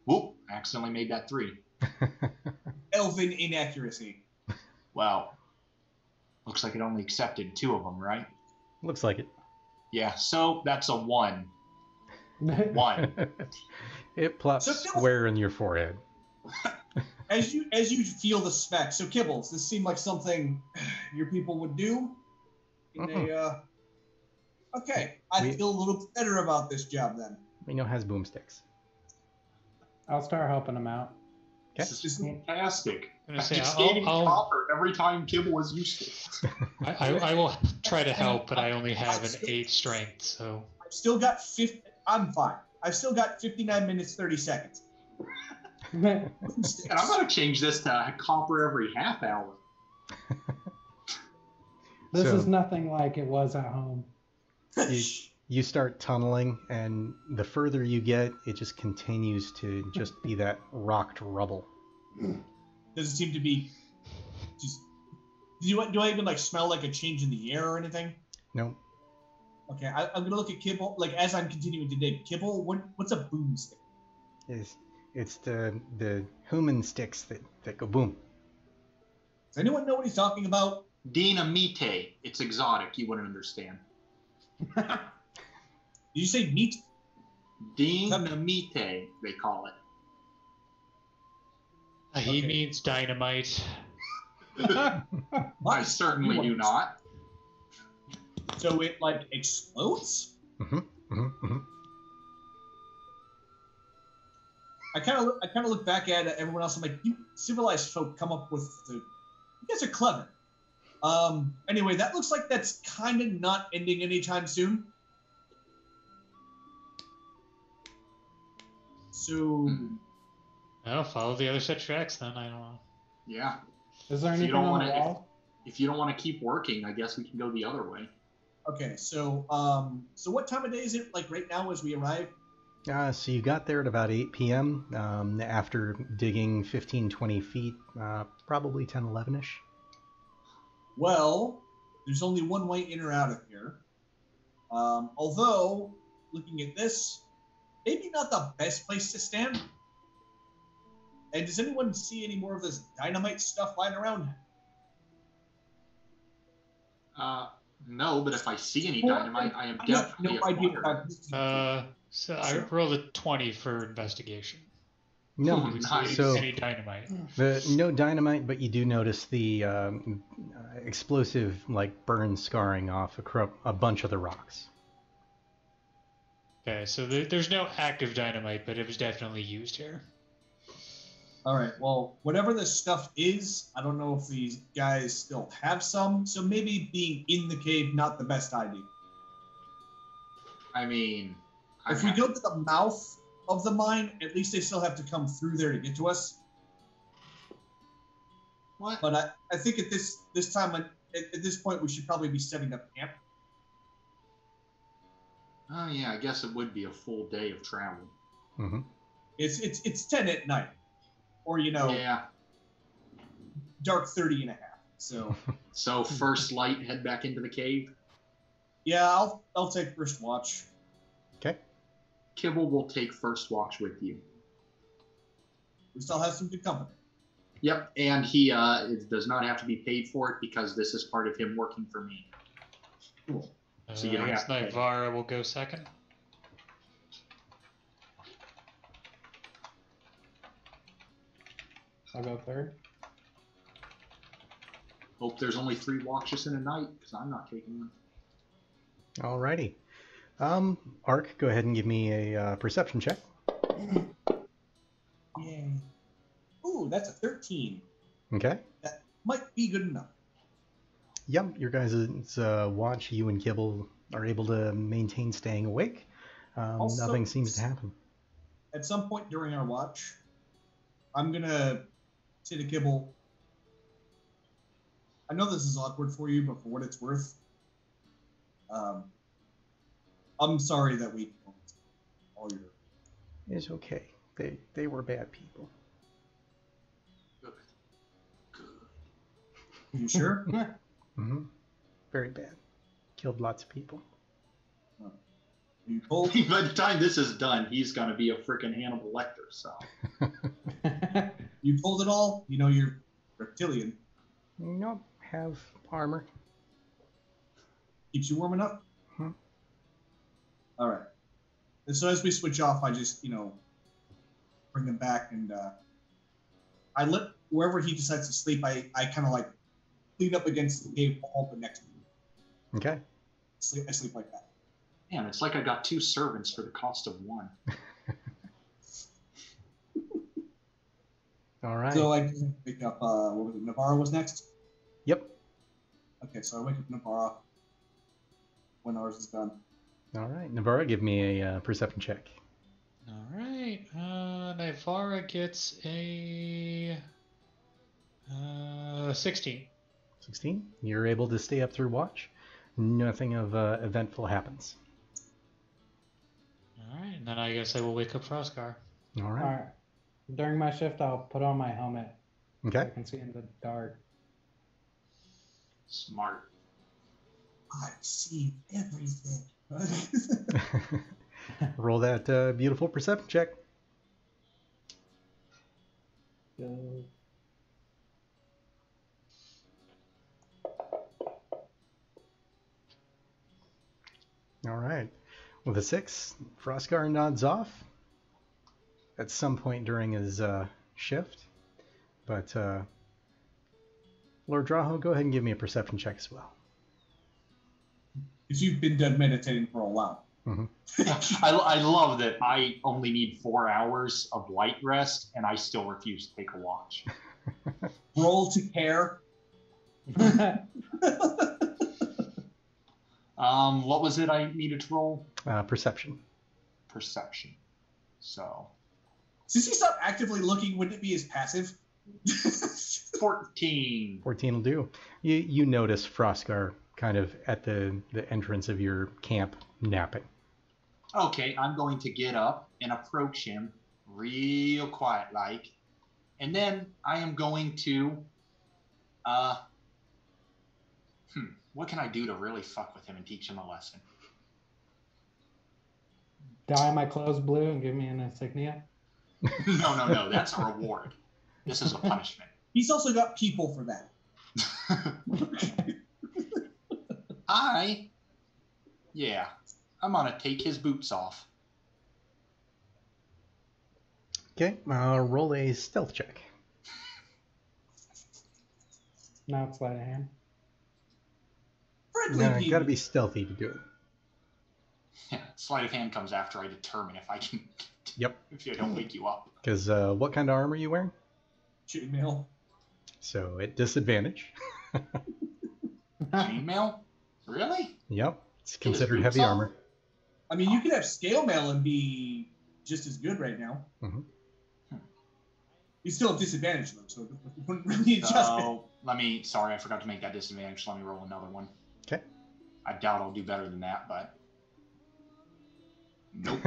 Whoop, I accidentally made that three. Elven inaccuracy. Wow. Looks like it only accepted two of them, right? Looks like it. Yeah, so that's a one. One. It plops so square in your forehead. As you as you feel the speck, so Kibbles, this seemed like something your people would do. In mm-hmm. a, uh, okay, I we, feel a little better about this job then. We know has boomsticks. I'll start helping him out. Okay. This is fantastic. I'm say, keep skating I'll, I'll, copper every time Kibble is useful. I, I, I will try to help, but I only have I've an still, eight strength, so. I've still got fifty. I'm fine. I've still got fifty-nine minutes, thirty seconds. And I'm going to change this to copper every half hour. This so, is nothing like it was at home. You, you start tunneling, and the further you get, it just continues to just be that rocked rubble. Does it seem to be... Just, do, you, do I even like smell like a change in the air or anything? No. Okay, I, I'm going to look at Kibble. Like, as I'm continuing to dig, Kibble, what, what's a boomstick? Yes. It's the the human sticks that, that go boom. Does anyone know what he's talking about? Dinamite. It's exotic. You wouldn't understand. Did you say meat? Dinamite, they call it. Uh, he okay. means dynamite. I certainly do not. So it, like, explodes? Mm-hmm, mm-hmm, mm-hmm. I kind of I kind of look back at everyone else. I'm like, you civilized folk come up with the. You guys are clever. Um. Anyway, that looks like that's kind of not ending anytime soon. So. I'll follow the other set tracks then. I don't know. Yeah. Is there anything on the wall? If, if you don't want to keep working, I guess we can go the other way. Okay. So um. So what time of day is it? Like right now, as we arrive. Uh, so you got there at about eight p m Um, after digging fifteen, twenty feet, uh, probably ten, eleven-ish. Well, there's only one way in or out of here. Um, although, looking at this, maybe not the best place to stand. And does anyone see any more of this dynamite stuff lying around? Uh, no, but if I see any dynamite, I am I definitely no idea about this. Uh... So I rolled a twenty for investigation. No, nice. So any dynamite. The, no dynamite, but you do notice the um, uh, explosive like burn scarring off a, a bunch of the rocks. Okay, so there, there's no active dynamite, but it was definitely used here. All right, well, whatever this stuff is, I don't know if these guys still have some, so maybe being in the cave, not the best idea. I mean... If we go to the mouth of the mine, at least they still have to come through there to get to us. What? But I, I think at this this time, at, at this point, we should probably be setting up camp. Oh yeah, I guess it would be a full day of travel. Mm-hmm. It's it's it's ten at night, or you know, yeah, dark thirty and a half. So so first light, head back into the cave. Yeah, I'll I'll take first watch. Okay. Kibble will take first watch with you. We still have some good company. Yep, and he uh, does not have to be paid for it because this is part of him working for me. Cool. Uh, so you have to play. Vara will go second. I'll go third. Hope there's only three watches in a night, because I'm not taking them. Alrighty. Um, Ark, go ahead and give me a uh, perception check. Yay. Ooh, that's a thirteen. Okay. That might be good enough. Yep, your guys' uh, watch, you and Kibble, are able to maintain staying awake. Um, also, nothing seems to happen. At some point during our watch, I'm going to say to Kibble, I know this is awkward for you, but for what it's worth, um, I'm sorry that we killed all your... It's okay. They they were bad people. Good. Good. You sure? Mm-hmm. Very bad. Killed lots of people. Oh. You both... By the time this is done, he's going to be a freaking Hannibal Lecter, so... You told it all? You know you're reptilian. Nope. Have armor. Keeps you warm enough? Mm-hmm. All right. And so as we switch off, I just, you know, bring them back and uh, I let, wherever he decides to sleep, I, I kind of like lean up against the cave wall, but next to me. Okay. Sleep, I sleep like that. Man, it's like I got two servants for the cost of one. All right. So I pick up, uh, what was it, Navarro was next? Yep. Okay, so I wake up Navarro when ours is done. All right, Navarro, give me a uh, perception check. All right, uh, Navarro gets a uh, sixteen. sixteen? You're able to stay up through watch. Nothing of uh, eventful happens. All right, and then I guess I will wake up Froscar. All right. All right. During my shift, I'll put on my helmet. Okay. So I can see in the dark. Smart. I see everything. Roll that uh, beautiful perception check. Go. All right. With a six, Frosgar nods off at some point during his uh, shift. But uh, Lord Draho, go ahead and give me a perception check as well. Because you've been done meditating for a while. Mm-hmm. I, I love that I only need four hours of light rest, and I still refuse to take a watch. Roll to care. um, what was it I needed to roll? Uh, perception. Perception. So. Since he's not actively looking, wouldn't it be his passive? fourteen. fourteen will do. You, you notice Frosgar kind of at the, the entrance of your camp napping. Okay, I'm going to get up and approach him real quiet-like. And then I am going to... Uh, hmm, what can I do to really fuck with him and teach him a lesson? Dye my clothes blue and give me an insignia? No, no, no. That's a reward. This is a punishment. He's also got people for that. I, yeah, I'm going to take his boots off. Okay, uh, roll a stealth check. Now it's sleight of hand. No, you got to be stealthy to do it. Yeah, sleight of hand comes after I determine if I can. Yep. If I don't wake you up. Because uh, what kind of armor are you wearing? Chainmail. So at disadvantage. Chainmail? Really? Yep. It's considered heavy off. Armor. I mean, you could have scale mail and be just as good right now. Mm-hmm. Hmm. You're still at disadvantage, though, so it wouldn't really adjust so, it. Let me, sorry, I forgot to make that disadvantage. Let me roll another one. Okay. I doubt I'll do better than that, but... Nope.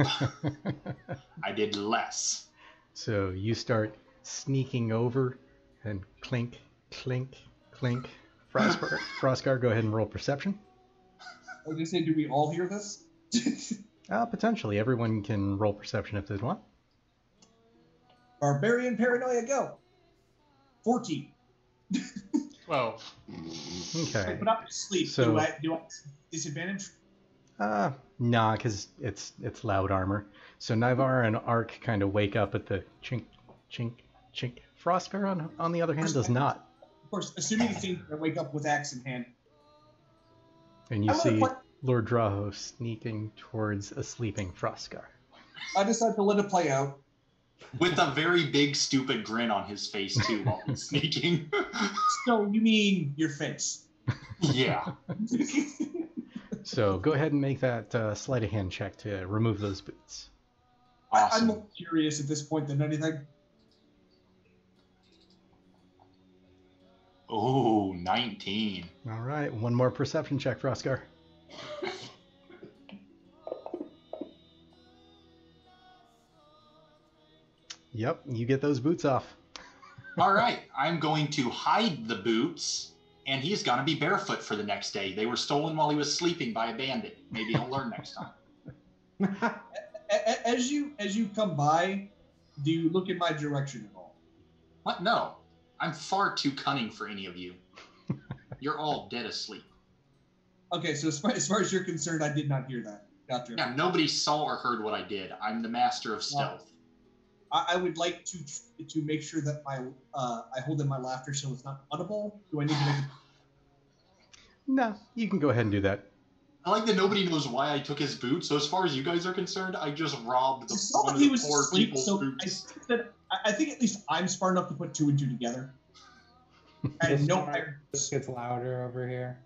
I did less. So you start sneaking over and clink, clink, clink. Frosgar, Frosgar, go ahead and roll perception. I was going to say, do we all hear this? uh, potentially. Everyone can roll perception if they want. Barbarian paranoia, go! fourteen. twelve. Okay. But I'm asleep. So, do, I, do I disadvantage? Uh, nah, because it's it's loud armor. So Nivar and Ark kind of wake up at the chink, chink, chink. Frostbear, on, on the other hand, does not. Of course, assuming the team wake up with axe in hand. And you see Lord Draho sneaking towards a sleeping Frostgar. I decided to let it play out. With a very big, stupid grin on his face, too, while he's sneaking. So, you mean your face? Yeah. So, go ahead and make that uh, sleight of hand check to remove those boots. Awesome. I'm more curious at this point than anything. Oh, nineteen. All right, one more perception check for Oscar. Yep, you get those boots off. All right, I'm going to hide the boots, and he's going to be barefoot for the next day. They were stolen while he was sleeping by a bandit. Maybe he'll learn next time. As you as you come by, do you look in my direction at all? What? No, I'm far too cunning for any of you. You're all dead asleep. Okay, so as far, as far as you're concerned, I did not hear that. Gotcha. Yeah, nobody saw or heard what I did. I'm the master of stealth. Wow. I would like to to make sure that my uh, I hold in my laughter so it's not audible. Do I need to make it? No, you can go ahead and do that. I like that nobody knows why I took his boots. So as far as you guys are concerned, I just robbed the, one of the was poor asleep, people's so boots. I think, that, I think at least I'm smart enough to put two and two together. And no, I... This gets louder over here.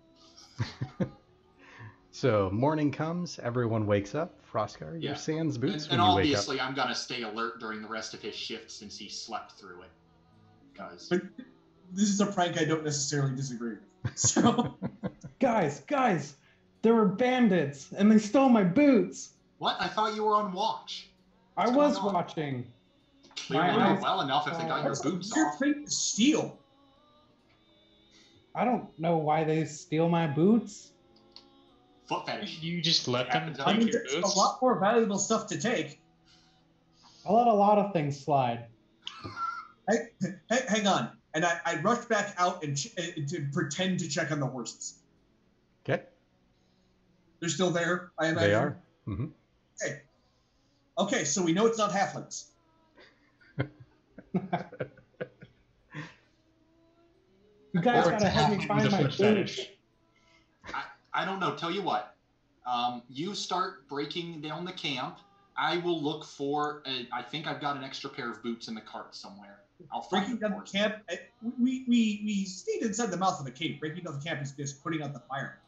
So morning comes, everyone wakes up. Frostgar, your yeah. sans boots. And, and obviously, I'm gonna stay alert during the rest of his shift since he slept through it. Guys, but this is a prank I don't necessarily disagree with. So, guys, guys, there were bandits and they stole my boots. What? I thought you were on watch. What's I was on? watching. Clearly, my eyes, well enough if uh, they got your boots your off. You're fake steal. I don't know why they steal my boots. Foot fetish. You just let them take I mean, your boots? A lot more valuable stuff to take. I let a lot of things slide. Hey, hey, hang on. And I, I rushed back out and ch to pretend to check on the horses. Okay. They're still there, I imagine? They are. Mm-hmm. Okay. Okay, so we know it's not halflings. You guys or gotta help me find my boots. I don't know. Tell you what, um, you start breaking down the camp. I will look for. A, I think I've got an extra pair of boots in the cart somewhere. I'll find breaking down the camp. We we we stayed inside the mouth of the cave. Breaking down the camp is just putting out the fire.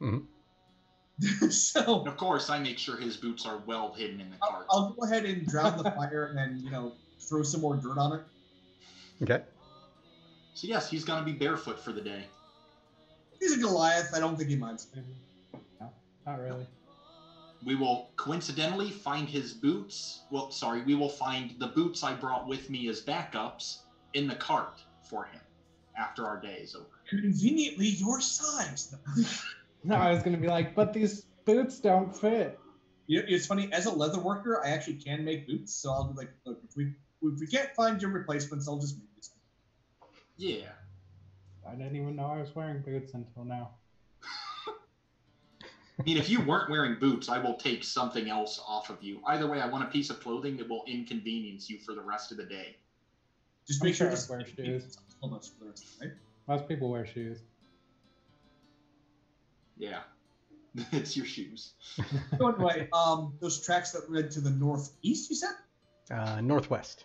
Mm-hmm. So and of course, I make sure his boots are well hidden in the cart. I'll, I'll go ahead and drown the fire, and then you know throw some more dirt on it. Okay. So yes, he's gonna be barefoot for the day. He's a Goliath. I don't think he minds. No, not really. We will coincidentally find his boots. Well, sorry, we will find the boots I brought with me as backups in the cart for him after our day is over. Conveniently your size. No, I was going to be like, but these boots don't fit. You know, it's funny. As a leather worker, I actually can make boots. So I'll be like, look, if we, if we can't find your replacements, I'll just make this. Yeah. I didn't even know I was wearing boots until now. I mean, if you weren't wearing boots, I will take something else off of you. Either way, I want a piece of clothing that will inconvenience you for the rest of the day. Just make sure to wear shoes. Most people wear shoes. Yeah. It's your shoes. So anyway, um, those tracks that led to the northeast, you said? Uh, northwest.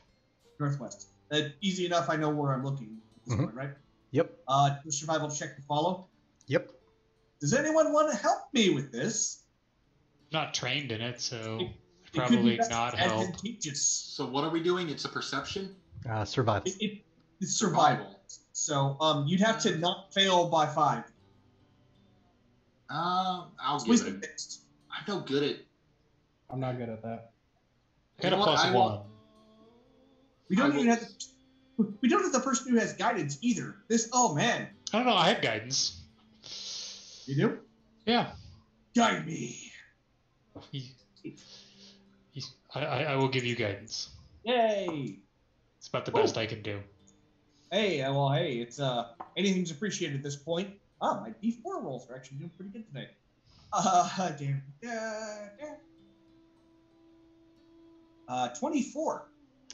Northwest. Uh, easy enough, I know where I'm looking at this mm-hmm. point, right? Yep. Uh, do a survival check to follow. Yep. Does anyone want to help me with this? I'm not trained in it, so it, probably it not help. So what are we doing? It's a perception. Uh, survival. It, it, it's survival. survival. So um, you'd have to not fail by five. Uh, I'll give it. Next. I'm no good at. I'm not good at that. Got a plus one. We don't even have to. We don't have the person who has guidance either. This, oh man. I don't know. I have guidance. You do? Yeah. Guide me. He, he, I, I will give you guidance. Yay. It's about the Ooh. best I can do. Hey, well, hey, it's uh, anything's appreciated at this point. Ah, my beef four rolls are actually doing pretty good today. Uh, damn, uh, damn. Uh, twenty-four.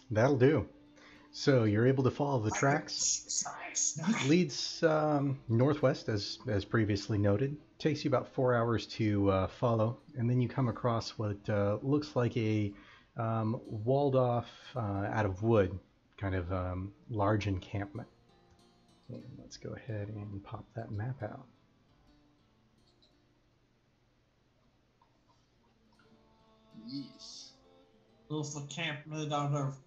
That'll do. So you're able to follow the tracks. Leads um, northwest, as as previously noted. Takes you about four hours to uh, follow, and then you come across what uh, looks like a um, walled-off, uh, out of wood, kind of um, large encampment. And let's go ahead and pop that map out. Yes. Little encampment on Earth.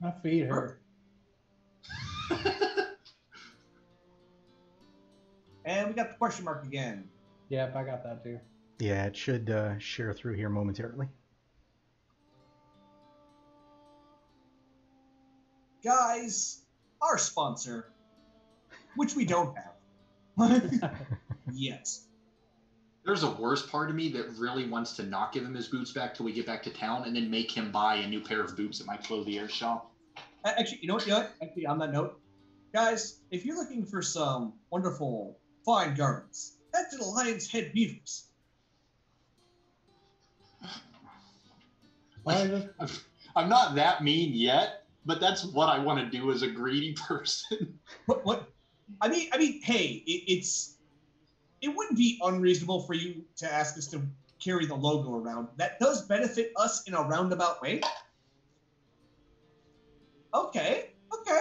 My feet hurt. And we got the question mark again. Yep, I got that too. Yeah, it should uh, share through here momentarily. Guys, our sponsor, which we don't have. Yes. There's a worse part of me that really wants to not give him his boots back till we get back to town and then make him buy a new pair of boots at my clothier shop. Actually, you know what, you know what? Actually, on that note, guys, if you're looking for some wonderful, fine garments, head to the Lion's Head Weavers. I'm not that mean yet, but that's what I want to do as a greedy person. What? What? I mean, I mean, hey, it, it's... It wouldn't be unreasonable for you to ask us to carry the logo around. That does benefit us in a roundabout way. Okay, okay.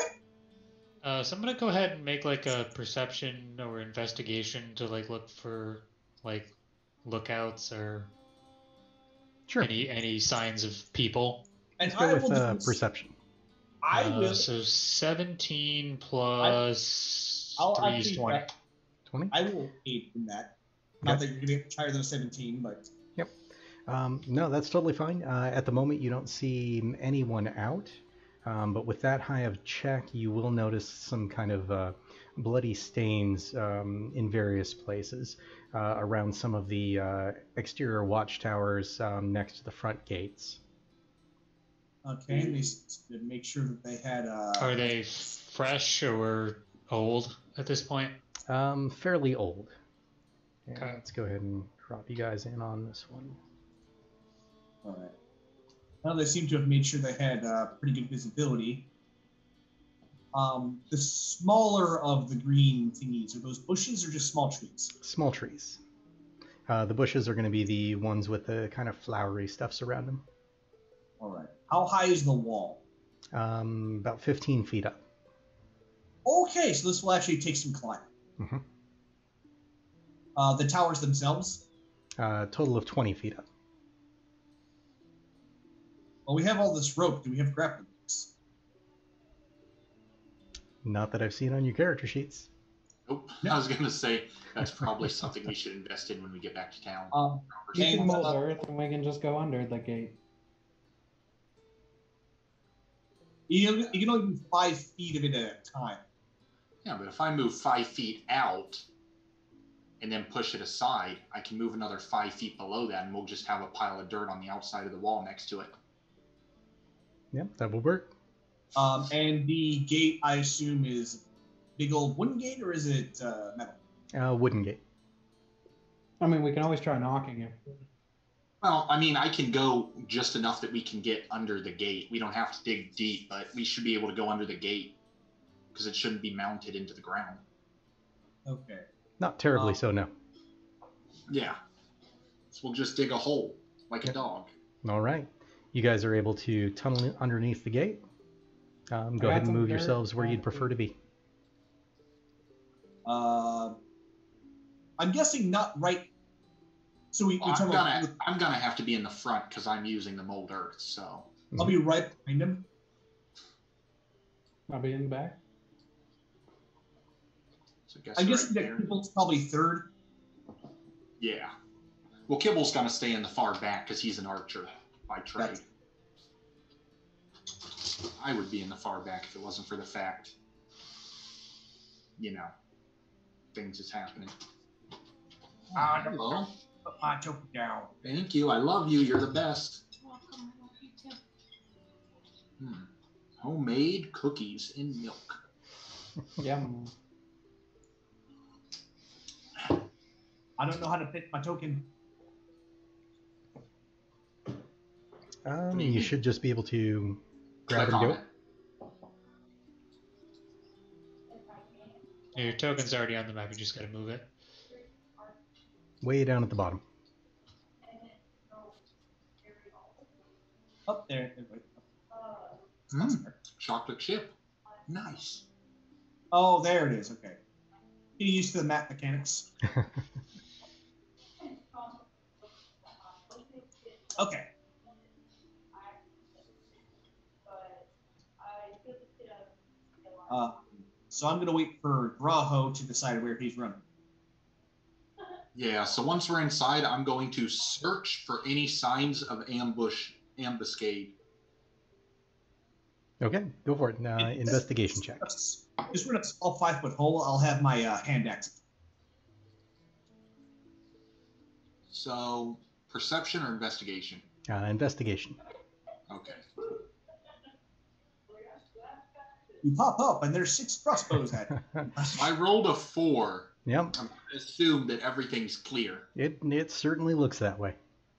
Uh, so I'm gonna go ahead and make like a perception or investigation to like look for like lookouts or sure. any any signs of people. And Let's go I with will uh, perception. I uh, will. So seventeen plus I'll, three I'll is twenty. Back. twenty? I will aid from that. Not yep. that you're going to be higher than seventeen, but... Yep. Um, no, that's totally fine. Uh, at the moment, you don't see anyone out. Um, but with that high of check, you will notice some kind of uh, bloody stains um, in various places uh, around some of the uh, exterior watchtowers um, next to the front gates. Okay, at least to make sure that they had... Uh... Are they fresh or old at this point? Um, fairly old. Yeah, okay. Let's go ahead and drop you guys in on this one. All right. Well, they seem to have made sure they had uh, pretty good visibility. Um, the smaller of the green thingies, are those bushes or just small trees? Small trees. Uh, the bushes are going to be the ones with the kind of flowery stuffs around them. All right. How high is the wall? Um, about fifteen feet up. Okay, so this will actually take some climbing. Mm-hmm. Uh, the towers themselves? Uh, total of twenty feet up. Well, we have all this rope. Do we have grappling hooks? Not that I've seen on your character sheets. Nope. No. I was going to say, that's probably something we should invest in when we get back to town. Um, you can mold uh, Earth and we can just go under the gate. You can, you can only do five feet of it at a time. Yeah, but if I move five feet out and then push it aside, I can move another five feet below that, and we'll just have a pile of dirt on the outside of the wall next to it. Yep, that will work. Um, and the gate, I assume, is big old wooden gate, or is it uh, metal? Uh, wooden gate. I mean, we can always try knocking it. Well, I mean, I can go just enough that we can get under the gate. We don't have to dig deep, but we should be able to go under the gate. Because it shouldn't be mounted into the ground. Okay. Not terribly um, so, no. Yeah. So we'll just dig a hole, like yep. a dog. All right. You guys are able to tunnel underneath the gate. Um, go ahead and move yourselves where you'd prefer to be. Uh, I'm guessing not right. So we. Well, we I'm gonna. I'm gonna have to be in the front because I'm using the mold earth. So mm-hmm. I'll be right behind him. I'll be in the back. So guess I'm right guessing there. That Kibble's probably third. Yeah. Well, Kibble's going to stay in the far back because he's an archer by trade. That's... I would be in the far back if it wasn't for the fact, you know, things is happening. Ah, hello. Put my toe down. Thank you. I love you. You're the best. Welcome. I love you too. Hmm. Homemade cookies and milk. Yum. I don't know how to pick my token. Um, you should just be able to grab and do it. Your token's already on the map. You just got to move it. Way down at the bottom. Up there. Mm, chocolate chip. Nice. Oh, there it is. Okay. Getting used to the map mechanics. Okay. Uh, so I'm going to wait for Braho to decide where he's running. Yeah, so once we're inside, I'm going to search for any signs of ambush, ambuscade. Okay, go for it. Uh, investigation check. Just run a small five-foot hole. I'll have my uh, hand axe. So, perception or investigation? Uh, investigation. Okay. You pop up, and there's six crossbows at it. I rolled a four. Yep. I'm going to assume that everything's clear. It, it certainly looks that way.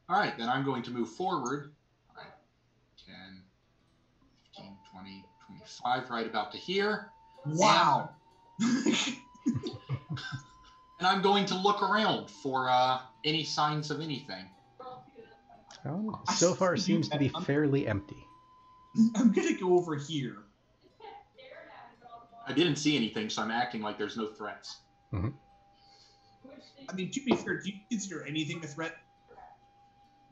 All right, then I'm going to move forward. All right, ten, fifteen, twenty, twenty-five, right about to here. Wow. And I'm going to look around for uh, any signs of anything. Oh, so far seems to be fairly empty. I'm going to go over here. I didn't see anything, so I'm acting like there's no threats. Mm-hmm. I mean, to be fair, do you consider anything a threat?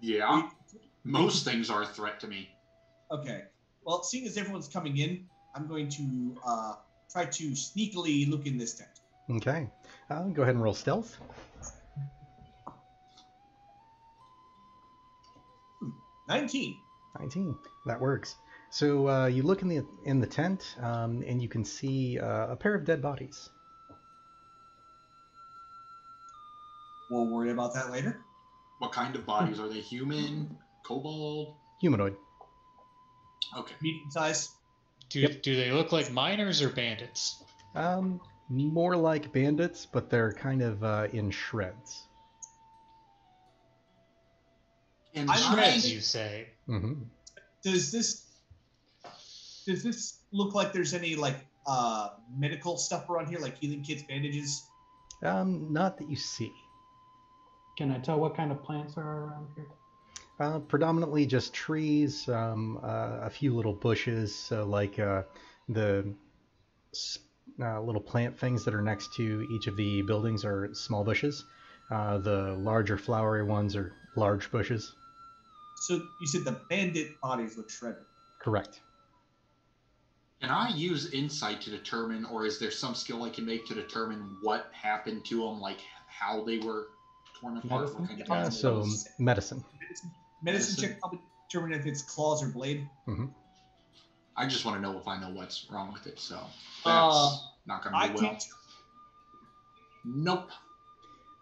Yeah. You... Most things are a threat to me. Okay. Well, seeing as everyone's coming in, I'm going to... Uh, try to sneakily look in this tent. Okay. Uh, go ahead and roll stealth. nineteen. nineteen. That works. So uh, you look in the in the tent, um, and you can see uh, a pair of dead bodies. We'll worry about that later. What kind of bodies? Are they human? Kobold? Humanoid. Okay. Medium size. Do, yep. do they look like miners or bandits? Um, more like bandits, but they're kind of uh, in shreds. In shreds, you say? Mm-hmm. Does this does this look like there's any like uh, medical stuff around here, like healing kits, bandages? Um, not that you see. Can I tell what kind of plants are around here? Uh, predominantly just trees, um, uh, a few little bushes, so like uh, the uh, little plant things that are next to each of the buildings are small bushes. Uh, the larger flowery ones are large bushes. So you said the bandit bodies look shredded. Correct. Can I use insight to determine, or is there some skill I can make to determine what happened to them, like how they were torn apart? Medicine? Kind of uh, so medicine. medicine. Medicine check probably determine if it's claws or blade. Mm-hmm. I just want to know if I know what's wrong with it, so that's uh, not going to be I well. Can't... Nope.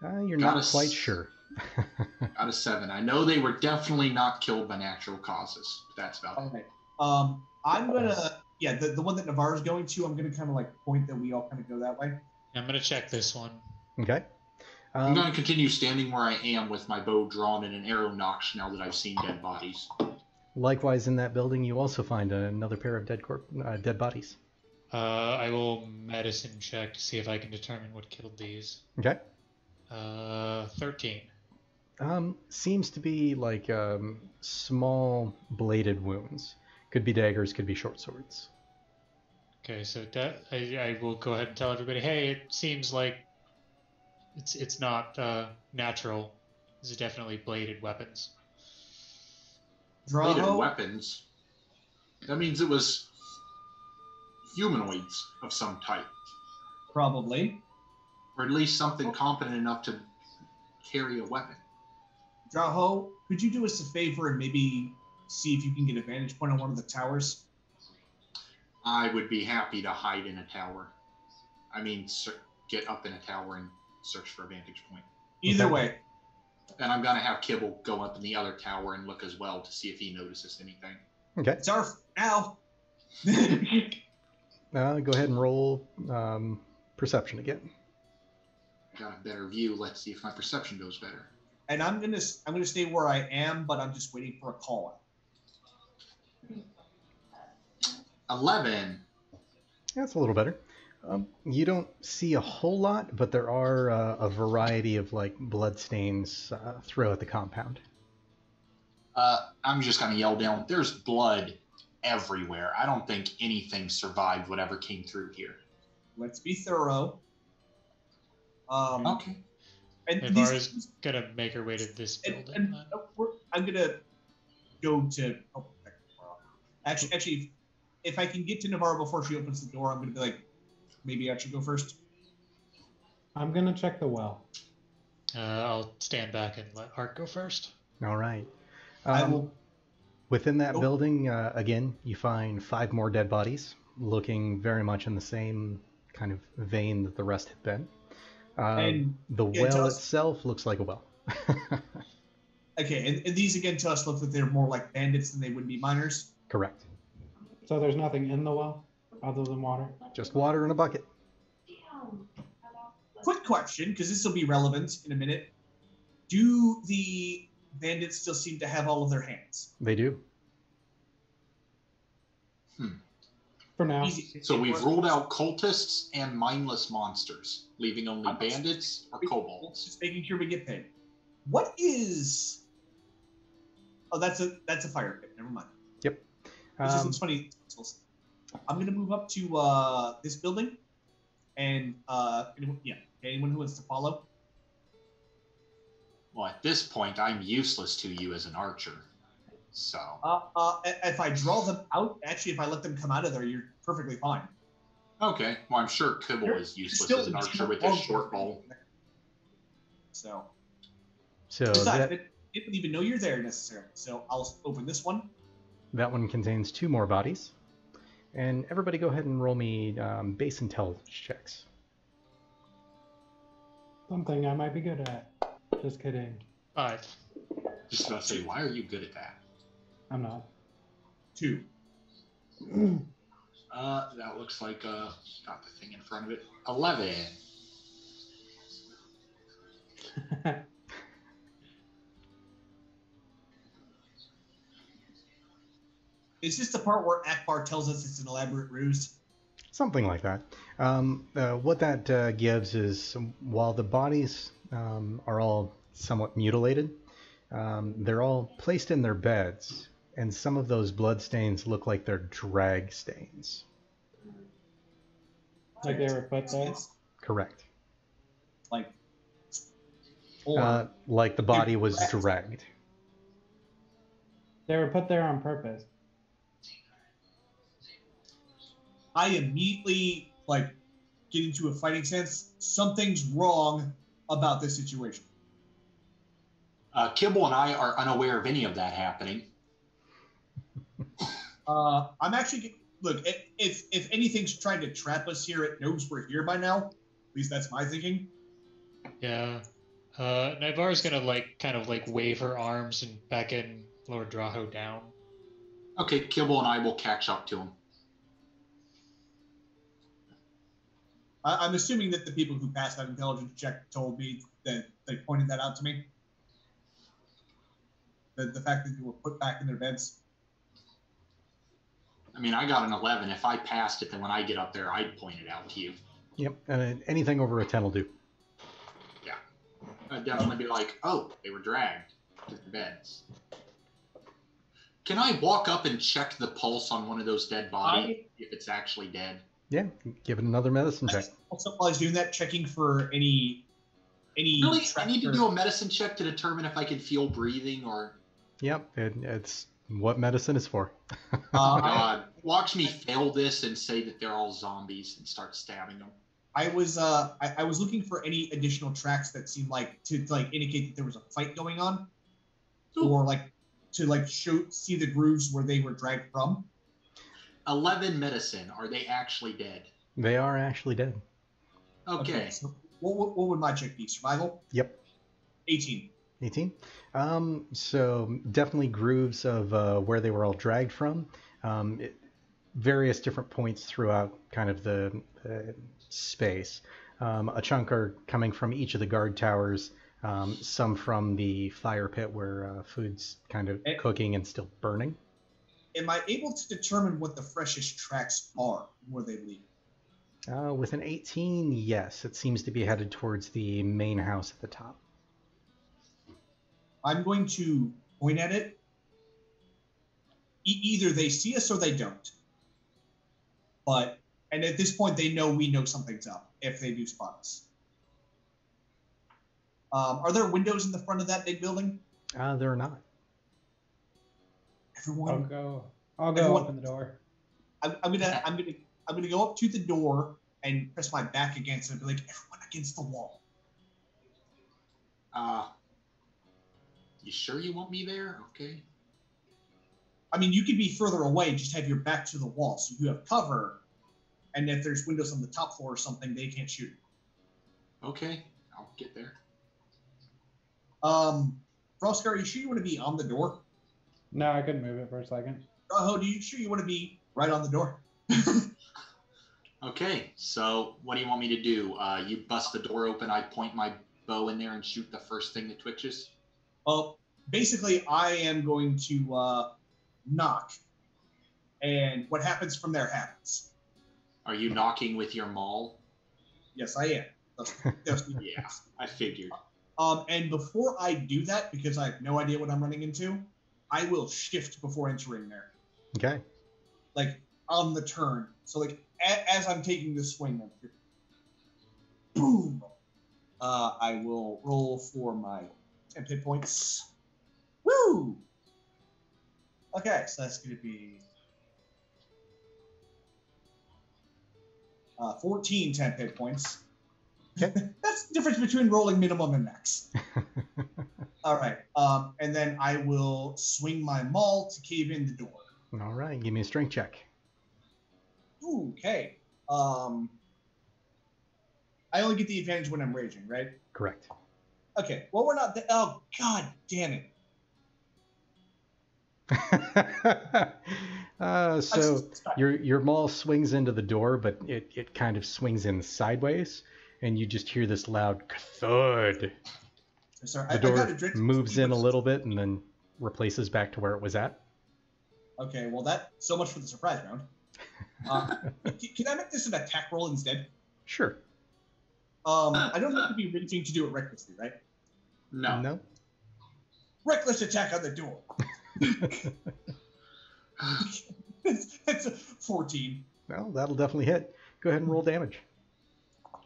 Uh, you're got not quite s- sure. Out of seven. I know they were definitely not killed by natural causes. That's about okay. it. Um, I'm going to, yeah, the, the one that Navarre's going to, I'm going to kind of like point that we all kind of go that way. I'm going to check this one. Okay. Um, I'm going to continue standing where I am with my bow drawn and an arrow notched now that I've seen dead bodies. Likewise, in that building, you also find another pair of dead corp- uh, dead bodies. Uh, I will medicine check to see if I can determine what killed these. Okay. Uh, thirteen. Um, seems to be like um, small bladed wounds. Could be daggers, could be short swords. Okay, so that, I, I will go ahead and tell everybody, hey, it seems like It's it's not uh, natural. It's definitely bladed weapons. Bladed Draho? weapons? That means it was humanoids of some type. Probably. Or at least something competent enough to carry a weapon. Draho, could you do us a favor and maybe see if you can get a vantage point on one of the towers? I would be happy to hide in a tower. I mean, get up in a tower and search for a vantage point. Either okay. way. And I'm going to have Kibble go up in the other tower and look as well to see if he notices anything. Okay. It's our now. Uh, go ahead and roll um, perception again. Got a better view. Let's see if my perception goes better. And I'm gonna I'm gonna stay where I am, but I'm just waiting for a call. Eleven. That's a little better. Um, you don't see a whole lot, but there are uh, a variety of like blood stains uh, throughout the compound. Uh, I'm just gonna yell down. There's blood everywhere. I don't think anything survived whatever came through here. Let's be thorough. Um, okay. And Ivara's these, gonna make her way to this building. And, and we're, I'm gonna go to. Oh, actually, actually, if I can get to Navarro before she opens the door, I'm gonna be like, maybe I should go first. I'm gonna check the well. Uh, I'll stand back and let Art go first. All right. Um, I will. Within that oh. building, uh, again, you find five more dead bodies, looking very much in the same kind of vein that the rest had been. Um, and the well itself looks like a well. Okay, and, and these again to us look that they're more like bandits than they would be miners. Correct. So there's nothing in the well other than water? Just water in a bucket. Quick question, because this will be relevant in a minute. Do the bandits still seem to have all of their hands? They do. Hmm. For now. Easy. So we've ruled out cultists and mindless monsters, leaving only I'm bandits or kobolds. Just making sure we get paid. What is... Oh, that's a that's a fire pit. Never mind. Yep. This um, is funny. I'm going to move up to uh, this building. And, uh, anyone, yeah, anyone who wants to follow. Well, at this point, I'm useless to you as an archer. So uh, uh, if I draw them out, actually, if I let them come out of there, you're perfectly fine. Okay. Well, I'm sure Kibble you're, is useless as an archer with his short bow. So, so besides, that, it, it didn't even know you're there necessarily. So I'll open this one. That one contains two more bodies. And everybody go ahead and roll me um, base intelligence checks. Something I might be good at. Just kidding. All right. Just about to say, why are you good at that? I'm not. Two. uh, that looks like uh, got the thing in front of it. Eleven. Is this the part where Akbar tells us it's an elaborate ruse? Something like that. Um, uh, what that uh, gives is, while the bodies um, are all somewhat mutilated, Um, they're all placed in their beds, and some of those blood stains look like they're drag stains. Like they were footprints? Correct. Like, or uh, like the body was dragged. They were put there on purpose. I immediately, like, get into a fighting sense. Something's wrong about this situation. Uh, Kibble and I are unaware of any of that happening. uh, I'm actually... Look, if if anything's trying to trap us here, it knows we're here by now. At least that's my thinking. Yeah. Uh, Nivara's going to, like, kind of, like, wave her arms and beckon Lord Draho down. Okay, Kibble and I will catch up to him. I I'm assuming that the people who passed that intelligence check told me that they pointed that out to me. The, the fact that you were put back in their beds. I mean, I got an eleven. If I passed it, then when I get up there, I'd point it out to you. Yep, and uh, anything over a ten will do. Yeah. I'd definitely be like, oh, they were dragged to the beds. Can I walk up and check the pulse on one of those dead bodies, I... if it's actually dead? Yeah, give it another medicine check. Also, while I was doing that, checking for any... any really? I need to do a medicine check to determine if I can feel breathing or... Yep, it, it's what medicine is for. uh, God, watch me fail this and say that they're all zombies and start stabbing them. I was uh, I, I was looking for any additional tracks that seemed like to, to like indicate that there was a fight going on, Ooh. or like to like show see the grooves where they were dragged from. Eleven medicine. Are they actually dead? They are actually dead. Okay. Okay so what, what, what would my check be? Survival. Yep. Eighteen. eighteen. Um, so definitely grooves of uh, where they were all dragged from. Um, it, various different points throughout kind of the uh, space. Um, a chunk are coming from each of the guard towers, um, some from the fire pit where uh, food's kind of and, cooking and still burning. Am I able to determine what the freshest tracks are where they lead? Uh, with an eighteen, yes. It seems to be headed towards the main house at the top. I'm going to point at it. E- either they see us or they don't. But, and at this point, they know we know something's up if they do spot us. Um, are there windows in the front of that big building? Uh, there are not. Everyone, I'll go. I'll go everyone, open the door. I'm, I'm gonna. I'm gonna. I'm gonna go up to the door and press my back against it and be like, "Everyone against the wall." Uh, you sure you want me there? Okay. I mean, you could be further away. Just have your back to the wall, so you have cover. And if there's windows on the top floor or something, they can't shoot. Okay, I'll get there. Um, Frostgar, are you sure you want to be on the door? No, I couldn't move it for a second. Oh, do you sure you want to be right on the door? Okay, so what do you want me to do? Uh, you bust the door open, I point my bow in there and shoot the first thing that twitches? Well, basically, I am going to uh, knock, and what happens from there happens. Are you knocking with your maul? Yes, I am. That's, that's yeah, I figured. Um, and before I do that, because I have no idea what I'm running into, I will shift before entering there. Okay. Like, on the turn. So, like, a- as I'm taking the swing, I'm boom! Uh, I will roll for my ten hit points. Woo! Okay, so that's going to be... Uh, fourteen temp hit points. Yep. That's the difference between rolling minimum and max. All right. Um, and then I will swing my maul to cave in the door. All right. Give me a strength check. Ooh, okay. Um, I only get the advantage when I'm raging, right? Correct. Okay. Well, we're not... Th- oh, god damn it. uh, so your your maul swings into the door, but it, it kind of swings in sideways, and you just hear this loud thud. Sorry, the I, door I got moves in a little bit and then replaces back to where it was at. Okay, well that so much for the surprise round. Uh, can, can I make this an attack roll instead? Sure. Um, I don't have to be raging to do it recklessly, right? No. No. Reckless attack on the door. that's, that's a fourteen. Well, that'll definitely hit. Go ahead and roll damage.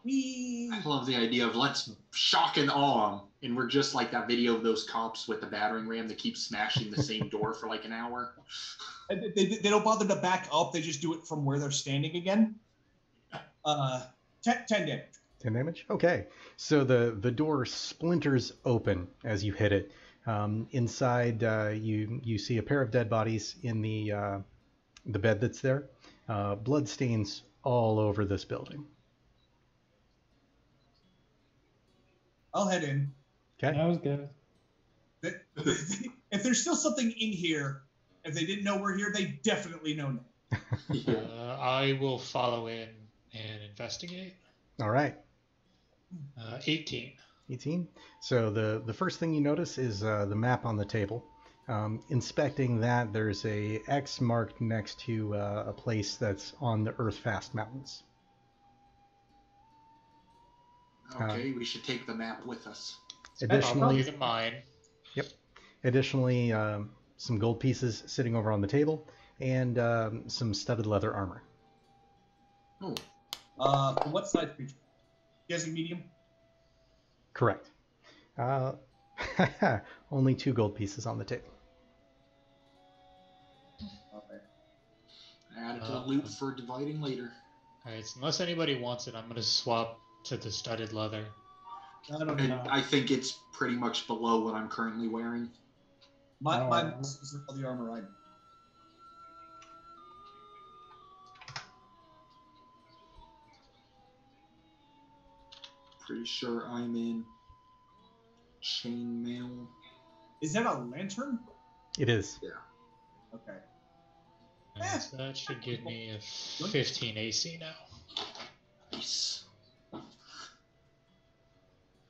Whee. I love the idea of let's shock and awe them, and we're just like that video of those cops with the battering ram that keep smashing the same door for like an hour. They, they, they don't bother to back up. They just do it from where they're standing again. Uh, ten, ten damage. Ten damage. Okay. So the the door splinters open as you hit it. Um, inside, uh, you you see a pair of dead bodies in the uh, the bed that's there. Uh, blood stains all over this building. I'll head in. Okay, that was good. If there's still something in here, if they didn't know we're here, they definitely know now. uh, I will follow in and investigate. All right. Uh, eighteen. eighteen. So the, the first thing you notice is uh, the map on the table. Um, inspecting that, there's a X marked next to uh, a place that's on the Earthfast Mountains. Okay, uh, we should take the map with us. Additionally, oh, mine. Yep. Additionally, um, some gold pieces sitting over on the table, and um, some studded leather armor. Oh. Uh, what size creature? Guessing medium. Correct. Uh, only two gold pieces on the table. Okay. Add it to the loot for dividing later. All right. So unless anybody wants it, I'm going to swap to the studded leather. I don't and know. I think it's pretty much below what I'm currently wearing. My oh. my is all the armor I. Pretty sure I'm in chainmail. Is that a lantern? It is. Yeah. Okay. Yeah. So that should give me a fifteen A C now. Nice.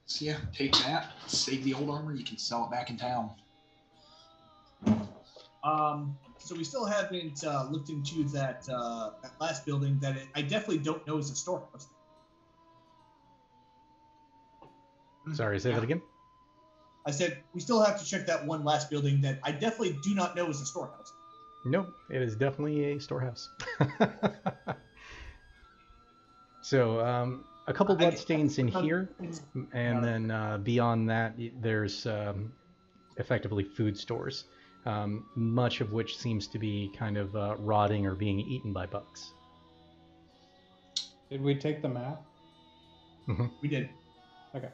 So yeah, take that, save the old armor, you can sell it back in town. Um, so we still haven't uh, looked into that, uh, that last building that it, I definitely don't know is a storehouse. Sorry, say yeah. that again? I said we still have to check that one last building that I definitely do not know is a storehouse. Nope, it is definitely a storehouse. So um, a couple bloodstains in here, and then uh, beyond that, there's um, effectively food stores, um, much of which seems to be kind of uh, rotting or being eaten by bugs. Did we take the map? Mm-hmm. We did. Okay.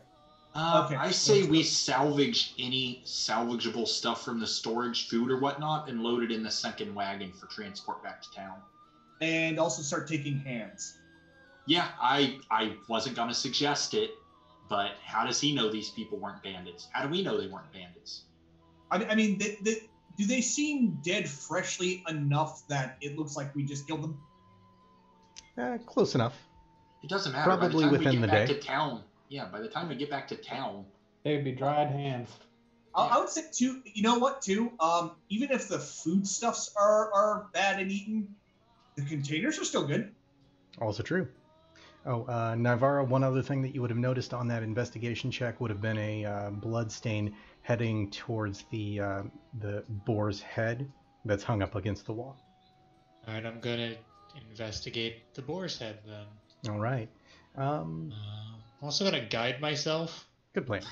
Uh, okay. I say Let's we go. salvage any salvageable stuff from the storage, food or whatnot, and load it in the second wagon for transport back to town. And also start taking hands. Yeah, I I wasn't going to suggest it, but how does he know these people weren't bandits? How do we know they weren't bandits? I, I mean, they, they, do they seem dead freshly enough that it looks like we just killed them? Uh, close enough. It doesn't matter. Probably within the day. By the time we get back to town, yeah, by the time we get back to town, they'd be dried hands. I, yeah. I would say, too, you know what, too? Um, even if the foodstuffs are, are bad and eaten, the containers are still good. Also true. Oh, uh, Navarra, one other thing that you would have noticed on that investigation check would have been a uh, blood stain heading towards the uh, the boar's head that's hung up against the wall. All right, I'm going to investigate the boar's head then. All right. Um, uh, I'm also going to guide myself. Good plan.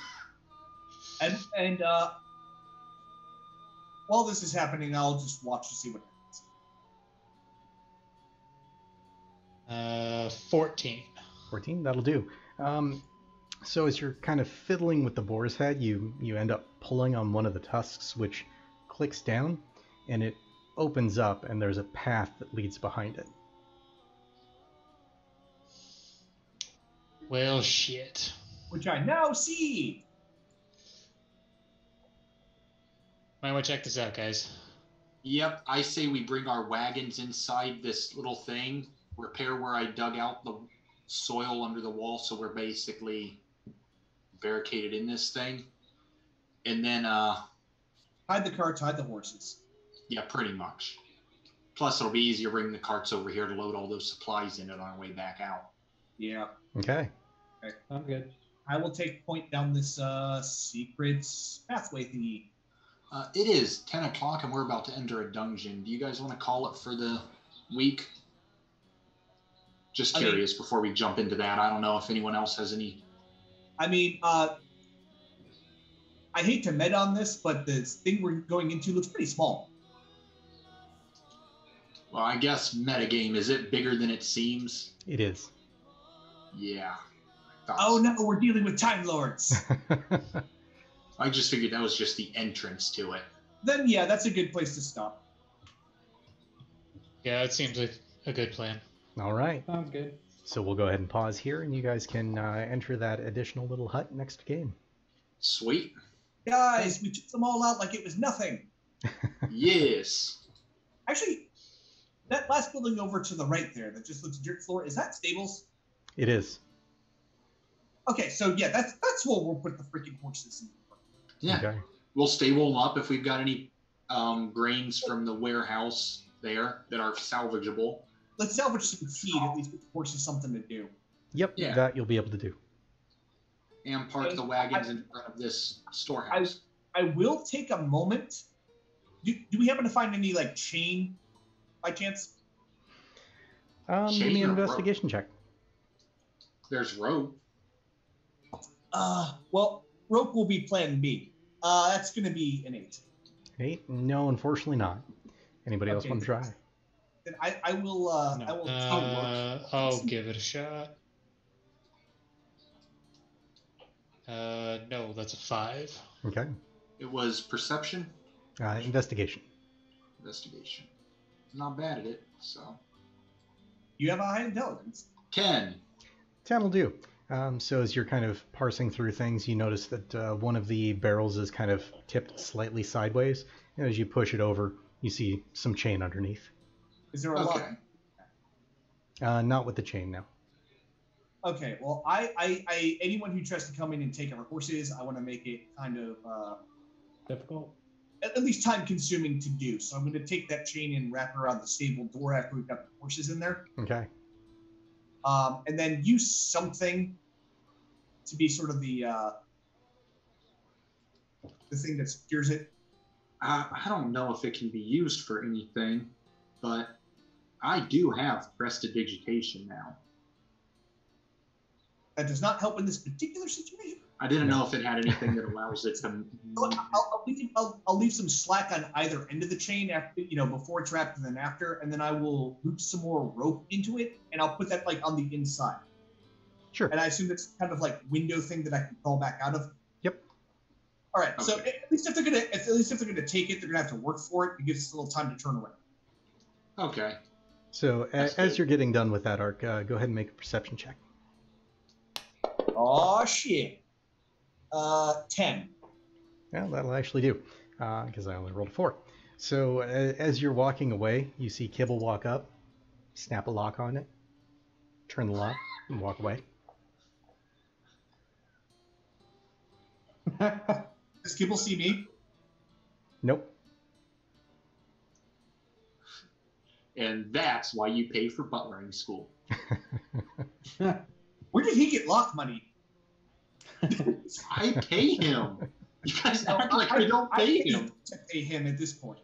and and uh, while this is happening, I'll just watch to see what happens. Uh, fourteen. Fourteen, that'll do. Um, so as you're kind of fiddling with the boar's head, you you end up pulling on one of the tusks, which clicks down, and it opens up, and there's a path that leads behind it. Well, shit. Which I now see. Might want to check this out, guys. Yep, I say we bring our wagons inside this little thing. Repair where I dug out the soil under the wall, so we're basically barricaded in this thing. And then uh hide the carts, hide the horses. Yeah, pretty much. Plus it'll be easier to bring the carts over here to load all those supplies in it on our way back out. Yeah. Okay. Okay. I'm good. I will take point down this uh secret pathway thingy. Uh it is ten o'clock and we're about to enter a dungeon. Do you guys want to call it for the week? Just curious, I mean, before we jump into that, I don't know if anyone else has any... I mean, uh, I hate to med on this, but this thing we're going into looks pretty small. Well, I guess metagame, is it bigger than it seems? It is. Yeah. Oh, so. No, we're dealing with Time Lords. I just figured that was just the entrance to it. Then, yeah, that's a good place to stop. Yeah, it seems like a good plan. All right. Sounds good. So we'll go ahead and pause here, and you guys can uh, enter that additional little hut next game. Sweet. Guys, we took them all out like it was nothing. Yes. Actually, that last building over to the right there that just looks dirt floor, is that stables? It is. Okay, so yeah, that's that's where we'll put the freaking horses in. Yeah. Okay. We'll stable them up if we've got any um, grains from the warehouse there that are salvageable. Let's salvage some feed, at least with the horses something to do. Yep, yeah. That you'll be able to do. And park and the wagons I, in front of this storehouse. I, I will take a moment. Do, do we happen to find any, like, chain, by chance? Um, give me an investigation check. There's rope. Uh, well, rope will be plan B. Uh, that's going to be an eight. Eight? No, unfortunately not. Anybody okay, else want to try? Then I, I will, uh, no. I will uh, I'll give it a shot. Uh, no, that's a five. Okay. It was perception? Uh, investigation. Investigation. I'm not bad at it, so. You have a high intelligence. Ten. Ten will do. Um, so as you're kind of parsing through things, you notice that uh, one of the barrels is kind of tipped slightly sideways. And as you push it over, you see some chain underneath. Is there a okay. lock? Uh, not with the chain, no. Okay, well, I, I, I, anyone who tries to come in and take our horses, I want to make it kind of uh, difficult, at, at least time-consuming to do. So I'm going to take that chain and wrap it around the stable door after we've got the horses in there. Okay. Um, and then use something to be sort of the uh, the thing that secures it. Uh, I don't know if it can be used for anything, but I do have prestidigitation now. That does not help in this particular situation. I didn't know if it had anything that allows it to. I'll, I'll, leave, I'll, I'll leave some slack on either end of the chain, after, you know, before it's wrapped and then after, and then I will loop some more rope into it, and I'll put that like on the inside. Sure. And I assume that's kind of like window thing that I can crawl back out of. Yep. All right. Okay. So at least if they're gonna, if, at least if they're gonna take it, they're gonna have to work for it. It gives us a little time to turn around. Okay. So that's as good. You're getting done with that, Ark, uh, go ahead and make a perception check. Oh shit. Uh, ten. Well, that'll actually do, because uh, I only rolled a four. So uh, as you're walking away, you see Kibble walk up, snap a lock on it, turn the lock, and walk away. Does Kibble see me? Nope. And that's why you pay for butlering school. Where did he get lock money? I pay him. You guys no, act like I, I don't pay I him. To pay him at this point.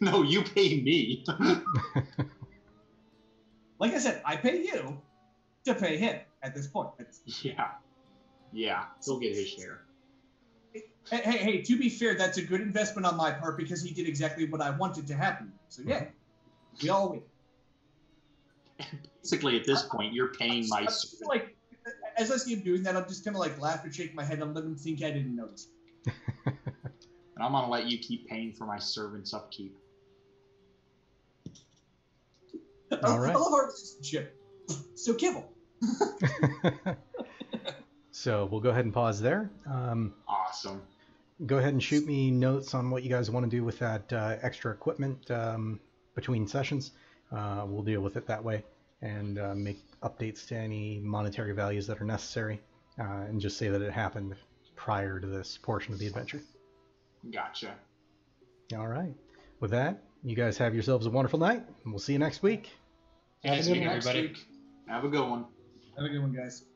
No, you pay me. Like I said, I pay you to pay him at this point. It's, yeah, yeah, he'll get his share. Hey, hey, hey! To be fair, that's a good investment on my part because he did exactly what I wanted to happen. So yeah, we all win. Basically, at this point, you're paying my. Like, as I see him doing that, I'm just kind of like laugh and shake my head and let him think I didn't notice. And I'm gonna let you keep paying for my servant's upkeep. All right. I love our relationship. So Kibble. So we'll go ahead and pause there. Um, awesome. Go ahead and shoot me notes on what you guys want to do with that uh, extra equipment um, between sessions. Uh, we'll deal with it that way and uh, make updates to any monetary values that are necessary, uh, and just say that it happened prior to this portion of the adventure. Gotcha. All right. With that, you guys have yourselves a wonderful night, and we'll see you next week. Have a good one, everybody. Have a good one. Have a good one, guys.